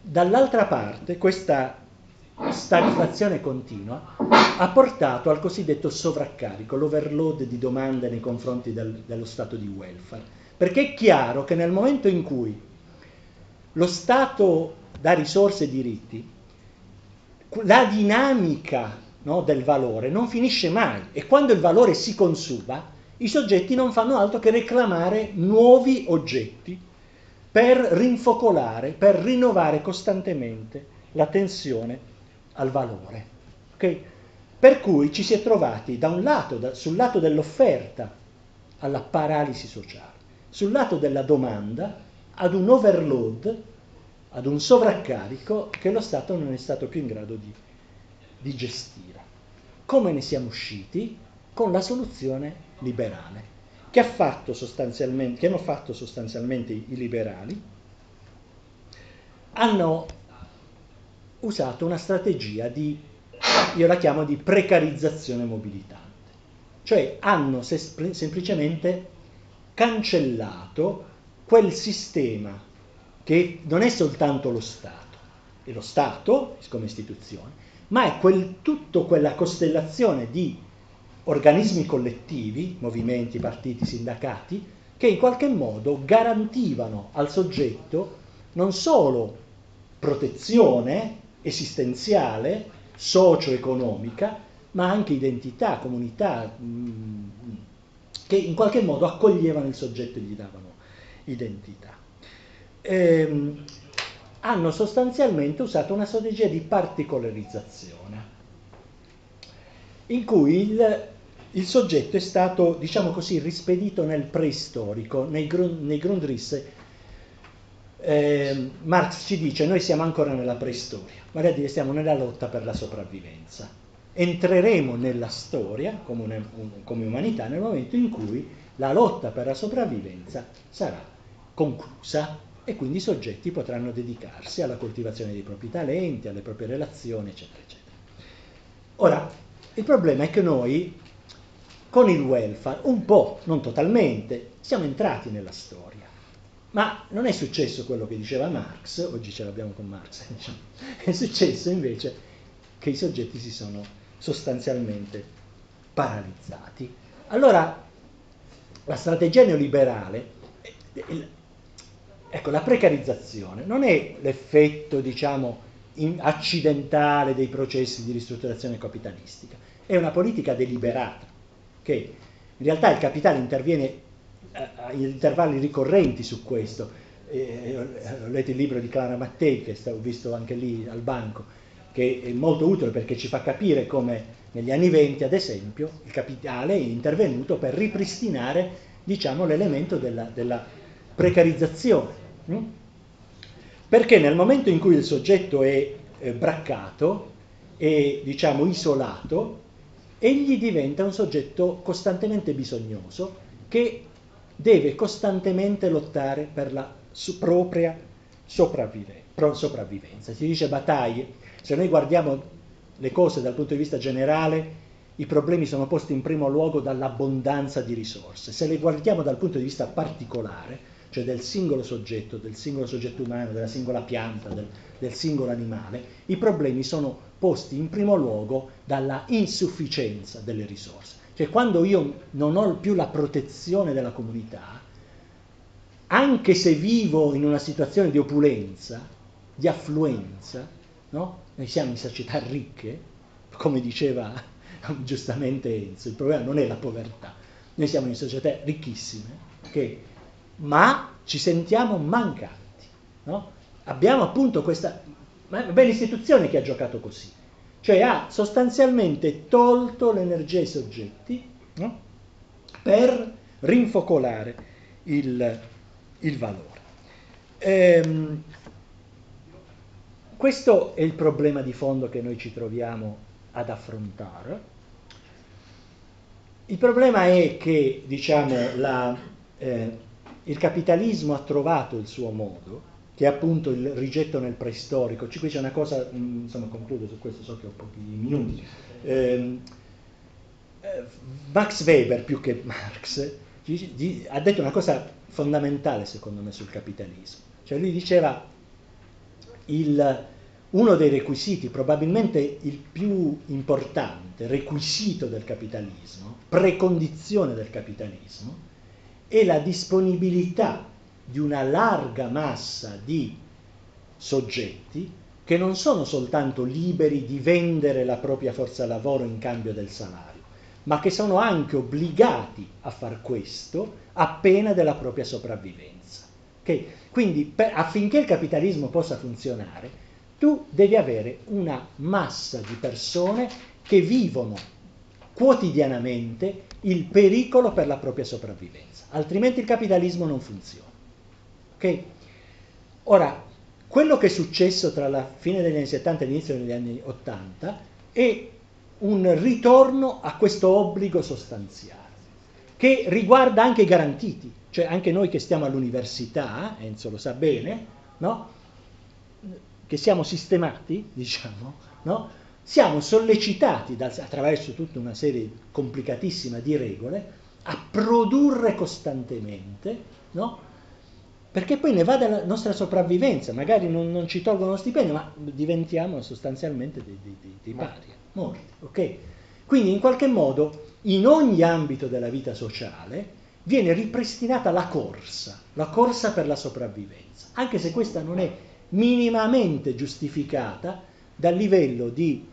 Dall'altra parte, questa stagflazione continua ha portato al cosiddetto sovraccarico, l'overload di domande nei confronti dello stato di welfare. Perché è chiaro che nel momento in cui lo Stato da risorse e diritti, la dinamica, no, del valore non finisce mai, e quando il valore si consuma i soggetti non fanno altro che reclamare nuovi oggetti per rinfocolare, per rinnovare costantemente l'attenzione al valore. Okay? Per cui ci si è trovati da un lato, sul lato dell'offerta alla paralisi sociale, sul lato della domanda ad un overload, ad un sovraccarico che lo Stato non è stato più in grado di gestire. Come ne siamo usciti? Con la soluzione liberale, che hanno fatto sostanzialmente i liberali, hanno usato una strategia di, io la chiamo di precarizzazione mobilitante, cioè hanno semplicemente cancellato quel sistema che non è soltanto lo Stato, è lo Stato come istituzione, ma è tutta quella costellazione di organismi collettivi, movimenti, partiti, sindacati, che in qualche modo garantivano al soggetto non solo protezione esistenziale, socio-economica, ma anche identità, comunità, che in qualche modo accoglievano il soggetto e gli davano identità. Hanno sostanzialmente usato una strategia di particolarizzazione, in cui il soggetto è stato, diciamo così, rispedito nel preistorico, nei Grundrisse. Marx ci dice: noi siamo ancora nella preistoria, vale a dire siamo nella lotta per la sopravvivenza. Entreremo nella storia come umanità nel momento in cui la lotta per la sopravvivenza sarà conclusa, e quindi i soggetti potranno dedicarsi alla coltivazione dei propri talenti, alle proprie relazioni, eccetera, eccetera. Ora, il problema è che noi con il welfare, un po', non totalmente, siamo entrati nella storia. Ma non è successo quello che diceva Marx, oggi ce l'abbiamo con Marx, diciamo. È successo invece che i soggetti si sono sostanzialmente paralizzati. Allora, la strategia neoliberale, ecco, la precarizzazione non è l'effetto, diciamo, accidentale dei processi di ristrutturazione capitalistica, è una politica deliberata, che in realtà il capitale interviene a intervalli ricorrenti su questo. Ho letto il libro di Clara Mattei, che ho visto anche lì al banco, che è molto utile perché ci fa capire come negli anni '20, ad esempio, il capitale è intervenuto per ripristinare, diciamo, l'elemento della precarizzazione, perché nel momento in cui il soggetto è braccato, è, diciamo, isolato, egli diventa un soggetto costantemente bisognoso, che deve costantemente lottare per la propria sopravvivenza. Si dice Bataille: se noi guardiamo le cose dal punto di vista generale, i problemi sono posti in primo luogo dall'abbondanza di risorse; se le guardiamo dal punto di vista particolare, cioè del singolo soggetto umano, della singola pianta, del singolo animale, i problemi sono posti in primo luogo dalla insufficienza delle risorse. Cioè, quando io non ho più la protezione della comunità, anche se vivo in una situazione di opulenza, di affluenza, no? Noi siamo in società ricche, come diceva giustamente Enzo, il problema non è la povertà, noi siamo in società ricchissime, okay? Ma ci sentiamo mancanti, no? Abbiamo appunto questa bella istituzione che ha giocato così. Cioè ha sostanzialmente tolto l'energia ai soggetti, no? Per rinfocolare il valore. Questo è il problema di fondo che noi ci troviamo ad affrontare. Il problema è che, diciamo, il capitalismo ha trovato il suo modo, che è appunto il rigetto nel preistorico. Qui c'è una cosa, insomma, concludo su questo, so che ho pochi minuti. Max Weber, più che Marx, ha detto una cosa fondamentale secondo me sul capitalismo. Cioè lui diceva: uno dei requisiti, probabilmente il più importante requisito del capitalismo, precondizione del capitalismo, è la disponibilità di una larga massa di soggetti che non sono soltanto liberi di vendere la propria forza lavoro in cambio del salario, ma che sono anche obbligati a far questo a pena della propria sopravvivenza. Okay? Quindi affinché il capitalismo possa funzionare, tu devi avere una massa di persone che vivono quotidianamente il pericolo per la propria sopravvivenza, altrimenti il capitalismo non funziona. Okay? Ora, quello che è successo tra la fine degli anni 70 e l'inizio degli anni 80 è un ritorno a questo obbligo sostanziale, che riguarda anche i garantiti, cioè anche noi che stiamo all'università, Enzo lo sa bene, no? Che siamo sistemati, diciamo, no? Siamo sollecitati attraverso tutta una serie complicatissima di regole a produrre costantemente, no? Perché poi ne va della nostra sopravvivenza, magari non ci tolgono lo stipendio, ma diventiamo sostanzialmente dei pari, morti, ok? Quindi in qualche modo in ogni ambito della vita sociale viene ripristinata la corsa per la sopravvivenza, anche se questa non è minimamente giustificata dal livello di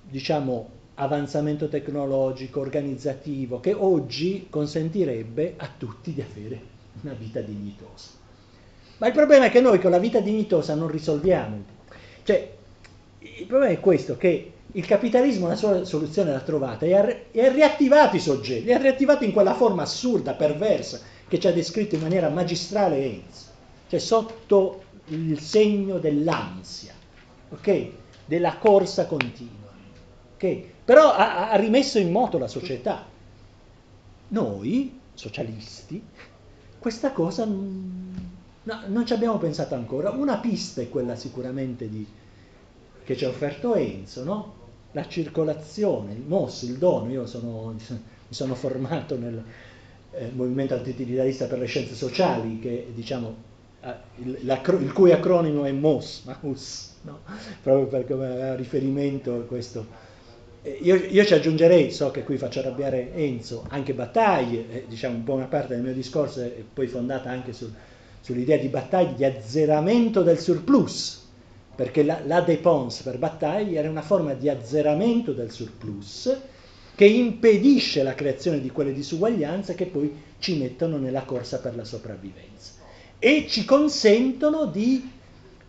diciamo avanzamento tecnologico, organizzativo, che oggi consentirebbe a tutti di avere una vita dignitosa. Ma il problema è che noi con la vita dignitosa non risolviamo. Cioè, il problema è questo, che il capitalismo la sua soluzione l'ha trovata e ha riattivato i soggetti, li ha riattivati in quella forma assurda, perversa, che ci ha descritto in maniera magistrale Enzo, cioè sotto il segno dell'ansia, okay? Della corsa continua, okay? Però ha rimesso in moto la società. Noi, socialisti, questa cosa non ci abbiamo pensato ancora. Una pista è quella sicuramente che ci ha offerto Enzo, no? La circolazione, il MOS, il dono. Io mi sono formato nel movimento antitilitarista per le scienze sociali, che diciamo il cui acronimo è MOS, MAUS, no? Proprio per come riferimento a questo. Io ci aggiungerei, so che qui faccio arrabbiare Enzo, anche Bataille, diciamo buona parte del mio discorso è poi fondata anche sull'idea di Bataille di azzeramento del surplus, perché la dépense per Bataille era una forma di azzeramento del surplus che impedisce la creazione di quelle disuguaglianze che poi ci mettono nella corsa per la sopravvivenza e ci consentono di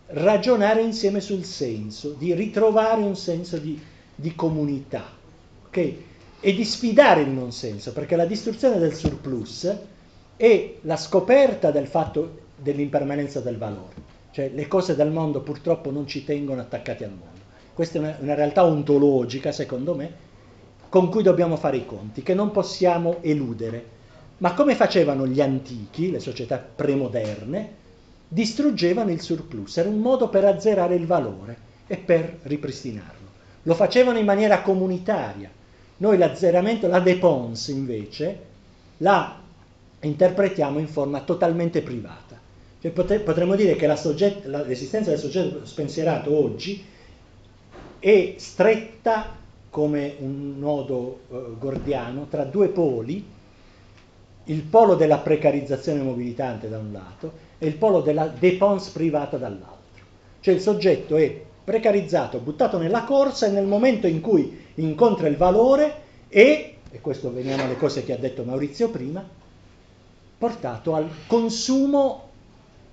ragionare insieme sul senso, di ritrovare un senso di comunità, okay? E di sfidare il non senso, perché la distruzione del surplus è la scoperta del fatto dell'impermanenza del valore, cioè le cose del mondo purtroppo non ci tengono attaccati al mondo. Questa è una realtà ontologica, secondo me, con cui dobbiamo fare i conti, che non possiamo eludere. Ma come facevano gli antichi, le società premoderne, distruggevano il surplus, era un modo per azzerare il valore e per ripristinarlo. Lo facevano in maniera comunitaria. Noi l'azzeramento, la dépense invece, la interpretiamo in forma totalmente privata. Cioè potremmo dire che l'esistenza del soggetto spensierato oggi è stretta come un nodo gordiano tra due poli, il polo della precarizzazione mobilitante da un lato e il polo della dépense privata dall'altro. Cioè il soggetto è precarizzato, buttato nella corsa e nel momento in cui incontra il valore e questo veniamo alle cose che ha detto Maurizio prima, portato al consumo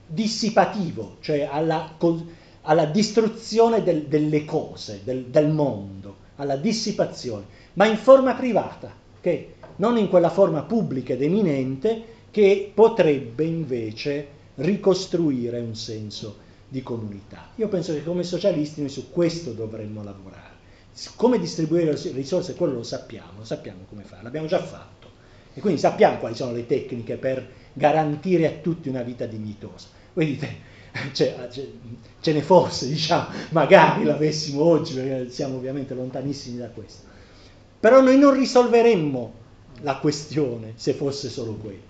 dissipativo, cioè alla distruzione delle cose, del mondo, alla dissipazione, ma in forma privata, okay? Non in quella forma pubblica ed eminente che potrebbe invece ricostruire un senso di comunità. Io penso che come socialisti noi su questo dovremmo lavorare. Come distribuire le risorse, quello lo sappiamo come fare, l'abbiamo già fatto. E quindi sappiamo quali sono le tecniche per garantire a tutti una vita dignitosa. Voi dite, ce ne fosse, diciamo, magari l'avessimo oggi, perché siamo ovviamente lontanissimi da questo. Però noi non risolveremmo la questione se fosse solo quello.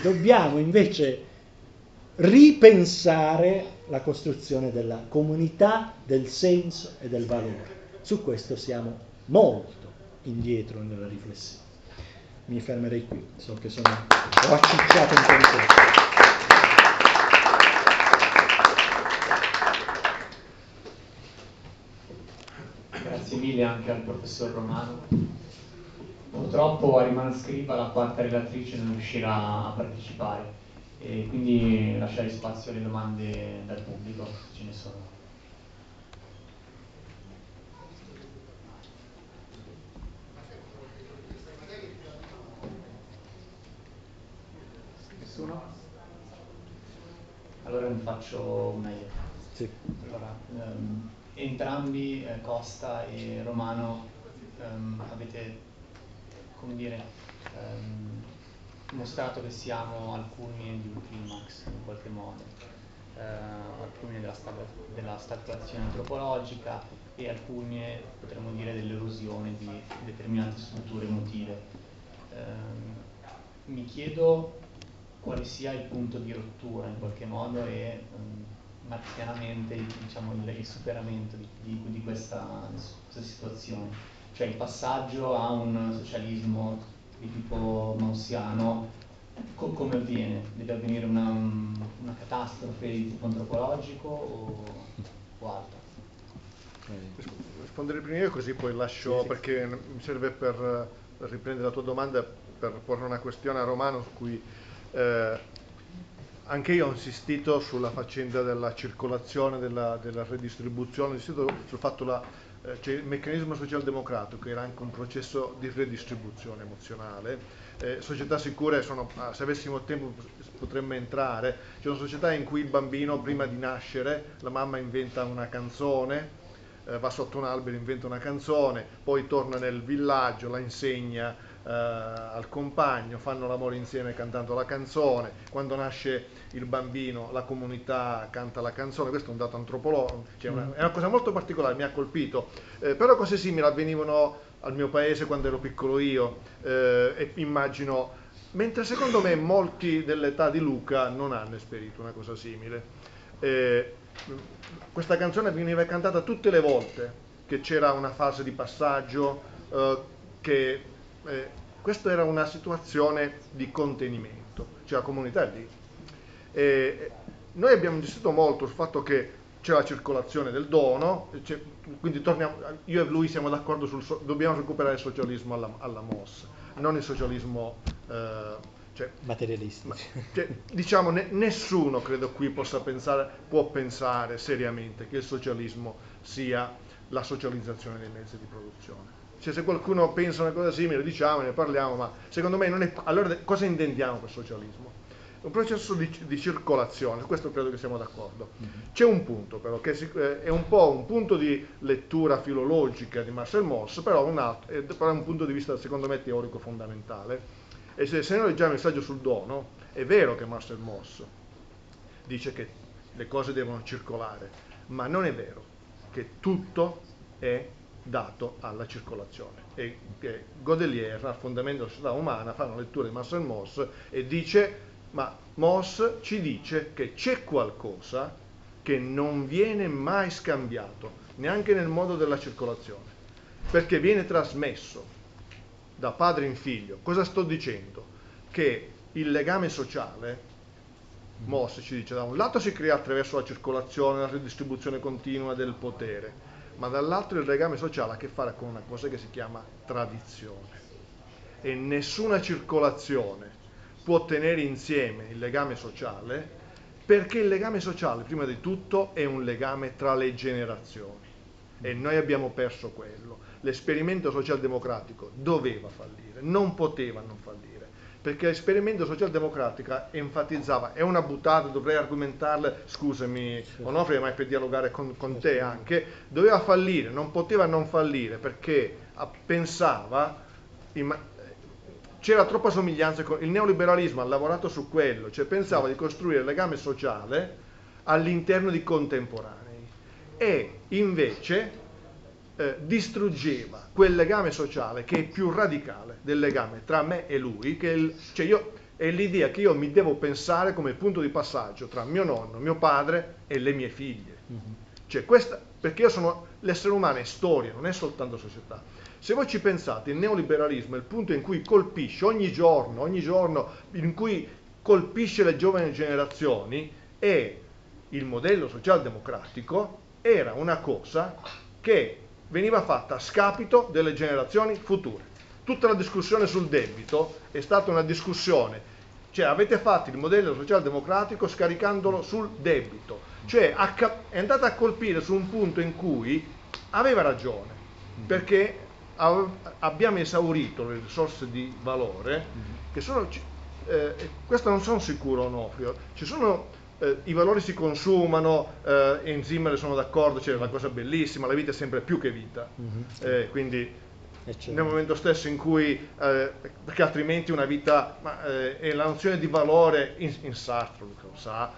Dobbiamo invece ripensare la costruzione della comunità, del senso e del valore. Su questo siamo molto indietro nella riflessione. Mi fermerei qui, so che ho accicciato un po' di tempo. Grazie mille anche al professor Romano. Purtroppo a Rimana Scriba la quarta relatrice non riuscirà a partecipare e quindi lasciare spazio alle domande dal pubblico, se ce ne sono. faccio una IEP. Sì. Allora, entrambi, Costa e Romano, avete, come dire, mostrato che siamo al culmine di un climax, in qualche modo, al culmine della stagflazione antropologica e al culmine, potremmo dire, dell'erosione di determinate strutture emotive. Mi chiedo quale sia il punto di rottura, in qualche modo, e marxianamente, diciamo, il superamento di questa situazione, cioè il passaggio a un socialismo di tipo maussiano. Come avviene? Deve avvenire una catastrofe di tipo antropologico o altro? Risponderei prima io, così poi lascio, sì. Perché mi serve per riprendere la tua domanda, per porre una questione a Romano su cui anche io ho insistito sulla faccenda della circolazione, della redistribuzione, ho insistito sul fatto cioè il meccanismo socialdemocratico era anche un processo di redistribuzione emozionale. Società sicure sono, se avessimo tempo potremmo entrare, c'è una società in cui il bambino prima di nascere la mamma inventa una canzone, va sotto un albero, inventa una canzone, poi torna nel villaggio, la insegna al compagno, fanno l'amore insieme cantando la canzone, quando nasce il bambino la comunità canta la canzone. Questo è un dato antropologico, cioè è una cosa molto particolare, mi ha colpito, però cose simili avvenivano al mio paese quando ero piccolo io, e immagino, mentre secondo me molti dell'età di Luca non hanno esperito una cosa simile. Questa canzone veniva cantata tutte le volte che c'era una fase di passaggio, questa era una situazione di contenimento, cioè la comunità è lì. Noi abbiamo insistito molto sul fatto che c'è la circolazione del dono, quindi torniamo, io e lui siamo d'accordo sul dobbiamo recuperare il socialismo alla Moss, non il socialismo materialista. Diciamo, nessuno credo qui può pensare seriamente che il socialismo sia la socializzazione dei mezzi di produzione. Cioè, se qualcuno pensa una cosa simile, diciamo, ne parliamo, ma secondo me non è. Allora, cosa intendiamo per socialismo? Un processo di circolazione, questo credo che siamo d'accordo. C'è un punto però, che è un po' un punto di lettura filologica di Marcel Mauss, però è un punto di vista secondo me teorico fondamentale. E se noi leggiamo il saggio sul dono, è vero che Marcel Mauss dice che le cose devono circolare, ma non è vero che tutto è dato alla circolazione. E Godelier, al fondamento della società umana, fa una lettura di Marcel Mauss e dice, ma Mauss ci dice che c'è qualcosa che non viene mai scambiato, neanche nel modo della circolazione, perché viene trasmesso da padre in figlio. Cosa sto dicendo? Che il legame sociale, Mauss ci dice, da un lato si crea attraverso la circolazione, la redistribuzione continua del potere, ma dall'altro il legame sociale ha a che fare con una cosa che si chiama tradizione. E nessuna circolazione può tenere insieme il legame sociale, perché il legame sociale, prima di tutto, è un legame tra le generazioni. E noi abbiamo perso quello. L'esperimento socialdemocratico doveva fallire, non poteva non fallire, perché l'esperimento socialdemocratico enfatizzava, è una buttata, dovrei argomentarle, scusami Onofrio, ma è per dialogare con te anche, doveva fallire, non poteva non fallire, perché pensava, c'era troppa somiglianza, il neoliberalismo ha lavorato su quello, cioè pensava di costruire il legame sociale all'interno di contemporanei e invece distruggeva quel legame sociale che è più radicale del legame tra me e lui, è l'idea che io mi devo pensare come punto di passaggio tra mio nonno, mio padre e le mie figlie. Cioè questa, perché l'essere umano è storia, non è soltanto società. Se voi ci pensate, il neoliberalismo è il punto in cui colpisce ogni giorno in cui colpisce le giovani generazioni, e il modello socialdemocratico era una cosa che veniva fatta a scapito delle generazioni future. Tutta la discussione sul debito è stata una discussione, cioè avete fatto il modello socialdemocratico scaricandolo sul debito, cioè è andata a colpire su un punto in cui aveva ragione, perché abbiamo esaurito le risorse di valore, che sono, questo non sono sicuro Onofrio, ci sono i valori si consumano, in Simmel sono d'accordo, c'è una cosa bellissima, la vita è sempre più che vita, quindi nel momento stesso in cui, perché altrimenti una vita, è la nozione di valore, in Sartre lo sa,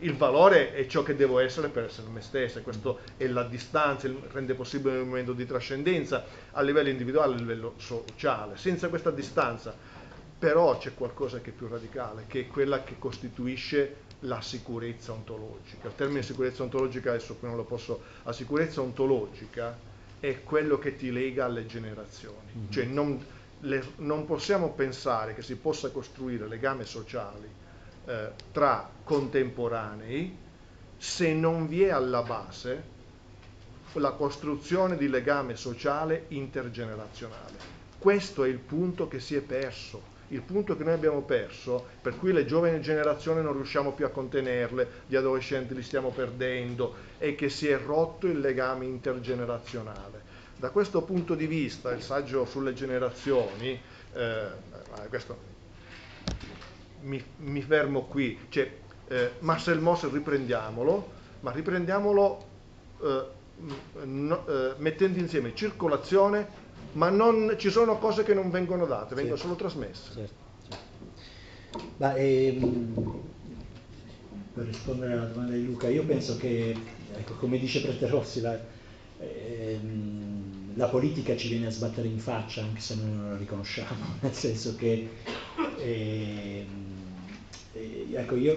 il valore è ciò che devo essere per essere me stesso, e questo è la distanza, rende possibile un momento di trascendenza a livello individuale, a livello sociale. Senza questa distanza però c'è qualcosa che è più radicale, che è quella che costituisce la sicurezza ontologica. Il termine sicurezza ontologica adesso qui non lo posso, la sicurezza ontologica è quello che ti lega alle generazioni, cioè non possiamo pensare che si possa costruire legami sociali, tra contemporanei, se non vi è alla base la costruzione di legame sociale intergenerazionale. Questo è il punto che si è perso, il punto che noi abbiamo perso, per cui le giovani generazioni non riusciamo più a contenerle, gli adolescenti li stiamo perdendo, è che si è rotto il legame intergenerazionale. Da questo punto di vista il saggio sulle generazioni, questo mi fermo qui, cioè, Marcel Mauss riprendiamolo, ma riprendiamolo mettendo insieme circolazione, ma non, ci sono cose che non vengono date, vengono solo trasmesse. Certo. Ma, per rispondere alla domanda di Luca, io penso che, ecco, come dice Prete Rossi, la politica ci viene a sbattere in faccia anche se noi non la riconosciamo, nel senso che ecco, io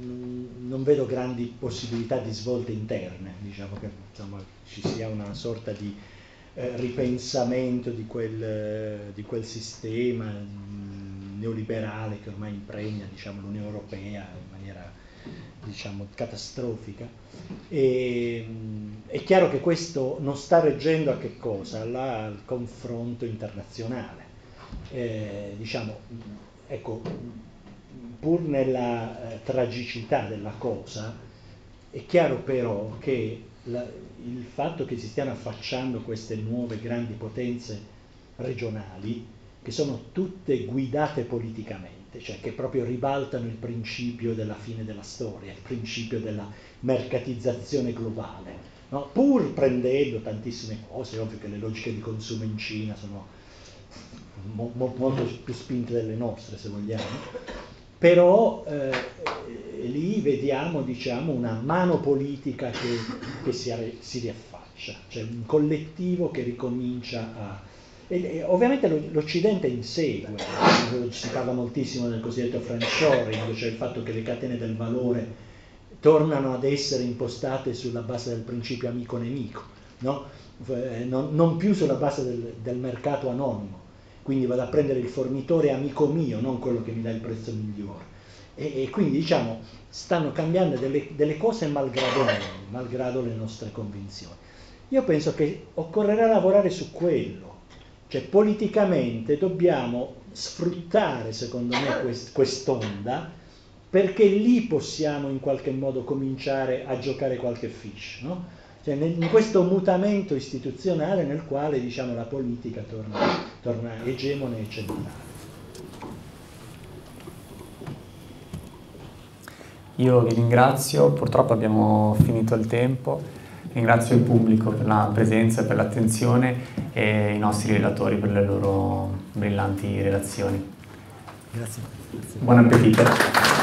non vedo grandi possibilità di svolte interne, diciamo che insomma, ci sia una sorta di ripensamento di quel sistema neoliberale che ormai impregna, diciamo, l'Unione Europea in maniera, diciamo, catastrofica. È chiaro che questo non sta reggendo a che cosa? Al confronto internazionale. Diciamo, ecco, pur nella tragicità della cosa, è chiaro però che il fatto che si stiano affacciando queste nuove grandi potenze regionali, che sono tutte guidate politicamente, cioè che proprio ribaltano il principio della fine della storia, il principio della mercatizzazione globale, no? Pur prendendo tantissime cose, è ovvio che le logiche di consumo in Cina sono molto più spinte delle nostre, se vogliamo, però lì vediamo, diciamo, una mano politica che si riaffaccia, cioè un collettivo che ricomincia a... E ovviamente l'Occidente insegue, si parla moltissimo del cosiddetto friendshoring, cioè il fatto che le catene del valore tornano ad essere impostate sulla base del principio amico-nemico, no? Non più sulla base del mercato anonimo. Quindi vado a prendere il fornitore amico mio, non quello che mi dà il prezzo migliore. E quindi, diciamo, stanno cambiando delle cose malgrado le nostre convinzioni. Io penso che occorrerà lavorare su quello. Cioè, politicamente dobbiamo sfruttare, secondo me, quest'onda, perché lì possiamo in qualche modo cominciare a giocare qualche fish, no? Cioè, in questo mutamento istituzionale nel quale, diciamo, la politica torna egemone e centrale. Io vi ringrazio, purtroppo abbiamo finito il tempo, ringrazio il pubblico per la presenza, per l'attenzione, e i nostri relatori per le loro brillanti relazioni. Grazie. Buon appetito.